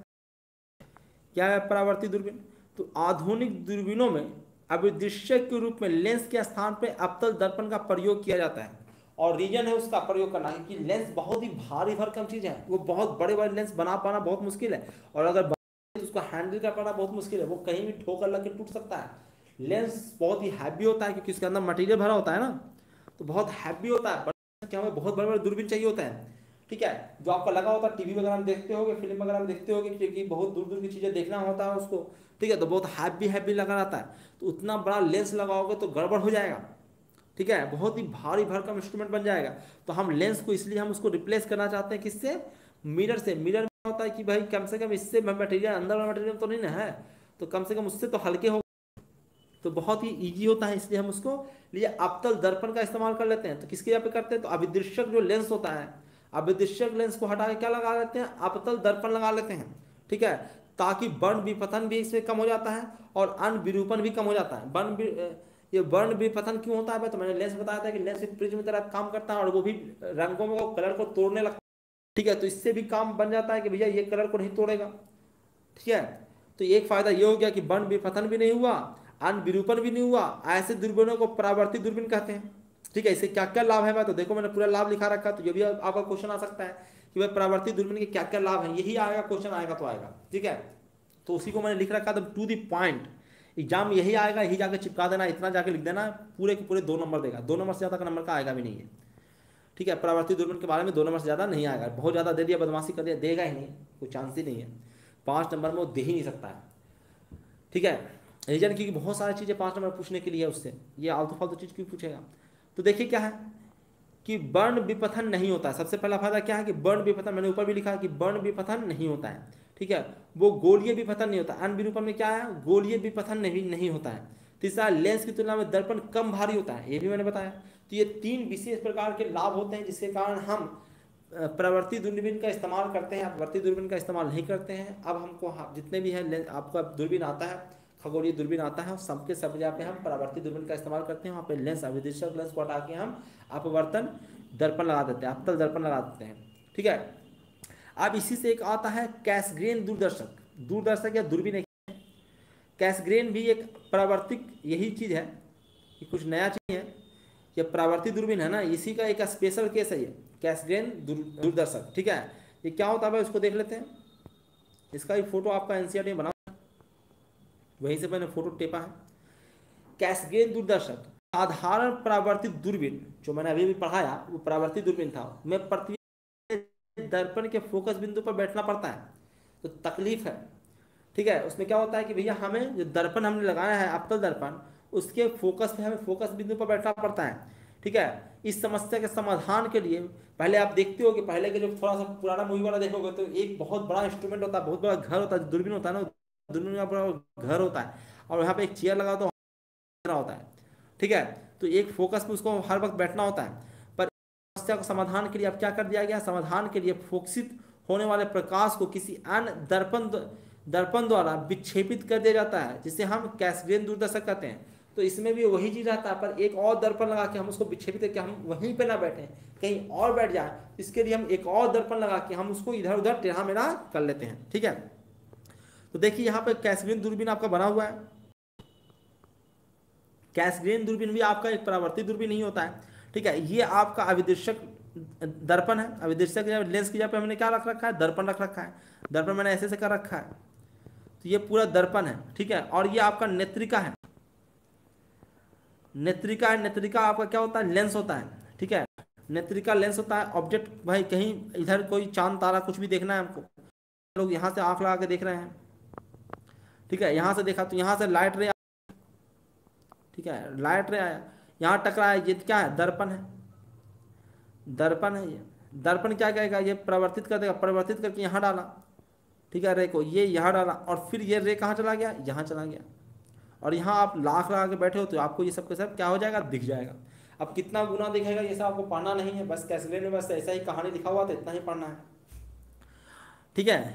क्या है परावर्ती दूरबीन। तो आधुनिक दूरबीनों में अभिदृश्य के रूप में लेंस के स्थान पर अवतल दर्पण का प्रयोग किया जाता है, और रीजन है उसका प्रयोग करना कि लेंस बहुत ही भारी भरकम चीज़ है, वो बहुत बड़े बड़े लेंस बना पाना बहुत मुश्किल है, और अगर तो उसको हैंडल कर पाना बहुत मुश्किल है, वो कहीं भी ठोकर लग के टूट सकता है। लेंस बहुत ही हैवी होता है क्योंकि उसके अंदर मटेरियल भरा होता है ना, तो बहुत हैवी होता है, क्या हमें बहुत बड़े बड़े दूरबीन चाहिए होता है, ठीक है, जो आपका लगा होता है टीवी वगैरह में देखते होगे, फिल्म वगैरह में देखते होगे, क्योंकि बहुत दूर दूर की चीज़ें देखना होता है उसको, ठीक है, तो बहुत हैवी हैवी लगा रहता है, तो उतना बड़ा लेंस लगाओगे तो गड़बड़ हो जाएगा, ठीक है, बहुत ही भारी भरकम इंस्ट्रूमेंट बन जाएगा। तो हम लेंस को इसलिए हम उसको रिप्लेस करना चाहते हैं किससे, मिरर से। मिरर में होता है कि भाई कम से कम इससे मटेरियल, अंदर वाला मटेरियल तो नहीं ना है, तो कम से कम उससे तो हल्के हो, तो बहुत ही इजी होता है, इसलिए हम उसको लिए अवतल दर्पण का इस्तेमाल कर लेते हैं। तो किसके यहाँ पे करते हैं, तो अभिदृश्यक जो लेंस होता है, अभिदृश्यक लेंस को हटा के क्या लगा लेते हैं, अवतल दर्पण लगा लेते हैं, ठीक है, ताकि वर्ण विपथन भी इसमें कम हो जाता है और अन विरूपण भी कम हो जाता है। वर्ण ये वर्ण विपथन क्यों होता है, तो मैंने लेंस बताया था कि लेंस एक प्रिज्म की तरह काम करता है और वो भी रंगों में कलर को तोड़ने लगता है, ठीक है, तो इससे भी काम बन जाता है कि भैया ये कलर को नहीं तोड़ेगा, ठीक है, तो एक फायदा ये हो गया कि वर्ण विपथन भी नहीं हुआ, अन विरूपण भी नहीं हुआ। ऐसे दूरबीनों को परावर्तित दूरबीन कहते हैं, ठीक है। इससे क्या क्या लाभ है, मैं तो देखो मैंने पूरा लाभ लिखा रखा, तो ये भी आपका क्वेश्चन आ सकता है कि भाई परावर्तित दूरबीन के क्या क्या लाभ है, यही आएगा क्वेश्चन, आएगा तो आएगा, ठीक है, तो उसी को मैंने लिख रखा था टू द पॉइंट, एग्जाम यही आएगा, यही जाके चिपका देना, इतना जाके लिख देना, पूरे के पूरे दो नंबर देगा, दो नंबर से ज़्यादा का नंबर का आएगा भी नहीं है, ठीक है, परावर्तित दूरबीन के बारे में दो नंबर से ज़्यादा नहीं आएगा, बहुत ज़्यादा दे दिया बदमाशी कर दिया देगा ही नहीं, कोई चांस ही नहीं है, पाँच नंबर में वो दे ही नहीं सकता है, ठीक है, रीजन क्योंकि बहुत सारी चीज़ें पाँच नंबर पूछने के लिए है उससे, ये आलतू फालतू चीज़ क्यों पूछेगा। तो देखिए क्या है कि वर्ण विपथन नहीं होता है, सबसे पहला फायदा क्या है कि वर्ण विपथन, मैंने ऊपर भी लिखा है कि वर्ण विपथन नहीं होता है, ठीक है, वो गोलीय विपथन नहीं होता, अन विरूपण में क्या है, गोलीय विपथन नहीं नहीं होता है। तीसरा, लेंस की तुलना में दर्पण कम भारी होता है, ये भी मैंने बताया। तो ये तीन विशेष प्रकार के लाभ होते हैं जिसके कारण हम परावर्तित दूरबीन का इस्तेमाल करते हैं, अपवर्तित दूरबीन का इस्तेमाल नहीं करते हैं। अब हमको जितने भी है आपका दूरबीन आता है, खगोलीय दूरबीन आता है, सबके सब जगह पे हम परावर्तित दूरबीन का इस्तेमाल करते हैं, वहाँ पे लेंस अभिदृश्यक लेंस को हटा के हम अपवर्तन दर्पण लगा देते हैं, अवतल दर्पण लगा देते हैं, ठीक है। अब इसी से एक आता है कैसग्रेन दूरदर्शक, दूरदर्शक या दूरबीन एक है, कैसग्रेन भी एक परावर्तिक यही चीज़ है, ये कुछ नया चीज़ है, यह परावर्तित दूरबीन है ना, इसी का एक स्पेशल केस है ये कैसग्रेन दूरदर्शक, ठीक है। ये क्या होता है उसको देख लेते हैं, इसका भी फोटो आपका एनसीईआरटी में बना, वहीं से मैंने फोटो टेपा है। कैसग्रेन दूरदर्शक साधारण परावर्तित दूरबीन, जो मैंने अभी भी पढ़ाया वो परावर्तित दूरबीन था, में पृथ्वी दर्पण के फोकस बिंदु पर बैठना पड़ता है, तो तकलीफ है, ठीक है। उसमें क्या होता है कि भैया हमें जो दर्पण हमने लगाया है अवतल दर्पण, उसके फोकस पे हमें फोकस बिंदु पर बैठना पड़ता है, ठीक है। इस समस्या के समाधान के लिए पहले आप देखते हो कि पहले के जो थोड़ा सा पुराना मूवी वाला देखोगे तो एक बहुत बड़ा इंस्ट्रूमेंट होता है, बहुत बड़ा घर होता है, दूरबीन होता है ना, दूरबीन का पूरा घर होता है, और यहाँ पे एक चेयर लगा तो होता है, ठीक है, तो एक फोकस पे उसको हर वक्त बैठना होता है। पर समस्या को समाधान के लिए अब क्या कर दिया गया, समाधान के लिए फोकसित होने वाले प्रकाश को किसी अन्य दर्पण दर्पण द्वारा विक्षेपित कर दिया जाता है, जिसे हम कैसग्रेन दूरदर्शक कहते हैं। तो इसमें भी वही चीज़ रहता है, पर एक और दर्पण लगा के हम उसको विक्षेपित करके हम वहीं पर ना बैठें, कहीं और बैठ जाए, इसके लिए हम एक और दर्पण लगा के हम उसको इधर उधर टेढ़ा मेढ़ा कर लेते हैं, ठीक है। तो देखिए यहाँ पे कैसग्रेन दूरबीन आपका बना हुआ है, कैसग्रेन दूरबीन भी आपका एक परावर्तित दूरबीन नहीं होता है, ठीक है। ये आपका अभिदृश्यक दर्पण है, अभिदृश्यक लेंस की जगह पे हमने क्या रख रखा है, दर्पण रख रखा है, दर्पण मैंने ऐसे से कर रखा है, तो ये पूरा दर्पण है, ठीक है। और ये आपका नेत्रिका है, नेत्रिका है, नेत्रिका आपका क्या होता है, लेंस होता है, ठीक है, नेत्रिका लेंस होता है। ऑब्जेक्ट भाई कहीं इधर कोई चांद तारा कुछ भी देखना है हमको, लोग यहाँ से आँख लगा के देख रहे हैं, ठीक है, यहाँ से देखा तो यहाँ से लाइट रे, ठीक है, लाइट रे आया, यहाँ टकराया, ये क्या है, दर्पण है, दर्पण है, ये दर्पण क्या कहेगा, ये परावर्तित कर देगा, परावर्तित करके यहाँ डाला, ठीक है, रे को ये यहाँ डाला और फिर ये रे कहाँ चला गया, यहाँ चला गया। और यहाँ आप लाख लगा के बैठे हो तो आपको ये सब के सब क्या हो जाएगा, दिख जाएगा। अब कितना गुना दिखेगा ये सब आपको पढ़ना नहीं है, बस कैसग्रेन में बस ऐसा ही कहानी लिखा हुआ था, इतना ही पढ़ना है, ठीक है,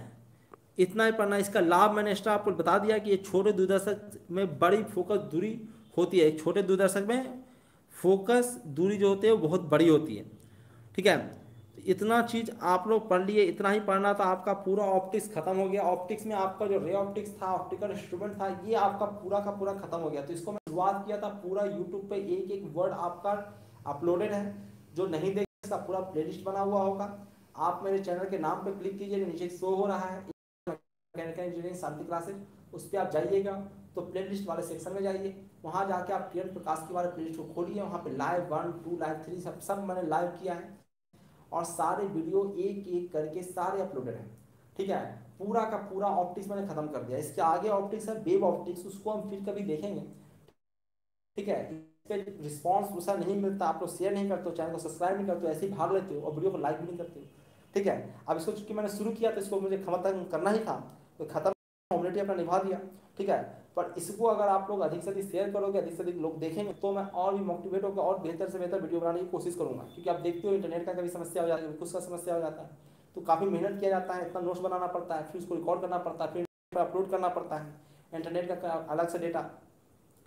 इतना ही पढ़ना है। इसका लाभ मैंने एक्स्ट्रा आपको बता दिया कि ये छोटे दूरदर्शक में बड़ी फोकस दूरी होती है, एक छोटे दूरदर्शक में फोकस दूरी जो होती है वो बहुत बड़ी होती है, ठीक है। इतना चीज़ आप लोग पढ़ लिए, इतना ही पढ़ना था, आपका पूरा ऑप्टिक्स खत्म हो गया। ऑप्टिक्स में आपका जो रे ऑप्टिक्स था, ऑप्टिकल इंस्ट्रूमेंट था, ये आपका पूरा का पूरा खत्म हो गया। तो इसको मैं शुरुआत किया था, पूरा यूट्यूब पे एक एक वर्ड आपका अपलोडेड है, जो नहीं देख इसका पूरा प्लेलिस्ट बना हुआ होगा। आप मेरे चैनल के नाम पर क्लिक कीजिए, नीचे शो हो रहा है मैकेनिकल इंजीनियरिंग शांति क्लासेज, उस पर आप जाइएगा तो प्लेलिस्ट वाले सेक्शन में जाइए, वहाँ जाके आप किरण प्रकाश के वाले प्लेलिस्ट को खोलिए, वहाँ पे live one to live three सब सब मैंने लाइव किया है और सारे वीडियो एक एक करके सारे अपलोडेड हैं, ठीक है। पूरा का पूरा ऑप्टिक्स मैंने खत्म कर दिया। इसके आगे ऑप्टिक्स है वेव ऑप्टिक्स, उसको हम फिर कभी देखेंगे, ठीक है। इस पर रिस्पॉन्स दूसरा नहीं मिलता, आप लोग शेयर नहीं करते हो, चैनल को सब्सक्राइब नहीं करते हो, ऐसे ही भाग लेते हो और वीडियो को लाइक भी नहीं करते हो, ठीक है। अब इसको चूंकि मैंने शुरू किया तो इसको मुझे खत्म करना ही था, तो खत्म फॉर्मेलिटी अपना निभा दिया, ठीक है। पर इसको अगर आप लोग अधिक से अधिक शेयर करोगे, अधिक से अधिक लोग देखेंगे तो मैं और भी मोटिवेट होकर और बेहतर से बेहतर वीडियो बनाने की कोशिश करूंगा, क्योंकि आप देखते हो इंटरनेट का कभी समस्या हो जाती है, कुछ का समस्या हो जाता है, तो काफ़ी मेहनत किया जाता है, इतना नोट्स बनाना पड़ता है, फिर उसको रिकॉर्ड करना पड़ता है, फिर अपलोड करना पड़ता है, इंटरनेट का अलग से डेटा,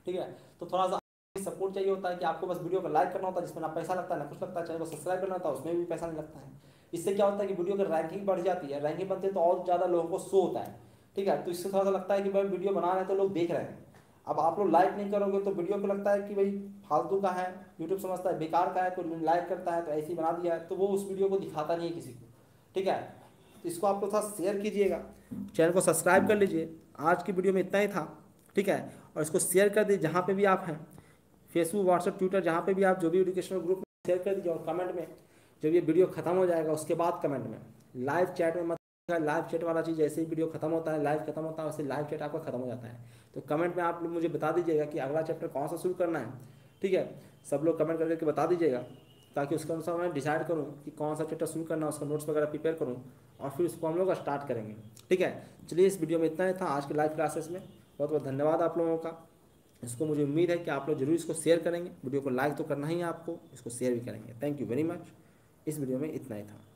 ठीक है। तो थोड़ा सा सपोर्ट चाहिए होता है कि आपको बस वीडियो को लाइक करना होता है, जिसमें ना पैसा लगता है ना कुछ लगता है, चैनल को सब्सक्राइब करना होता है, उसमें भी पैसा नहीं लगता है। इससे क्या होता है कि वीडियो की रैंकिंग बढ़ जाती है, रैंकिंग बनती है तो और ज़्यादा लोगों को शो होता है, ठीक है। तो इससे थोड़ा सा लगता है कि भाई वीडियो बना रहे हैं तो लोग देख रहे हैं। अब आप लोग लाइक नहीं करोगे तो वीडियो को लगता है कि भाई फालतू का है, यूट्यूब समझता है बेकार का है, कोई लाइक करता है तो ऐसे ही बना दिया है, तो वो उस वीडियो को दिखाता नहीं है किसी को, ठीक है। तो इसको आप लोग थोड़ा शेयर कीजिएगा, चैनल को सब्सक्राइब कर लीजिए। आज की वीडियो में इतना ही था, ठीक है। और इसको शेयर कर दीजिए जहाँ पर भी आप हैं, फेसबुक व्हाट्सअप ट्विटर जहाँ पर भी आप जो भी एजुकेशनल ग्रुप में शेयर कर दीजिए। और कमेंट में जब ये वीडियो खत्म हो जाएगा उसके बाद कमेंट में लाइव चैट में मत, लाइव चैट वाला चीज़ जैसे ही वीडियो खत्म होता है, लाइव खत्म होता है वैसे लाइव चैट आपका खत्म हो जाता है। तो कमेंट में आप लोग मुझे बता दीजिएगा कि अगला चैप्टर कौन सा शुरू करना है, ठीक है। सब लोग कमेंट करके बता दीजिएगा ताकि उसके अनुसार मैं डिसाइड करूँ कि कौन सा चैप्टर शुरू करना है, उसका नोट्स वगैरह प्रिपेयर करूँ और फिर उसको हम लोग स्टार्ट करेंगे, ठीक है। चलिए इस वीडियो में इतना ही था आज के लाइव क्लासेस में। बहुत बहुत धन्यवाद आप लोगों का। इसको मुझे उम्मीद है कि आप लोग जरूर इसको शेयर करेंगे, वीडियो को लाइक तो करना ही है आपको, इसको शेयर भी करेंगे। Thank you very much. इस वीडियो में इतना ही था।